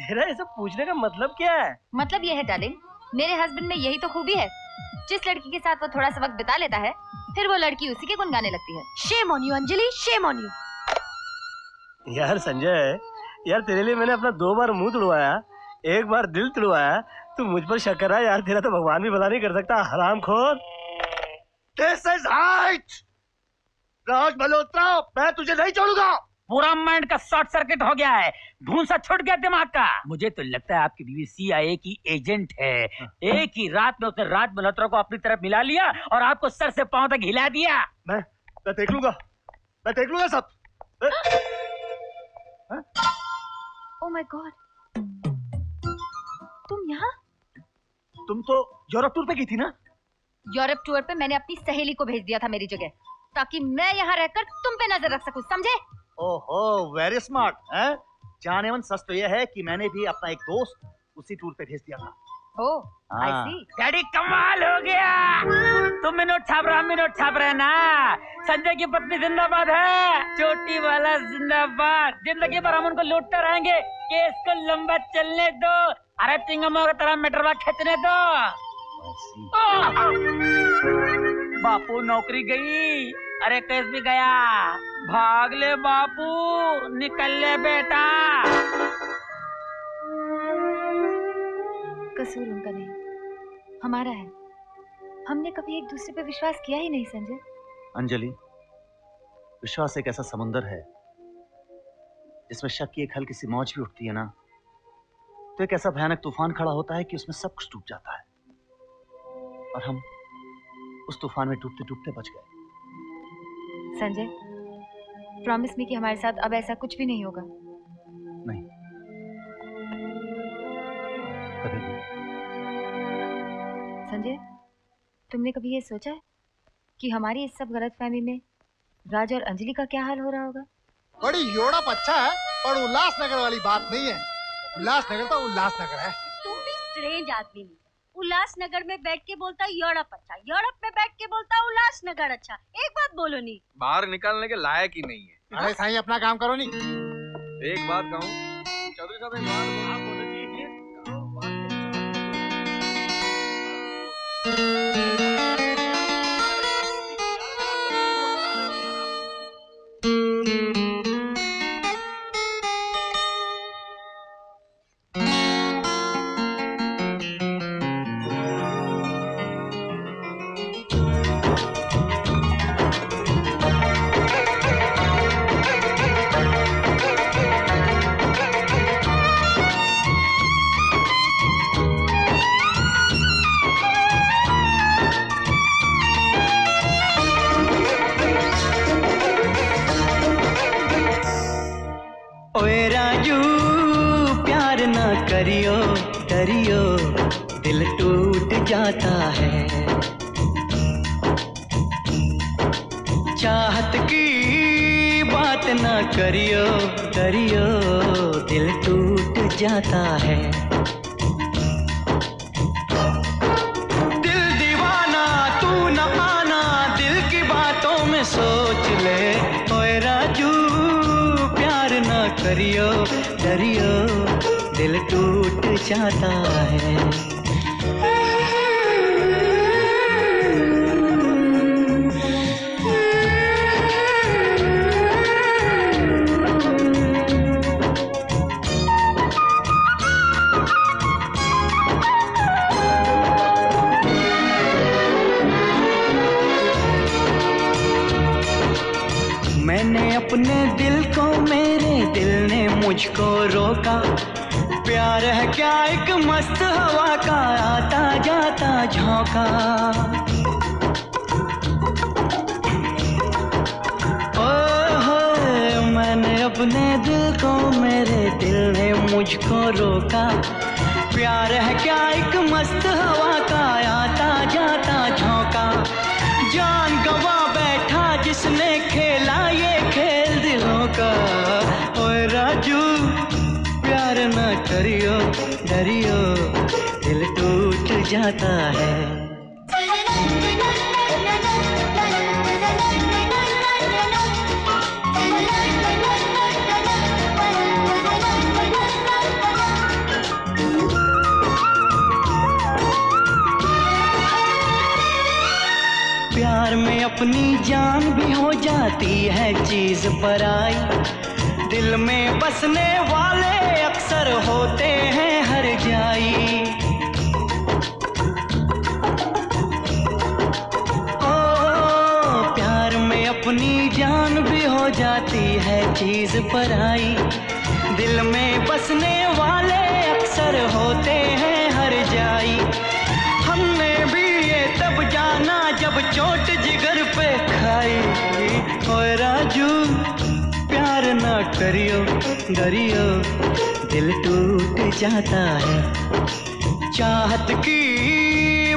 तेरा ये सब पूछने का मतलब क्या है? मतलब ये है डार्लिंग, मेरे हस्बैंड में यही तो खूबी है, जिस लड़की के साथ वो थोड़ा सा वक्त बिता लेता है, फिर वो लड़की उसी के गुण गाने लगती है। Shame on you, Anjali, shame on you। यार संजय, यार तेरे लिए मैंने अपना दो बार मुंह तुड़वाया, एक बार दिल तुड़वाया, तू मुझ पर शक कर रहा है यार। तेरा तो भगवान भी भला नहीं कर सकता, हरामखोर। This is right। राज मल्होत्रा, मैं तुझे नहीं छोड़ूंगा। पूरा माइंड का शॉर्ट सर्किट हो गया है, धुंसा छूट गया दिमाग का। मुझे तो लगता है आपकी बीवी सी आई ए की एजेंट है। एक ही रात में उसने राज मल्होत्रा को अपनी तरफ मिला लिया और आपको सर से पांव तक हिला दिया। मैं मैं देख लूंगा, मैं देख लूंगा सब। ओह माय गॉड, तुम यहाँ? तुम तो यूरोप टूर पे गई थी ना? यूरोप टूर पे मैंने अपनी सहेली को भेज दिया था मेरी जगह, ताकि मैं यहाँ रहकर तुम पे नजर रख सकूं, समझे? ओहो, वेरी स्मार्ट है। जाने मन सच तो यह है कि मैंने भी अपना एक दोस्त उसी टूर पे भेज दिया था। ओ, आई सी। डैडी कमाल हो गया। तुम मिनट छाप रहा, मिनट छाप रहे ना। संजय की पत्नी जिंदाबाद है, चोटी वाला जिंदाबाद। जिंदगी भर हम उनको लूटते रहेंगे, केस को लंबा चलने दो। अरे चिंगमों की तरह मेटरवा खींचने दो। बापू नौकरी गई, अरे केस भी गया। भाग ले बापू, निकल ले बेटा। कसूर उनका नहीं, हमारा है। हमने कभी एक दूसरे पे विश्वास किया ही नहीं संजय। अंजलि, विश्वास एक ऐसा समुंदर है जिसमें शक की एक हल्की सी मौज भी उठती है ना, तो एक ऐसा भयानक तूफान खड़ा होता है कि उसमें सब कुछ डूब जाता है। और हम उस तूफान में डूबते डूबते बच गए। संजय, प्रॉमिस मी कि हमारे साथ अब ऐसा कुछ भी नहीं होगा। नहीं, कभी नहीं। संजय, तुमने कभी ये सोचा है कि हमारी इस सब गलतफहमी में राज और अंजलि का क्या हाल हो रहा होगा? बड़ी योड़ा बच्चा है, पर उल्लासनगर वाली बात नहीं है। उल्लासनगर तो उल्लासनगर है। तुम भी स्ट्रेंज आदमी। उल्लासनगर में बैठ के बोलता यूरोप अच्छा, यूरोप में बैठ के बोलता उल्लासनगर अच्छा। एक बात बोलो, नहीं बाहर निकालने के लायक ही नहीं है। अरे साईं, अपना काम करो। नहीं एक बात कहूँ चौधरी साहब, एक बात आप बोलो।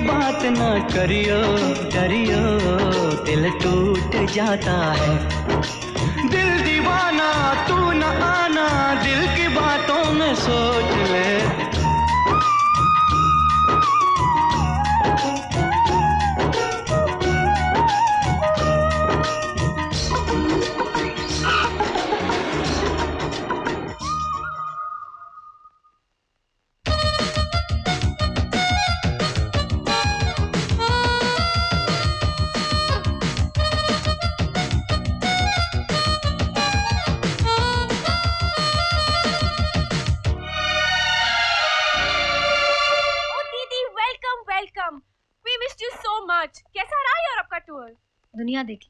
बात ना करियो करियो, दिल टूट जाता है। दिल दीवाना तू न आना, दिल की बातों में सोच ले। दुनिया देखी,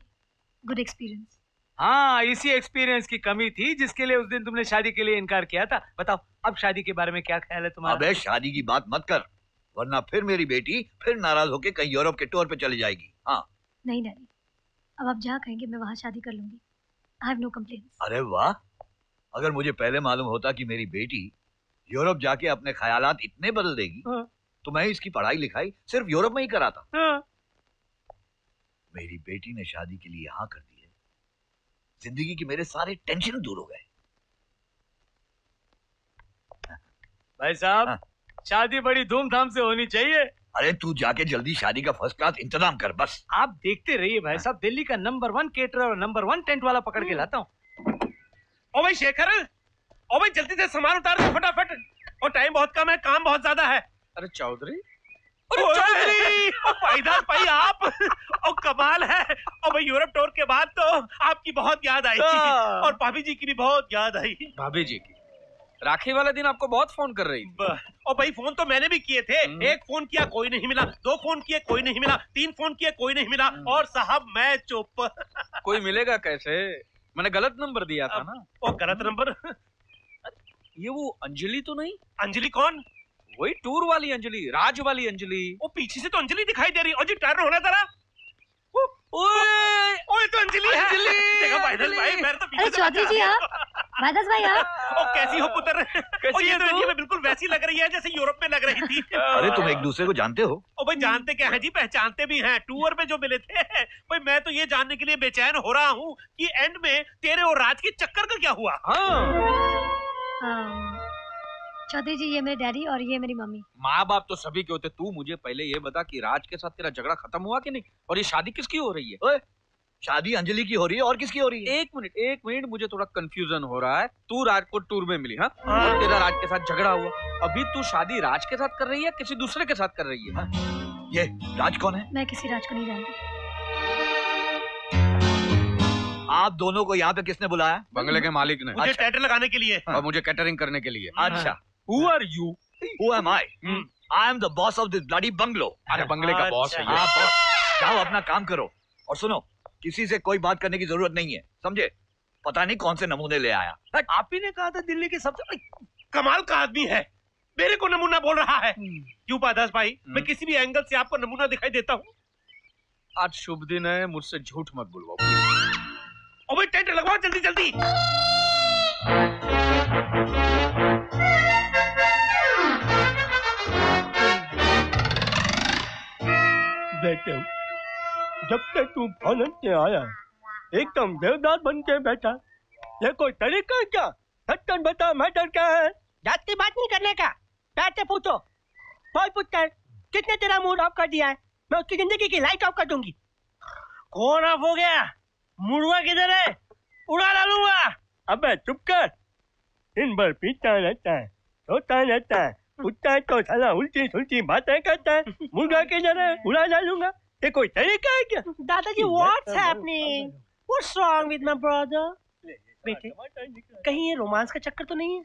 गुड एक्सपीरियंस। हाँ, इसी एक्सपीरियंस की कमी थी जिसके लिए उस दिन तुमने शादी के लिए इनकार किया था। बताओ अब शादी के बारे में क्या ख्याल है तुम्हारा? अबे शादी की बात मत कर, वरना फिर मेरी बेटी फिर नाराज होके कहीं यूरोप के टूर पे चली जाएगी। हाँ नहीं डैडी, अब आप जहाँ कहेंगे मैं वहाँ शादी कर लूंगी। I have no complaints. अरे वाह, अगर मुझे पहले मालूम होता कि मेरी बेटी यूरोप जाके अपने ख्यालात इतने बदल देगी तो मैं इसकी पढ़ाई लिखाई सिर्फ यूरोप में ही कराता। मेरी बेटी ने शादी के लिए हाँ कर दी है, जिंदगी की मेरे सारे टेंशन दूर हो गए। भाई साहब, हाँ। शादी बड़ी धूमधाम से होनी चाहिए। अरे तू जाके जल्दी शादी का फर्स्ट क्लास इंतजाम कर बस। आप देखते रहिए भाई साहब, हाँ। दिल्ली का नंबर वन केटरर और नंबर वन टेंट वाला पकड़ के लाता हूँ। ओ भाई शेखर, ओ भाई जल्दी से सामान उतार दो फटाफट, और टाइम बहुत कम है, काम बहुत ज्यादा है। अरे चौधरी, चौधरी भाईदास भाई आप, और कमाल है। और भाई यूरोप टूर के बाद तो आपकी बहुत याद आई और भाभी जी की भी बहुत याद आई। भाभी जी की राखी वाले दिन आपको बहुत फोन कर रही थी। और भाई फोन तो मैंने भी किए थे, एक फोन किया कोई नहीं मिला, दो फोन किए कोई नहीं मिला, तीन फोन किए कोई नहीं मिला, और साहब मैं चुप। कोई मिलेगा कैसे, मैंने गलत नंबर दिया था ना। और गलत नंबर? ये वो अंजलि तो नहीं? अंजलि कौन? वही टूर वाली अंजलि, राज वाली अंजलि। वो पीछे से तो अंजलि दिखाई दे रही। और जी टर्न होना जरा। ओए ओए तो अंजलि है। अंजलि देखो भाईदास भाई, मेरे तो पीछे से। चौधरी जी आप, भाईदास भाई आप। ओ कैसी हो पुत्र? कैसी है तू? मैं बिल्कुल वैसी लग रही है जैसे यूरोप में लग रही थी। अरे तुम एक दूसरे को जानते हो? ओ भाई जानते क्या है जी, पहचानते भी हैं। टूर पे जो मिले थे भाई, मैं तो ये जानने के लिए बेचैन हो रहा हूँ कि एंड में तेरे और राज के चक्कर का क्या हुआ। हाँ चौधरी जी, ये मेरे डैडी और ये मेरी मम्मी। माँ बाप तो सभी के होते, तू मुझे पहले ये बता कि राज के साथ तेरा झगड़ा खत्म हुआ कि नहीं, और ये शादी किसकी हो रही है? ओए, शादी अंजलि की हो रही है और किसकी हो रही है? एक मिनट एक मिनट, मुझे थोड़ा कंफ्यूजन हो रहा है। तू राज को टूर में मिली, हाँ, और तेरा राज के साथ झगड़ा हुआ। अभी तू शादी राज के साथ कर रही है किसी दूसरे के साथ कर रही है? हा? ये राज कौन है? मैं किसी राज को नहीं जानती। आप दोनों को यहाँ पे किसने बुलाया? बंगले के मालिक ने। मुझे टैटर लगाने के लिए और मुझे कैटरिंग करने के लिए। अच्छा, Who are you? Who am I? Hmm. I am the boss of this bloody bungalow. अरे बंगले का बॉस है ये। आप बॉस, जाओ अपना काम करो, और सुनो किसी से कोई बात करने की जरूरत नहीं है, समझे? पता नहीं कौन से नमूने ले आया। आप ही ने कहा था दिल्ली के सबसे कमाल का आदमी है, मेरे को नमूना बोल रहा है। क्यों पादास भाई, hmm. मैं किसी भी एंगल से आपको नमूना दिखाई देता हूँ। आज शुभ दिन है, मुझसे झूठ मत बुलवाओ। भाई टेंट लगवाओ जल्दी जल्दी। बैठे जब से तू फॉरन से आया एकदम देवदार बन के बैठा, ये कोई तरीका है क्या? सच्चन बता, मैटर क्या है? जात की बात नहीं करने का, प्यार से पूछो। भाई पुत्र, किसने तेरा मूड ऑफ कर दिया है? मैं उसकी जिंदगी की लाइट ऑफ कर दूंगी। कौन ऑफ हो गया? मुड़वा किधर है? उड़ा डालूंगा। अबे चुप कर, दिन भर पीता रहता है, सोता रहता है, उठता है तो साला उल्टी सुलटी बातें करता है। मुर्गा के जरा उड़ा डालूंगा, ये कोई तरीका है क्या? दादाजी what's happening, what's wrong with my brother? बेटे कहीं ये रोमांस का चक्कर तो नहीं है?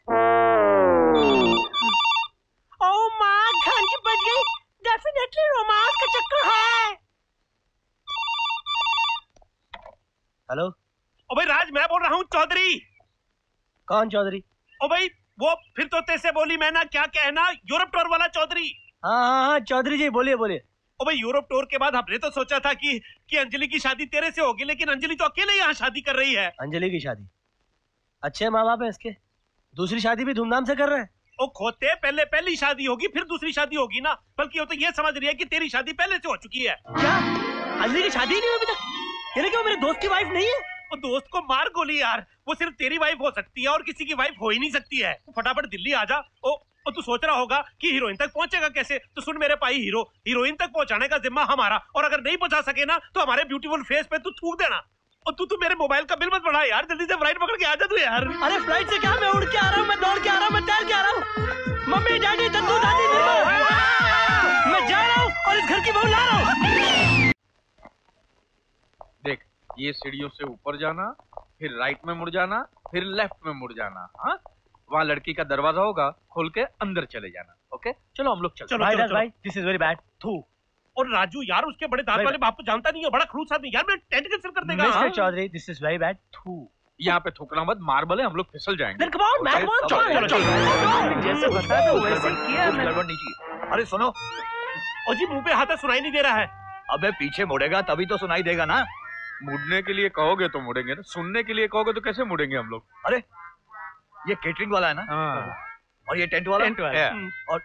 ओह माँ, घंटी बज गई, डेफिनेटली रोमांस का चक्कर है। हेलो, ओ भाई राज मैं बोल रहा हूँ। चौधरी? कौन चौधरी? ओ भाई वो फिर तोते से बोली मैं ना, क्या कहना, यूरोप टूर वाला चौधरी। हाँ हाँ हाँ चौधरी जी बोलिए बोलिए। ओ भाई यूरोप टूर के बाद हमने तो सोचा था कि कि अंजलि की शादी तेरे से होगी, लेकिन अंजलि तो अकेले यहाँ शादी कर रही है। अंजलि की शादी? अच्छे माँ बाप है इसके, दूसरी शादी भी धूमधाम से कर रहे हैं। ओ खोते, पहले पहली शादी होगी फिर दूसरी शादी होगी ना, बल्कि वो तो ये समझ रही है कि तेरी शादी पहले से हो चुकी है। क्या अंजलि की शादी नहीं हुई अभी तक? यानी कि वो मेरे दोस्त की वाइफ नहीं है? वो दोस्त को मार गोली यार, वो सिर्फ तेरी वाइफ हो सकती है और किसी की वाइफ हो ही नहीं सकती है। फटाफट दिल्ली आ जा। ओ और तू सोच रहा होगा कि हीरोइन तक पहुंचेगा कैसे, तो सुन मेरे भाई, हीरो हीरोइन तक पहुंचाने का जिम्मा हमारा, और अगर नहीं पहुंचा सके ना तो हमारे ब्यूटीफुल फेस पे तू थूक देना। और तू तू मेरे मोबाइल का बिल मत बढ़ा यार, जल्दी से फ्लाइट पकड़ के आ जा तू यार। अरे फ्लाइट से क्या, मैं उड़ के आ रहा हूँ, मैं दौड़ के आ रहा हूँ, मैं तैर के आ रहा हूँ। मम्मी डैडी दद्दू दादी मैं जा रहा हूँ और इस घर की बहू ला रहा हूँ। देख, ये सीढ़ियों से ऊपर जाना, फिर राइट में मुड़ जाना, फिर लेफ्ट में मुड़ जाना। हाँ, वहाँ लड़की का दरवाजा होगा, खोल के अंदर चले जाना। ओके चलो हम लोग चलो, चलो, चलो, चलो भाई, दिस इज वेरी बैड। थू और राजू यार, उसके बड़े दांत वाले बाप को जानता नहीं हो, बड़ा खड़ूस आदमी यार, मैं टेंट कैंसिल कर देगा। Mister Chaudhary, this is very bad. थू यहाँ पे थूकना मत, मार्बल है, हम लोग फिसल जाएंगे। अरे सुनो, और जी मुँह पे हाथ सुनाई नहीं दे रहा है। अबे पीछे मुड़ेगा तभी तो सुनाई देगा ना। मुड़ने के लिए कहोगे तो मुड़ेंगे ना, सुनने के लिए कहोगे तो कैसे मुड़ेंगे हम लोग। अरे ये केटरिंग वाला है ना, और ये टेंट वाला, टेंट वाला है, और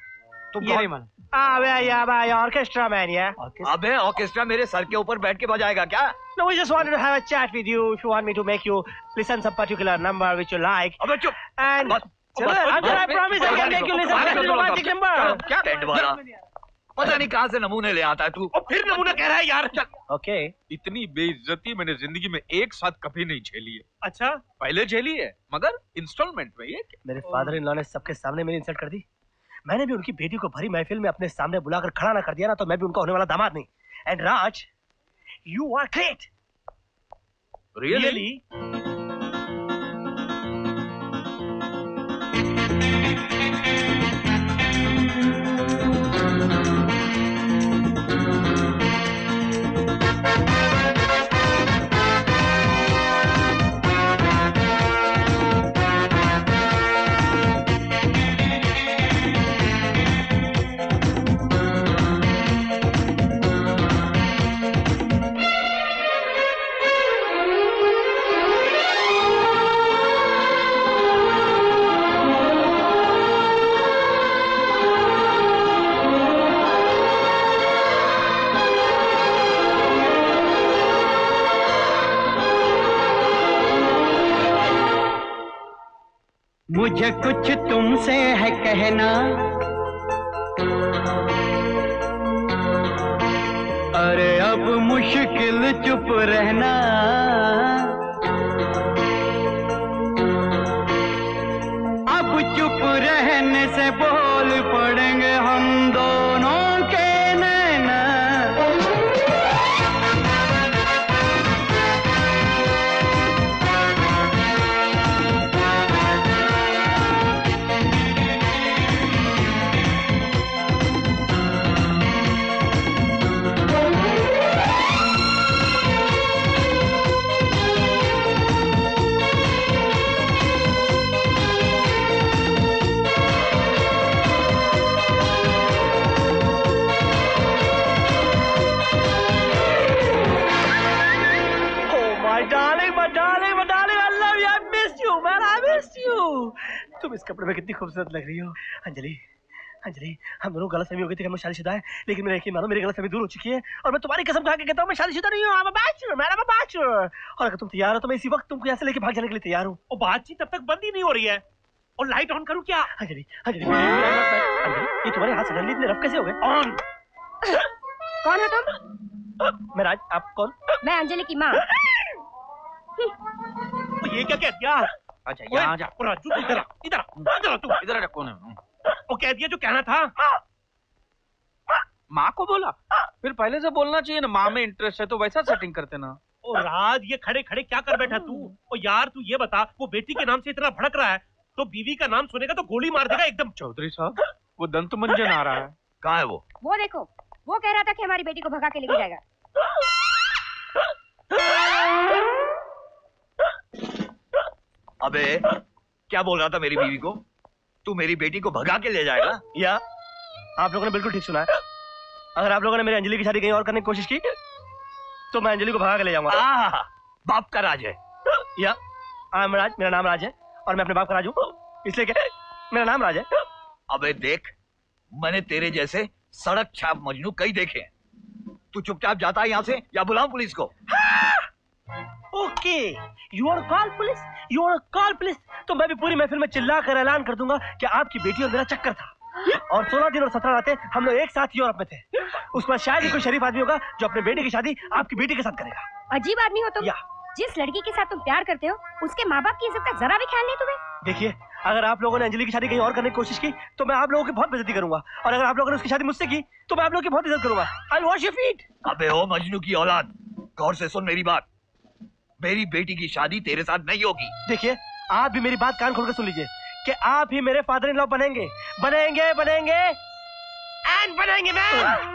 तुम ये नहीं माना। अबे यार भाई, ऑर्केस्ट्रा मैन है। अबे ऑर्केस्ट्रा मेरे सर के ऊपर बैठ के बजाएगा क्या? No, we just wanted to have a chat with you. If you want me to make you listen some particular number which you like. अबे चुप। And चलो, I promise I can make you listen some romantic number. क्या tent वाला? पता नहीं कहाँ से नमूने ले आता है तू। और फिर नमूना कह रहा है यार। ओके। इतनी बेइज्जती मैंने जिंदगी में एक साथ कभी नहीं झेली है। अच्छा? पहले झेली है, मगर इंस्टॉलमेंट में। ये मेरे फादर इन लॉ ने सबके सामने मेरी इंसल्ट कर दी। मैंने भी उनकी बेटी को भरी महफिल में अपने सामने बुलाकर खड़ा ना कर दिया ना, तो मैं भी उनका होने वाला दामाद नहीं। And Raj, you are great. Really? मुझे कुछ तुमसे है कहना, अरे अब मुश्किल चुप रहना। अब चुप रहने से बोल पड़ेंगे हम दोनों के नैना। तुम इस कपड़े में कितनी खूबसूरत लग रही हो। अंजलि, अंजलि, हम दोनों गलत फहमी हो गई थी कि हम शादीशुदा हैं, लेकिन मेरा यकीन मानो मेरी गलत फहमी दूर हो चुकी है, और मैं तुम्हारी कसम खा के कहता हूँ मैं शादीशुदा नहीं हूँ। और अगर तुम तैयार हो तो मैं इसी वक्त तुमको यहाँ से लेके भाग जाने के लिए तैयार हूँ। और बातचीत तब तक बंद ही नहीं हो रही है। और लाइट ऑन करूँ क्या? अंजलि, अंजलि, ये तुम्हारे हाथ से इतने रफ कैसे हो गए? ऑन। कौन है तुम? मैं राज, आप कौन? मैं अंजलि की माँ। ये क्या कह दिया? अच्छा यहाँ जा, राजू इधर आ, इधर आ, इधर आ, तू इधर आ। कौन है वो? कह दिया जो कहना था। माँ को बोला? फिर पहले से बोलना चाहिए ना, माँ में इंटरेस्ट है तो वैसा सेटिंग करते ना। ओ राज, ये खड़े खड़े क्या कर बैठा तू? ओ यार तू ये बता, वो बेटी के नाम से इतना भड़क रहा है तो बीवी का नाम सुनेगा तो गोली मार देगा एकदम। चौधरी साहब, वो दंत मंजन आ रहा है। कहाँ है वो? वो देखो, वो कह रहा था कि हमारी बेटी को भगा के लेके जाएगा। अबे क्या बोल रहा था मेरी बीवी को? तू मेरी बेटी को भगा के ले जाएगा? या आप लोगों ने बिल्कुल ठीक सुना है। अगर आप लोगों ने मेरी अंजलि की शादी कहीं और करने की कोशिश की तो मैं अंजलि को भगा के ले जाऊंगा। आहा, बाप का राज है। या आई एम राज, मेरा नाम राज है, और मैं अपने बाप का राज हूँ, इसलिए मेरा नाम राज है। अबे देख, मैंने तेरे जैसे सड़क छाप मजनू कई देखे हैं। तू चुपचाप जाता है यहाँ से या बुलाऊं पुलिस को? Okay, your call police, your call police. तो मैं भी पूरी महफिल में चिल्ला कर ऐलान कर दूंगा कि आपकी बेटी और मेरा चक्कर था और सोलह दिन और सत्रह रातें हम लोग एक साथ यूरोप में थे। उसमें शायद ही कोई शरीफ आदमी होगा जो अपने बेटे की शादी आपकी बेटी के साथ करेगा। अजीब आदमी हो तुम। जिस लड़की के साथ तुम प्यार करते हो उसके माँ बाप की इज्जत का जरा भी ख्याल नहीं तुम्हें। देखिए, अगर आप लोगों ने अंजलि की शादी कहीं और करने की कोशिश की तो मैं आप लोगों की बहुत बेइज्जती करूंगा, और अगर आप लोगों ने उसकी शादी मुझसे की तो मैं आप लोगों की बहुत इज्जत करूंगा। I wash your feet. अबे ओ मजनू की औलाद, गौर से सुन मेरी बात। मेरी बेटी की शादी तेरे साथ नहीं होगी। देखिए, आप भी मेरी बात कान खोल कर सुन लीजिए कि आप ही मेरे फादर इन लॉ बनेंगे, बनेंगे, बनेंगे एंड बनेंगे मैम।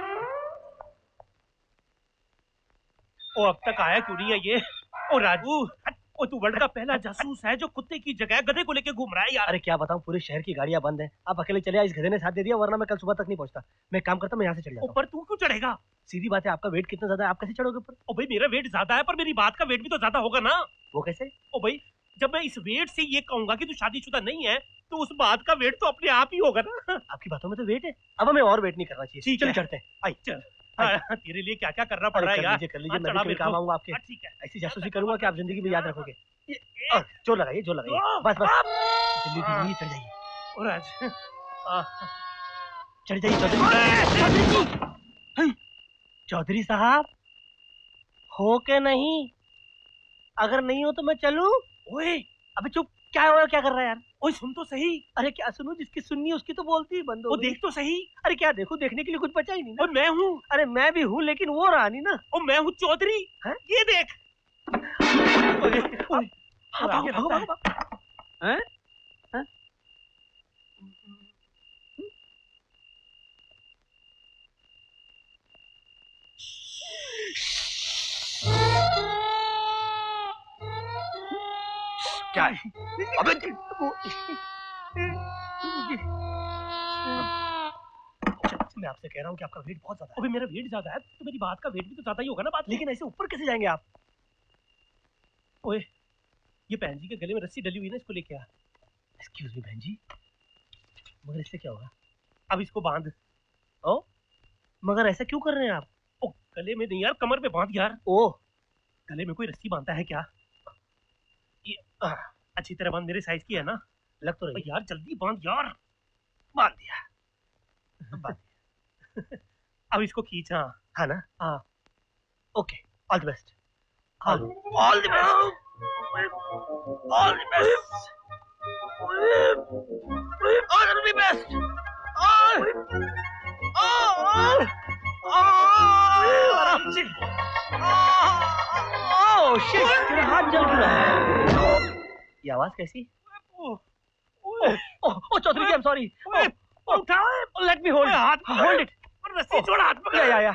ओ अब तक आया क्यों नहीं है ये? ओ राजू, ओ तू वर्ल्ड का पहला जासूस है जो कुत्ते की जगह गधे को लेके घूम रहा है यार। अरे क्या बताऊं, पूरे शहर की गाड़ियां बंद हैं। आप अकेले चले आए, इस गधे ने साथ दे दिया, वरना मैं कल सुबह तक नहीं पहुंचता। मैं काम करता हूं, मैं यहां से चल जाता हूं। ऊपर तू क्यों चढ़ेगा? सीधी बात है, आपका वेट कितना ज्यादा है, आप कैसे चढ़ोगे ऊपर? ओ भाई मेरा वेट ज्यादा है पर मेरी बात का वेट भी तो ज्यादा होगा ना। वो कैसे? ओ भाई जब मैं इस वेट से ये कहूंगा कि तू शादीशुदा नहीं है तो उस बात का वेट तो अपने आप ही होगा ना। आपकी बातों में तो वेट है, अब हमें और वेट नहीं करना चाहिए। चल चढ़ते हैं। आई चल। तेरे लिए क्या क्या करना पड़ रहा है यार? कर लीजिए, मैं भी काम आऊंगा आपके। ठीक है, ऐसी जासूसी करूंगा कि आप जिंदगी में याद रखोगे। जो लगाइए, जो लगाइए, बस बस, जल्दी जल्दी चढ़ जाइए। और आज चढ़ जाइए। चौधरी साहब हो के नहीं? अगर नहीं हो तो मैं चलूं? ओए अबे चुप, क्या हो क्या कर रहा है यार? ओए सुन तो सही। अरे क्या सुनूं, जिसकी सुननी उसकी तो बोलती ही बंद हो। ओ देख तो सही। अरे क्या देखूं, देखने के लिए कुछ बचा ही नहीं ना। ओ मैं हूँ। अरे मैं भी हूँ, लेकिन वो रहा नहीं ना। ओ मैं हूँ चौधरी। ये देख। ओए ओए भागो भागो भागो। हैं हैं क्या है? अबे मैं आपसे कह रहा हूँ कि आपका वेट बहुत ज्यादा है। अबे मेरा वेट ज्यादा है तो मेरी बात का वेट भी तो ज्यादा ही होगा ना। बात लेकिन ऐसे ऊपर कैसे जाएंगे आप? ओए ये बहन जी के गले में रस्सी डली हुई ना, इसको लेके आ। एक्सक्यूज मी बहन जी, मगर इससे क्या होगा? अब इसको बांध। ओ मगर ऐसा क्यों कर रहे हैं आप? ओ गले में नहीं यार, कमर पे बांध यार। ओ गले में कोई रस्सी बांधता है क्या? आ, अच्छी तरह बांध, मेरे साइज की है ना। लग तो रही है यार, जल्दी बांध यार। बांध दिया, बांध दिया। अब इसको खींच। हाँ हाँ ना, हाँ okay. All the best, all all the best, all the best, all the best, all all all. आराम से। ओह शिट, मेरा हाथ जल रहा है। ये आवाज कैसी? Oh Chaudhary ji, I am sorry. उठाओ, let me hold, hold it. रस्सी छोड़, हाथ पकड़। या या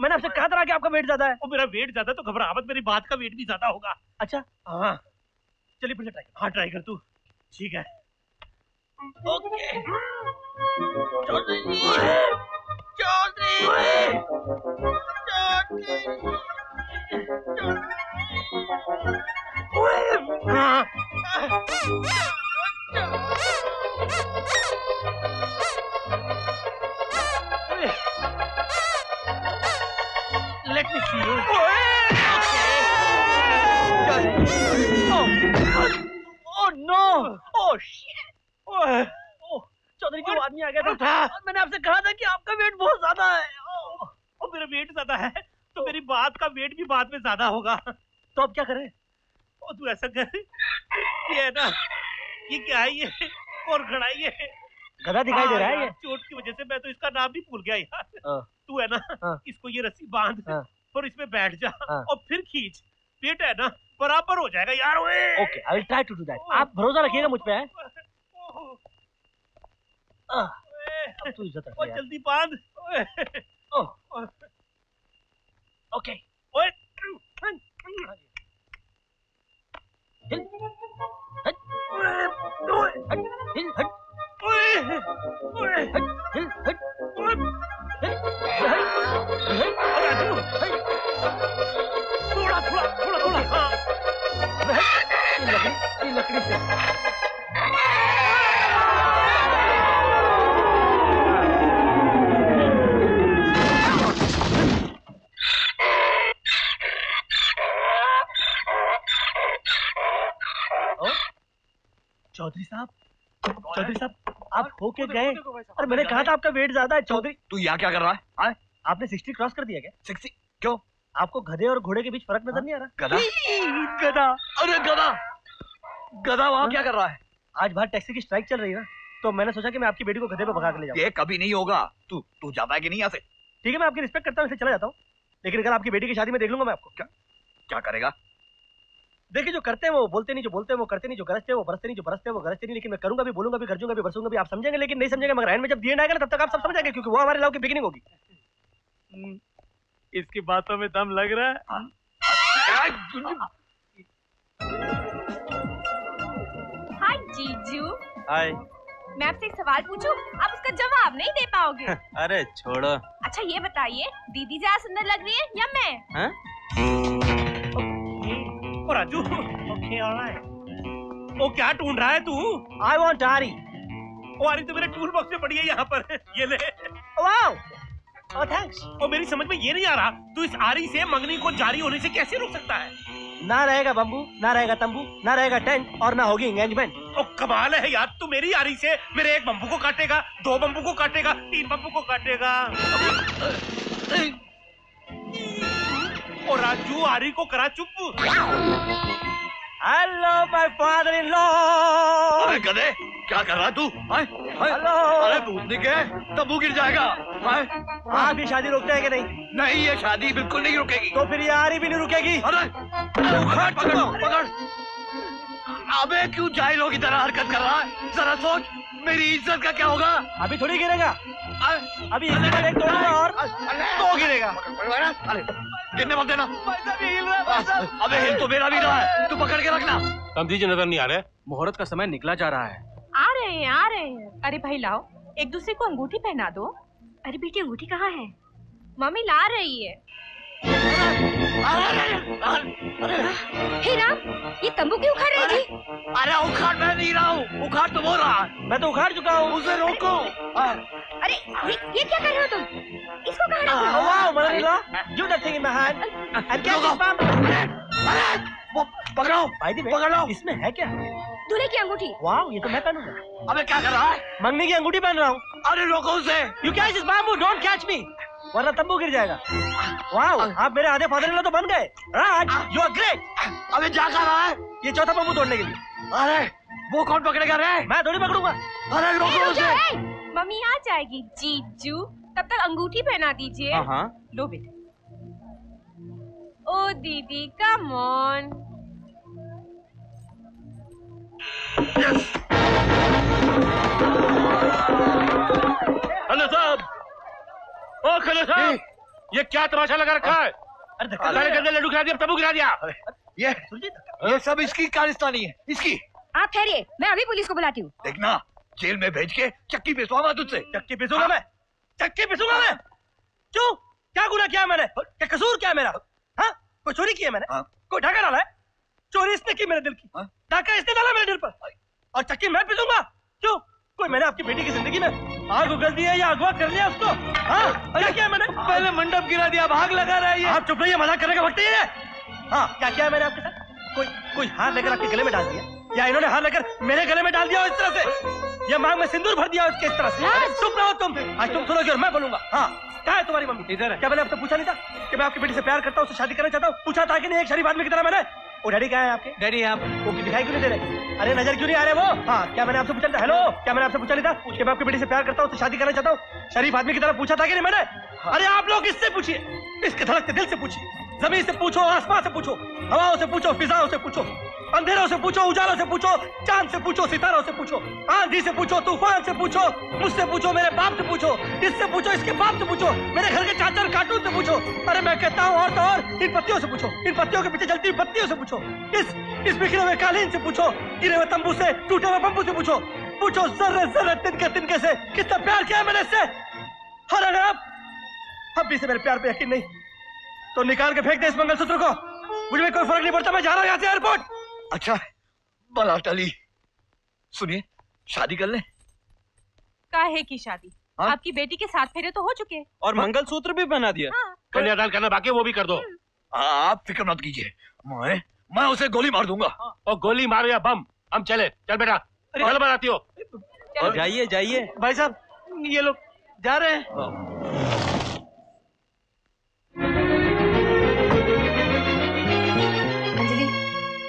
मैंने आपसे कहा था कि आपका वेट ज्यादा है। ओ मेरा वेट ज्यादा तो घबराहट, मेरी बात का वेट भी ज्यादा होगा। अच्छा हाँ, चलिए फिर से ट्राई कर। हाँ ट्राई कर तू, ठीक है okay. Chaudhary ji, Chaudhary Chaudhary. Let me see you. Oh no! Oh shit! Oh, Chaudhary ji वो आदमी आ गया था। मैंने आपसे कहा था कि आपका वेट बहुत ज्यादा है। और मेरा वेट ज्यादा है तो मेरी बात का वेट भी बाद में ज्यादा होगा। तो अब क्या करें? ओ तू ऐसा कर, ये है ना, ये क्या है? ये और गधा, ये गधा दिखाई दे रहा है। ये चोट की वजह से मैं तो इसका नाम भी भूल गया यार। तू है ना आ, इसको ये रस्सी बांध और इसमें बैठ जा आ, और फिर खींच। पेट है ना बराबर हो जाएगा यार। ओए okay, I will try to do that. आप भरोसा रखिएगा मुझ पे। है अब तू इज्जत रख, जल्दी बांध। ओके ओए हिल हट, ओए हिल हट, ओए ओए हिल हट, ओए हिल हट। थोड़ा थोड़ा थोड़ा थोड़ा। हां ये लकड़ी, ये लकड़ी से। चौधरी साहब, चौधरी साहब आप होके गए और मैंने कहा था आपका वेट ज्यादा है। चौधरी तू यहाँ क्या कर रहा है? आपने सिक्सटी क्रॉस कर दिया क्या? सिक्सटी क्यों? आपको गधे और घोड़े के बीच फर्क नजर नहीं आ रहा? गधा गधा अरे गधा गधा वहाँ क्या कर रहा है? आज बाहर टैक्सी की स्ट्राइक चल रही है तो मैंने सोचा कि मैं आपकी बेटी को गधे पे भगा के ले जाऊं। ये कभी नहीं होगा। तू तू जाता है कि नहीं यहाँ से? ठीक है मैं आपकी रिस्पेक्ट करता हूँ इसलिए चला जाता हूँ, लेकिन कल आपकी बेटी की शादी में देख लूंगा मैं आपको। क्या क्या करेगा? देखिए जो करते हैं वो बोलते नहीं, जो बोलते हैं वो करते नहीं, जो गरजते हैं वो बरसते नहीं, जो बरसते हैं वो गरजते नहीं, लेकिन मैं करूंगा भी, बोलूंगा भी, गरजूंगा भी, बरसूंगा भी, आप समझेंगे लेकिन नहीं समझेंगे, मगर एंड में जब दी एंड आएगा ना तब तक आप सब समझ जाएंगे क्योंकि वो हमारे लव की बिगिनिंग होगी। इसकी बातों में दम लग रहा है। हाय जीजू। हाय। मैं आपसे एक सवाल पूछूं, आप उसका जवाब नहीं दे पाओगे। अरे छोड़ो। अच्छा ये बताइए दीदी ज्यादा सुंदर लग रही है या मैं? हाँ? ओके राजू। Okay alright. ओ क्या ढूंढ रहा है तू? आई वांट आरी। ओ आरी तो मेरे टूल बॉक्स में पड़ी है यहाँ पर, ये ले। वाव। ओ थैंक्स। ओ मेरी समझ में ये नहीं आ रहा तू इस आरी से मंगनी को जारी होने से कैसे रोक सकता है? ना रहेगा बम्बू, ना रहेगा तंबू, ना रहेगा टेंट और ना होगी एंगेजमेंट। ओ कमाल है यार, तू मेरी आरी से मेरे एक बम्बू को काटेगा, दो बम्बू को काटेगा, तीन बम्बू को काटेगा। ओ राजू आरी को करा चुप। Hello my father in law. अरे गधे क्या कर रहा तू? हेलो अरे भूतनी के तंबू गिर जाएगा। आप ये शादी रोकते हैं कि नहीं? नहीं ये शादी बिल्कुल नहीं रुकेगी। तो फिर ये आरी भी नहीं रुकेगी। अरे पकड़ पकड़, पकड़। अबे क्यों जाहिलों की तरह हरकत कर रहा है? जरा सोच मेरी इज्जत का क्या होगा? अभी थोड़ी गिरेगा, अभी एक तोड़ेगा और तो गिरेगा। अरे गिरने मत देना। अबे हिल तो मेरा भी रहा है, तू पकड़ के रखना। समझी जी नजर नहीं आ रहे, मुहूर्त का समय निकला जा रहा है। आ रहे हैं आ रहे हैं। अरे भाई लाओ एक दूसरे को अंगूठी पहना दो। अरे बेटी अंगूठी कहाँ है? मम्मी ला रही है। हे राम ये तंबू क्यों उखाड़ रही थी? अरे उखाड़ मैं नहीं रहा हूँ, उखाड़ तो वो रहा है। मैं तो उखाड़ चुका हूँ, उसे रोको। अरे ये, ये क्या कर रहे हो तुम? इसको कहाँ रखो? इसमें है क्या? दूल्हे की अंगूठी। वाह ये तो मैं पहनूंगा। अबे क्या कर रहा है? मंगनी की अंगूठी पहन रहा हूँ। अरे रोको उसे। You catch this bamboo, don't catch me वरना तंबू गिर जाएगा। वाओ, आप मेरे आधे फादर इन लॉ तो बन गए। Raj you are great. अबे जा कर रहा है ये चौथा तंबू तोड़ने के लिए। अरे वो कौन पकड़ेगा रे? मैं थोड़ी पकड़ूंगा। अरे रोको उसे। मम्मी आ जाएगी। जीजू तब तक अंगूठी पहना दीजिए। हाँ लो बेटे। ओ दीदी कम ऑन। हेलो साहब। ओ खलो साहब ये क्या तमाशा लगा रखा है? अरे अरे गंदे लड्डू खिला दिया, तंबू गिरा दिया। ये ये सब इसकी कारिस्तानी है, इसकी। आप ठहरिए मैं अभी पुलिस को बुलाती हूँ। देखना जेल में भेज के चक्की पिसवाऊंगा तुझसे। चक्की पिसूंगा मैं, चक्की पिसूंगा मैं। क्यों? क्या गुना किया मैंने? क्या कसूर क्या मेरा? हाँ कोई चोरी किया मैंने? कोई ढाका डाला है? चोरी इसने की मेरे दिल की, ढाका इसने डाला मेरे दिल पर, और चक्की मैं पिसूंगा। क्यों? कोई मैंने आपकी बेटी की जिंदगी में आग उगल दी है या अगवा कर लिया उसको? हाँ क्या किया मैंने? पहले मंडप गिरा दिया, भाग लगा रहा है ये। आप चुप रहिए, मजाक करने का वक्त नहीं है। हाँ क्या किया मैंने आपके साथ? कोई कोई हार लेकर आपके गले में डाल दिया या इन्होंने हार लेकर मेरे गले में डाल दिया इस तरह से, या मांग में सिंदूर भर दिया उसके इस तरह से। चुप रहो तुम, आज तुम सुनोगे और मैं बोलूंगा। हाँ कहाँ है तुम्हारी मम्मी? इधर है। क्या मैंने आपसे पूछा नहीं था कि मैं आपकी बेटी से प्यार करता हूँ, उससे शादी करना चाहता हूँ? पूछा था कि नहीं एक शरीफ आदमी की तरह मैंने? वो डैडी कहाँ है आपके? डैडी यहाँ पर। वो दिखाई क्यों नहीं दे रहे? अरे नजर क्यों नहीं आ रहे वो? हाँ क्या मैंने आपसे पूछा था? हेलो क्या मैंने आपसे पूछा नहीं था कि मैं आपकी बेटी से प्यार करता हूँ, उससे शादी करना चाहता हूँ? शरीफ आदमी की तरह पूछा था कि नहीं मैंने? अरे आप लोग इससे पूछिए, इसके धड़कते दिल से पूछिए, जमीन से पूछो, आसमान से पूछो, हवाओं से पूछो, फिजाओं से पूछो, अंधेरों से पूछो, उजालों से पूछो, चांद से पूछो, सितारों से पूछो, आंधी से पूछो, तूफान से पूछो, मुझसे पूछो, मेरे बाप से पूछो, इससे पूछो, इसके बाप से पूछो, मेरे घर के चादर कार्टून से पूछो। अरे मैं कहता हूँ और तो और इन पत्तियों से पूछो, इन पत्तियों के पीछे जलती बत्तियों से पूछो, इस इस बिखरे हुए कालीन से पूछो, गिरे हुए तंबू से, टूटे हुए बम्बू से पूछो, पूछो जर्रे जर्रे तिनके तिनके से कितना प्यार किया मैंने इससे। और अगर आप अब भी से मेरे प्यार पे यकीन नहीं तो निकाल के फेंक दे इस मंगलसूत्र को, मुझे कोई फर्क नहीं पड़ता, मैं जा रहा हूँ यहाँ से एयरपोर्ट। अच्छा बलाटली सुनिए शादी कर ले। काहे की शादी? हा? आपकी बेटी के साथ फेरे तो हो चुके और मंगलसूत्र भी बना दिया। हाँ। कन्यादान करना बाकी वो भी कर दो। आ, आप फिक्र मत कीजिए, मैं मैं उसे गोली मार दूंगा। हाँ। और गोली मारो या बम, हम चले। चल बेटा। पागल बनाती हो। जाइए जाइए भाई साहब, ये लोग जा रहे हैं।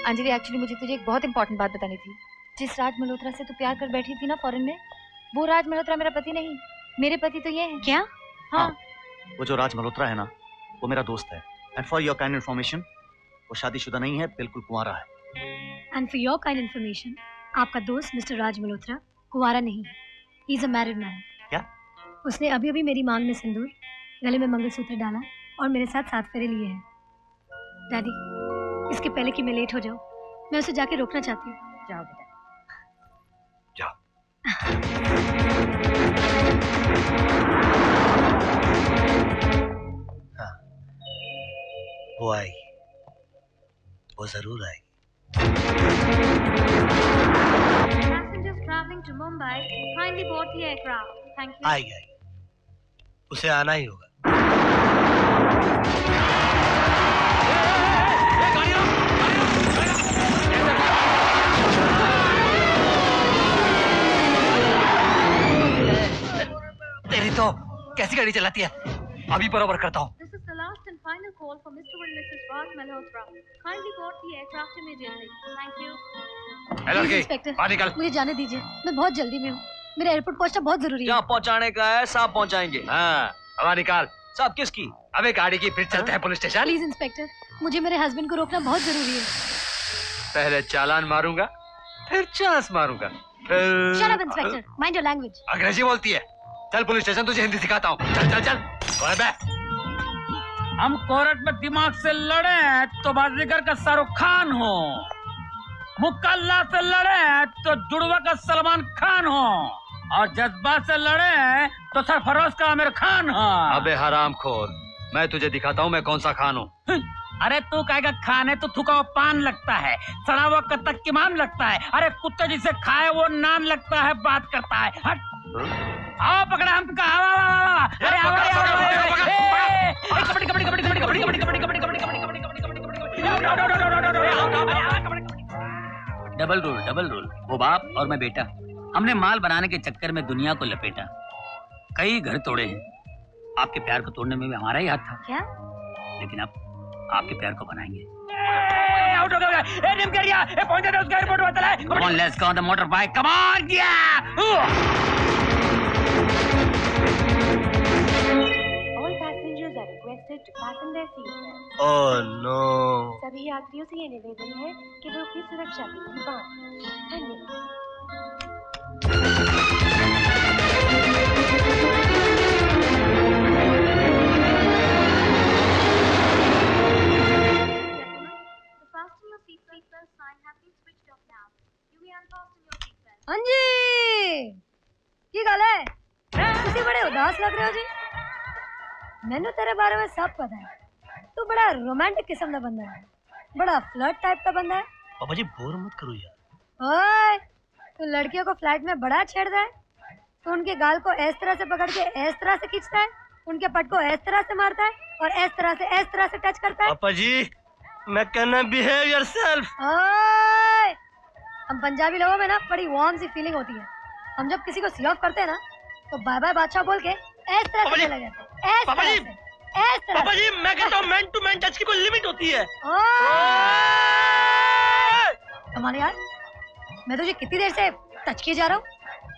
अंजलि, एक्चुअली मुझे तुझे एक बहुत इंपॉर्टेंट बात बतानी थी। जिस राज मल्होत्रा से तू प्यार कर बैठी थी ना फॉरेन में, वो राज मल्होत्रा मेरा पति नहीं, मेरे पति तो ये है। क्या? हाँ, हाँ वो जो राज मल्होत्रा है ना, वो मेरा दोस्त है। And for your kind information, वो शादीशुदा नहीं है, बिल्कुल कुंवारा है। And for your kind information, आपका दोस्त मिस्टर राज मल्होत्रा कुंवारा नहीं है, he is a married man. क्या? उसने अभी अभी मेरी मांग में सिंदूर, गले में मंगलसूत्र डाला और मेरे साथ सात फेरे लिए हैं। दादी, इसके पहले कि मैं लेट हो जाऊं, मैं उसे जाके रोकना चाहती हूँ। जाओ बेटा, जाओ। हाँ, वो आई, वो जरूर आई। Passengers traveling to Mumbai kindly board the aircraft. Thank you. आई आई, उसे आना ही होगा। तेरी तो कैसी गाड़ी चलाती है, अभी बराबर करता हूँ। This is the last and final call for Mister and Missus Raj Malhotra. Kindly board the aircraft immediately. Thank you. Hello inspector, बाहर निकल। मुझे जाने दीजिए, मैं बहुत जल्दी में हूँ, मेरा एयरपोर्ट पहुँचना बहुत जरूरी है। जहाँ पहुँचाने का है साहब पहुँचाएंगे। हाँ, बाहर निकाल। साहब किसकी? अबे गाड़ी की, फिर चलते हैं पुलिस स्टेशन। प्लीज इंस्पेक्टर, मुझे मेरे हस्बैंड को रोकना बहुत जरूरी है। पहले चालान मारूंगा, फिर चांस मारूंगा। Shut up inspector, mind your language. अंग्रेजी बोलती है, चल पुलिस स्टेशन, तुझे हिंदी सिखाता हूँ। चल चल चल। हम कोर्ट में दिमाग से लड़े तो बाजीगर का शाहरुख खान हो, मुकल्ला से लड़े तो जुड़वा का सलमान खान हो, और जज्बा से लड़े तो सरफरोश का आमिर खान हो। अबे हरामखोर, मैं तुझे दिखाता हूँ मैं कौन सा खान हूँ। अरे तू कहेगा खाने तो थुका पान लगता है, सड़ा हुआ कतक की मान लगता है। अरे कुत्ते जिसे खाए वो नान लगता है, बात करता है। हट, आओ पकड़ा हमका। अरे kabaddi kabaddi kabaddi kabaddi kabaddi kabaddi kabaddi kabaddi kabaddi kabaddi kabaddi. Double rule, double rule. वो बाप और मैं बेटा, हमने माल बनाने के चक्कर में दुनिया को लपेटा, कई घर तोड़े हैं। आपके प्यार को तोड़ने में भी हमारा ही हाथ था क्या? लेकिन अब आपके प्यार को बनाएंगे। आउट हो गया, ए निम कर गया, ए पहुंच जाओ, उसका एयरपोर्ट बता है। Come on, let's go on the motor bike. Come on, या all passengers are requested to fasten their seat belt. Oh no, सभी यात्रियों से ये निवेदन है कि वे अपनी सुरक्षा के लिए बांध। धन्यवाद। अंजी, की गल है? तुसी बड़े उदास लग रहे हो जी। मैनू तेरे बारे में सब पता है, तू बड़ा रोमांटिक किस्म का बंदा है, बड़ा फ्लर्ट टाइप का बंदा है। बाबा जी बोर मत करो यार। ओए, तू लड़कियों को फ्लैट में बड़ा छेड़ता है, तू उनके गाल को इस तरह से पकड़ के इस तरह से खींचता है, उनके पट को इस तरह से मारता है और इस तरह से इस तरह से टच करता है। पापा जी, मैं कहना बिहेव योरसेल्फ। ओए, हम पंजाबी लोगों में ना बड़ी वार्म सी फीलिंग होती है, हम जब किसी को सी ऑफ करते हैं ना तो बाय बाय बादशाह बोल के इस तरह से लग जाते हैं। पापा जी, पापा जी, मैं कहता हूं मैन टू मैन टच की कोई लिमिट होती है। हमारे यार, मैं तुझे कितनी देर से टच किए जा रहा हूँ,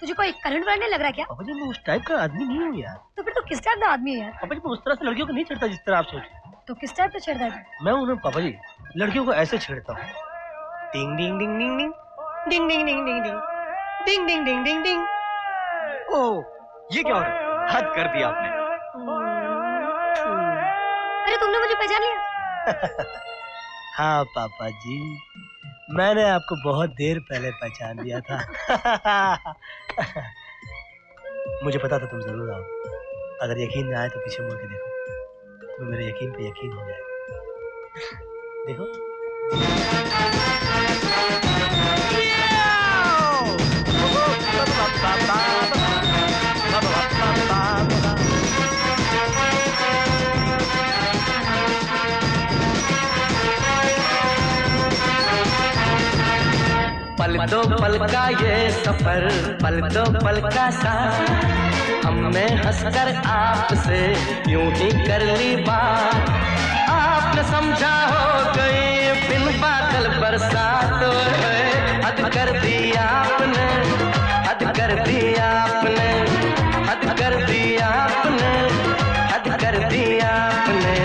तुझे कोई करंट वरंट नहीं लग रहा क्या? पापा जी, मैं उस टाइप का आदमी नहीं हूँ यार। तो फिर तू किस टाइप का आदमी है यार? पापा जी, मैं उस तरह से लड़कियों को नहीं छेड़ता जिस तरह आप सोचते। तो किस टाइप से छेड़ता है? मैं उन्हें पापा जी लड़कियों को ऐसे छेड़ता हूँ। डिंग ding ding ding ding ding ding ding ding ding ding ding ding डिंग। ओह, ये क्या हो रहा है? हद कर दिया आपने। अरे तुमने मुझे पहचान लिया? हाँ पापा जी, मैंने आपको बहुत देर पहले पहचान लिया था। मुझे पता था तुम जरूर आओ। अगर यकीन ना आए तो पीछे मुड़ के देखो, तुम्हें मेरे यकीन पे यकीन हो जाए। देखो। पल दो पल का ये सफर, पल दो पल का साथ, हमने हंसकर आपसे यूं ही कर ली बात। आपने समझा हो गई बिन बादल बरसात, हद कर दी आपने, हद कर दी आपने, हद कर दी आपने, हद कर दी आपने।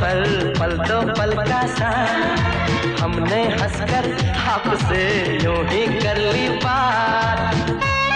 पल पल दो पल का साथ, हमने हंसकर आपसे यूं ही कर ली बात।